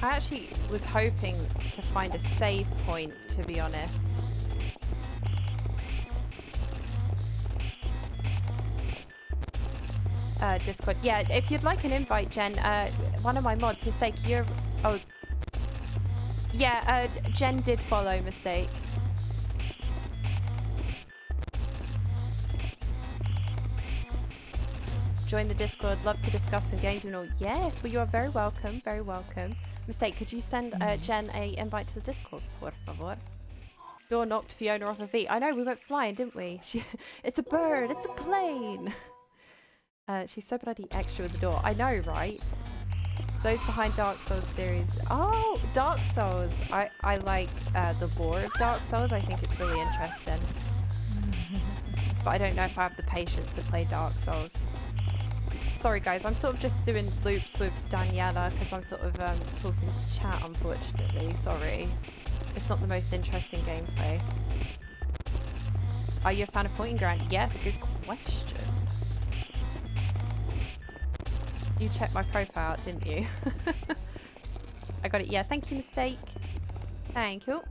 I actually was hoping to find a save point, to be honest. Uh, Discord. Yeah, if you'd like an invite, Jen, uh, one of my mods, Mistake, you're... Oh. Yeah, uh, Jen did follow Mistake. Join the Discord. Love to discuss some games and all. Yes, well, you are very welcome. Very welcome. Mistake, could you send uh, Jen a invite to the Discord? Por favor. Door knocked Fiona off her feet. I know, we went flying, didn't we? She it's a bird. It's a plane. Uh, she's so bloody extra with the door. I know, right? Those behind Dark Souls series. Oh, Dark Souls. I, I like uh, the lore of Dark Souls. I think it's really interesting. But I don't know if I have the patience to play Dark Souls. Sorry, guys. I'm sort of just doing loops with Daniela because I'm sort of um, talking to chat, unfortunately. Sorry. It's not the most interesting gameplay. Are you a fan of Haunting Ground? Yes, good question. You checked my profile out, didn't you? I got it. Yeah, thank you, Mistake. Thank you.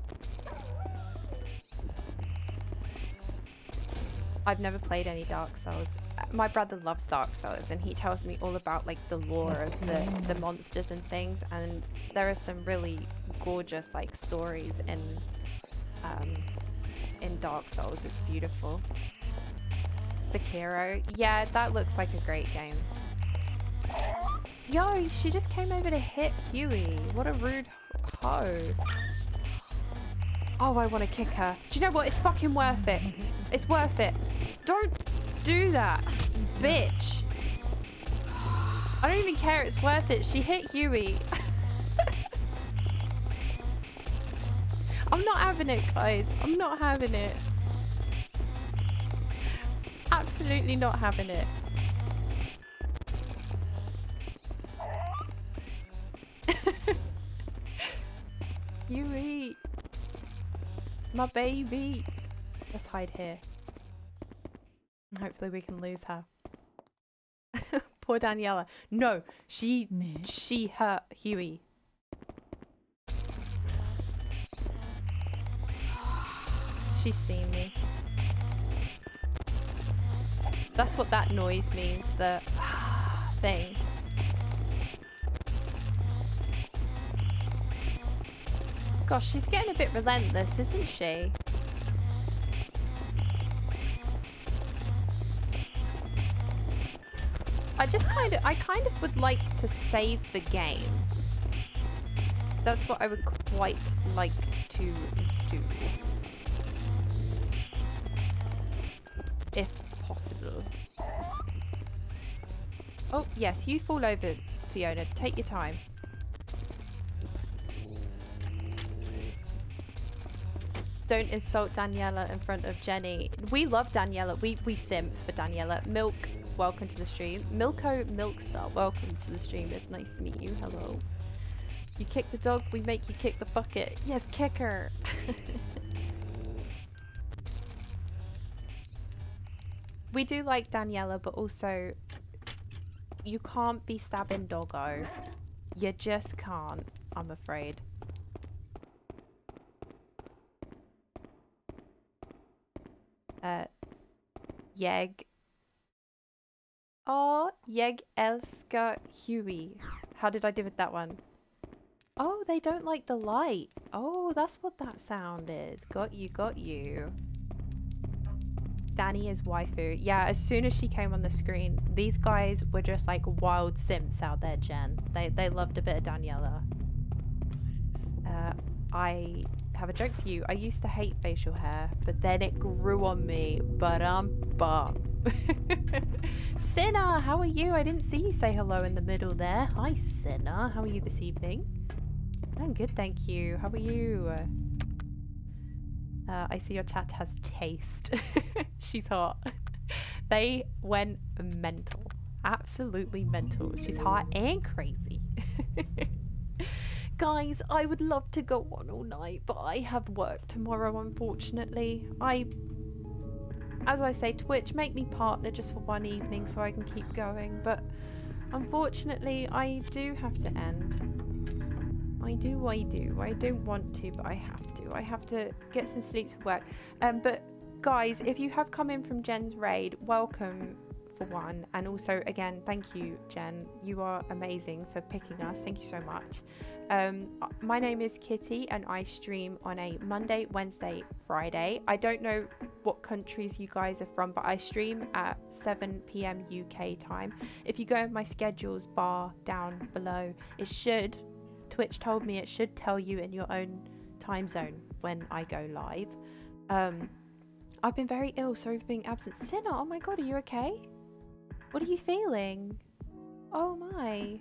I've never played any Dark Souls. My brother loves Dark Souls, and he tells me all about like the lore of the, the monsters and things. And there are some really gorgeous like stories in um, in Dark Souls. It's beautiful. Sekiro. Yeah, that looks like a great game. Yo, she just came over to hit Huey. What a rude hoe. Oh, I want to kick her. Do you know what? It's fucking worth it. It's worth it. Don't do that, bitch. I don't even care. It's worth it. She hit Huey. I'm not having it, guys. I'm not having it. Absolutely not having it. Yui, my baby. Let's hide here. Hopefully we can lose her. Poor Daniela. No, she, she hurt Huey. She's seen me. That's what that noise means. That ah, things. Gosh, she's getting a bit relentless, isn't she? I just kind of, I kind of would like to save the game. That's what I would quite like to do. If possible. Oh, yes, you fall over, Fiona. Take your time. Don't insult Daniela in front of Jenny. We love Daniela. We we simp for Daniela. Milk, welcome to the stream. Milko Milkstar, welcome to the stream. It's nice to meet you. Hello. You kick the dog, we make you kick the bucket. Yes, kick her. We do like Daniela, but also you can't be stabbing Doggo. You just can't, I'm afraid. Uh, jeg. Oh, jeg elsker Huey. How did I do with that one? Oh, they don't like the light. Oh, that's what that sound is. Got you, got you. Danny is waifu. Yeah, as soon as she came on the screen, these guys were just like wild simps out there, Jen. They, they loved a bit of Daniela. Uh, I... have a joke for you. I used to hate facial hair, but then it grew on me. But um, but Sinner, how are you? I didn't see you say hello in the middle there. Hi, Sinner. How are you this evening? I'm good, thank you. How are you? Uh, I see your chat has taste. She's hot. They went mental. Absolutely mental. She's hot and crazy. Guys, I would love to go on all night, but I have work tomorrow, unfortunately. I, as I say, Twitch, make me partner just for one evening so I can keep going. But unfortunately, I do have to end. I do, I do. I don't want to, but I have to. I have to get some sleep to work. Um, but guys, if you have come in from Jen's raid, welcome. For one, and also again, thank you, Jen. You are amazing for picking us. Thank you so much. Um, my name is Kitty, and I stream on a Monday, Wednesday, Friday. I don't know what countries you guys are from, but I stream at seven p m U K time. If you go in my schedules bar down below, it should. Twitch told me it should tell you in your own time zone when I go live. Um, I've been very ill. Sorry for being absent. Sinner, oh my god, are you okay? What are you feeling? Oh my.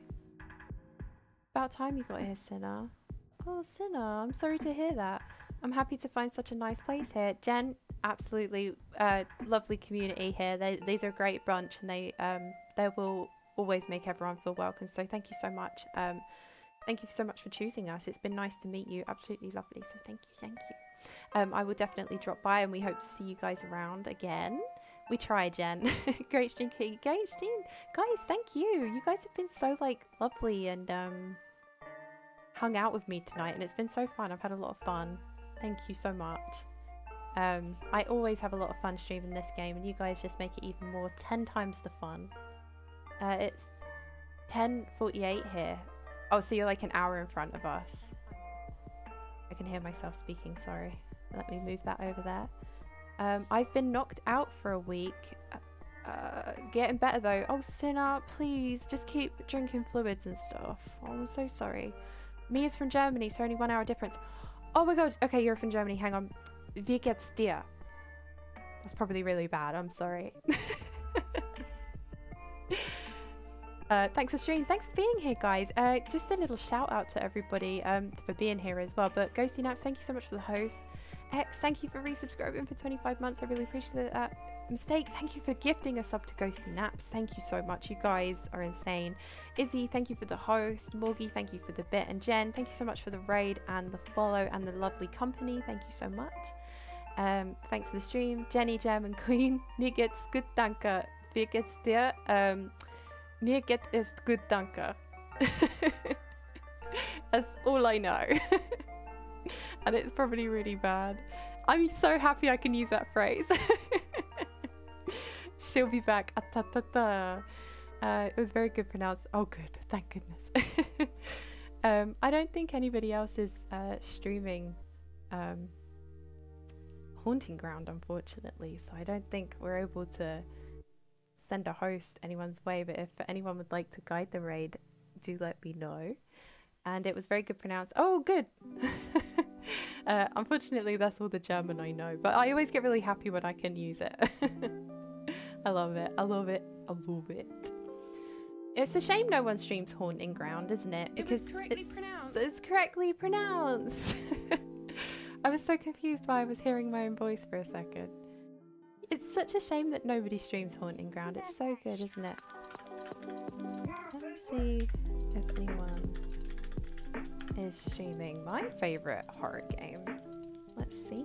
About time you got here, Sinner. Oh, Sinner, I'm sorry to hear that. I'm happy to find such a nice place here. Jen, absolutely uh, lovely community here. They, these are a great bunch, and they um, they will always make everyone feel welcome. So thank you so much. Um, thank you so much for choosing us. It's been nice to meet you. Absolutely lovely. So thank you, thank you. Um, I will definitely drop by, and we hope to see you guys around again. We try, Jen. Great stream, Kitty. Great stream. Guys, thank you. You guys have been so, like, lovely and, um, hung out with me tonight. And it's been so fun. I've had a lot of fun. Thank you so much. Um, I always have a lot of fun streaming this game. And you guys just make it even more. Ten times the fun. Uh, it's ten forty-eight here. Oh, so you're, like, an hour in front of us. I can hear myself speaking. Sorry. Let me move that over there. Um, I've been knocked out for a week, uh, getting better though. Oh, Sinner, please, just keep drinking fluids and stuff. Oh, I'm so sorry. Mia's from Germany, so only one hour difference. Oh my god, okay, you're from Germany, hang on. Wie geht's dir? That's probably really bad, I'm sorry. Uh, thanks for streaming. Thanks for being here, guys. Uh, just a little shout out to everybody um, for being here as well. But Ghosty Naps, thank you so much for the host. X, thank you for resubscribing for twenty-five months. I really appreciate that. Mistake, thank you for gifting a sub to Ghosty Naps. Thank you so much. You guys are insane. Izzy, thank you for the host. Morgie, thank you for the bit. And Jen, thank you so much for the raid and the follow and the lovely company. Thank you so much. Um, thanks for the stream. Jenny, German Queen. Mir geht's gut, danke. Wie geht's dir? Um, mir geht es gut, danke. That's all I know. And it's probably really bad. I'm so happy I can use that phrase. She'll be back. Uh, it was very good pronounced. Oh, good. Thank goodness. um, I don't think anybody else is uh, streaming um, Haunting Ground, unfortunately. So I don't think we're able to send a host anyone's way. But if anyone would like to guide the raid, do let me know. And it was very good pronounced. Oh, good. uh, unfortunately, that's all the German I know. But I always get really happy when I can use it. I love it. I love it. I love it. It's a shame no one streams Haunting Ground, isn't it? Because it was correctly it's, pronounced. It's correctly pronounced. I was so confused by I was hearing my own voice for a second. It's such a shame that nobody streams Haunting Ground. It's so good, isn't it? Let's see if anyone is streaming my favorite horror game. Let's see.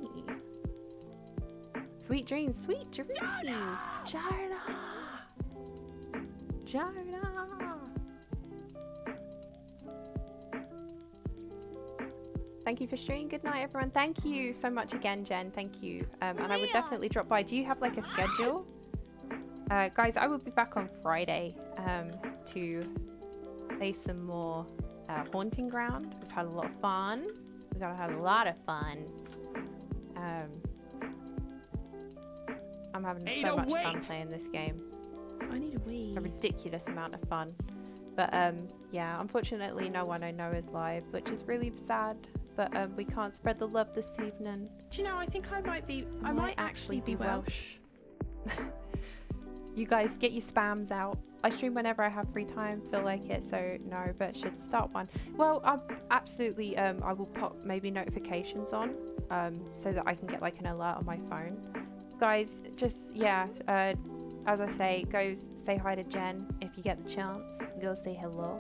Sweet Dreams, Sweet Dreams! Jarna! Jarna! Thank you for streaming. Good night, everyone. Thank you so much again, Jen. Thank you. Um, and I would definitely drop by. Do you have like a schedule? Uh, guys, I will be back on Friday um, to play some more uh, Haunting Ground. We've had a lot of fun. We've had a lot of fun. Um, I'm having need so much wait. fun playing this game. I need a Wii. A ridiculous amount of fun. But um, yeah, unfortunately no one I know is live, which is really sad. But um, we can't spread the love this evening. Do you know, I think I might be, I, I might actually, actually be Welsh. Welsh. You guys, get your spams out. I stream whenever I have free time, feel like it, so no, but should start one. Well, I absolutely, um, I will pop maybe notifications on um, so that I can get like an alert on my phone. Guys, just yeah uh as I say, go say hi to Jen if you get the chance. Go say hello.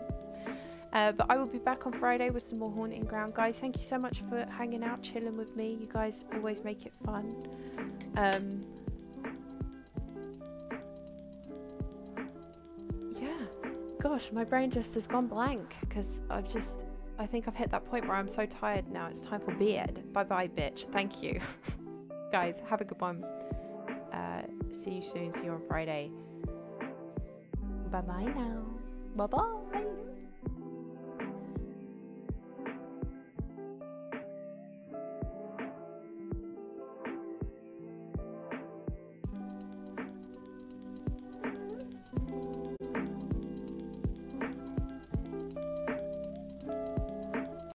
Uh but I will be back on Friday with some more Haunting Ground. Guys, thank you so much for hanging out, chilling with me. You guys always make it fun. Um yeah, gosh, my brain just has gone blank because I've just I think I've hit that point where I'm so tired now. It's time for bed. Bye bye, bitch. Thank you. Guys, have a good one. Uh, see you soon. See you on Friday. Bye bye now. Bye bye.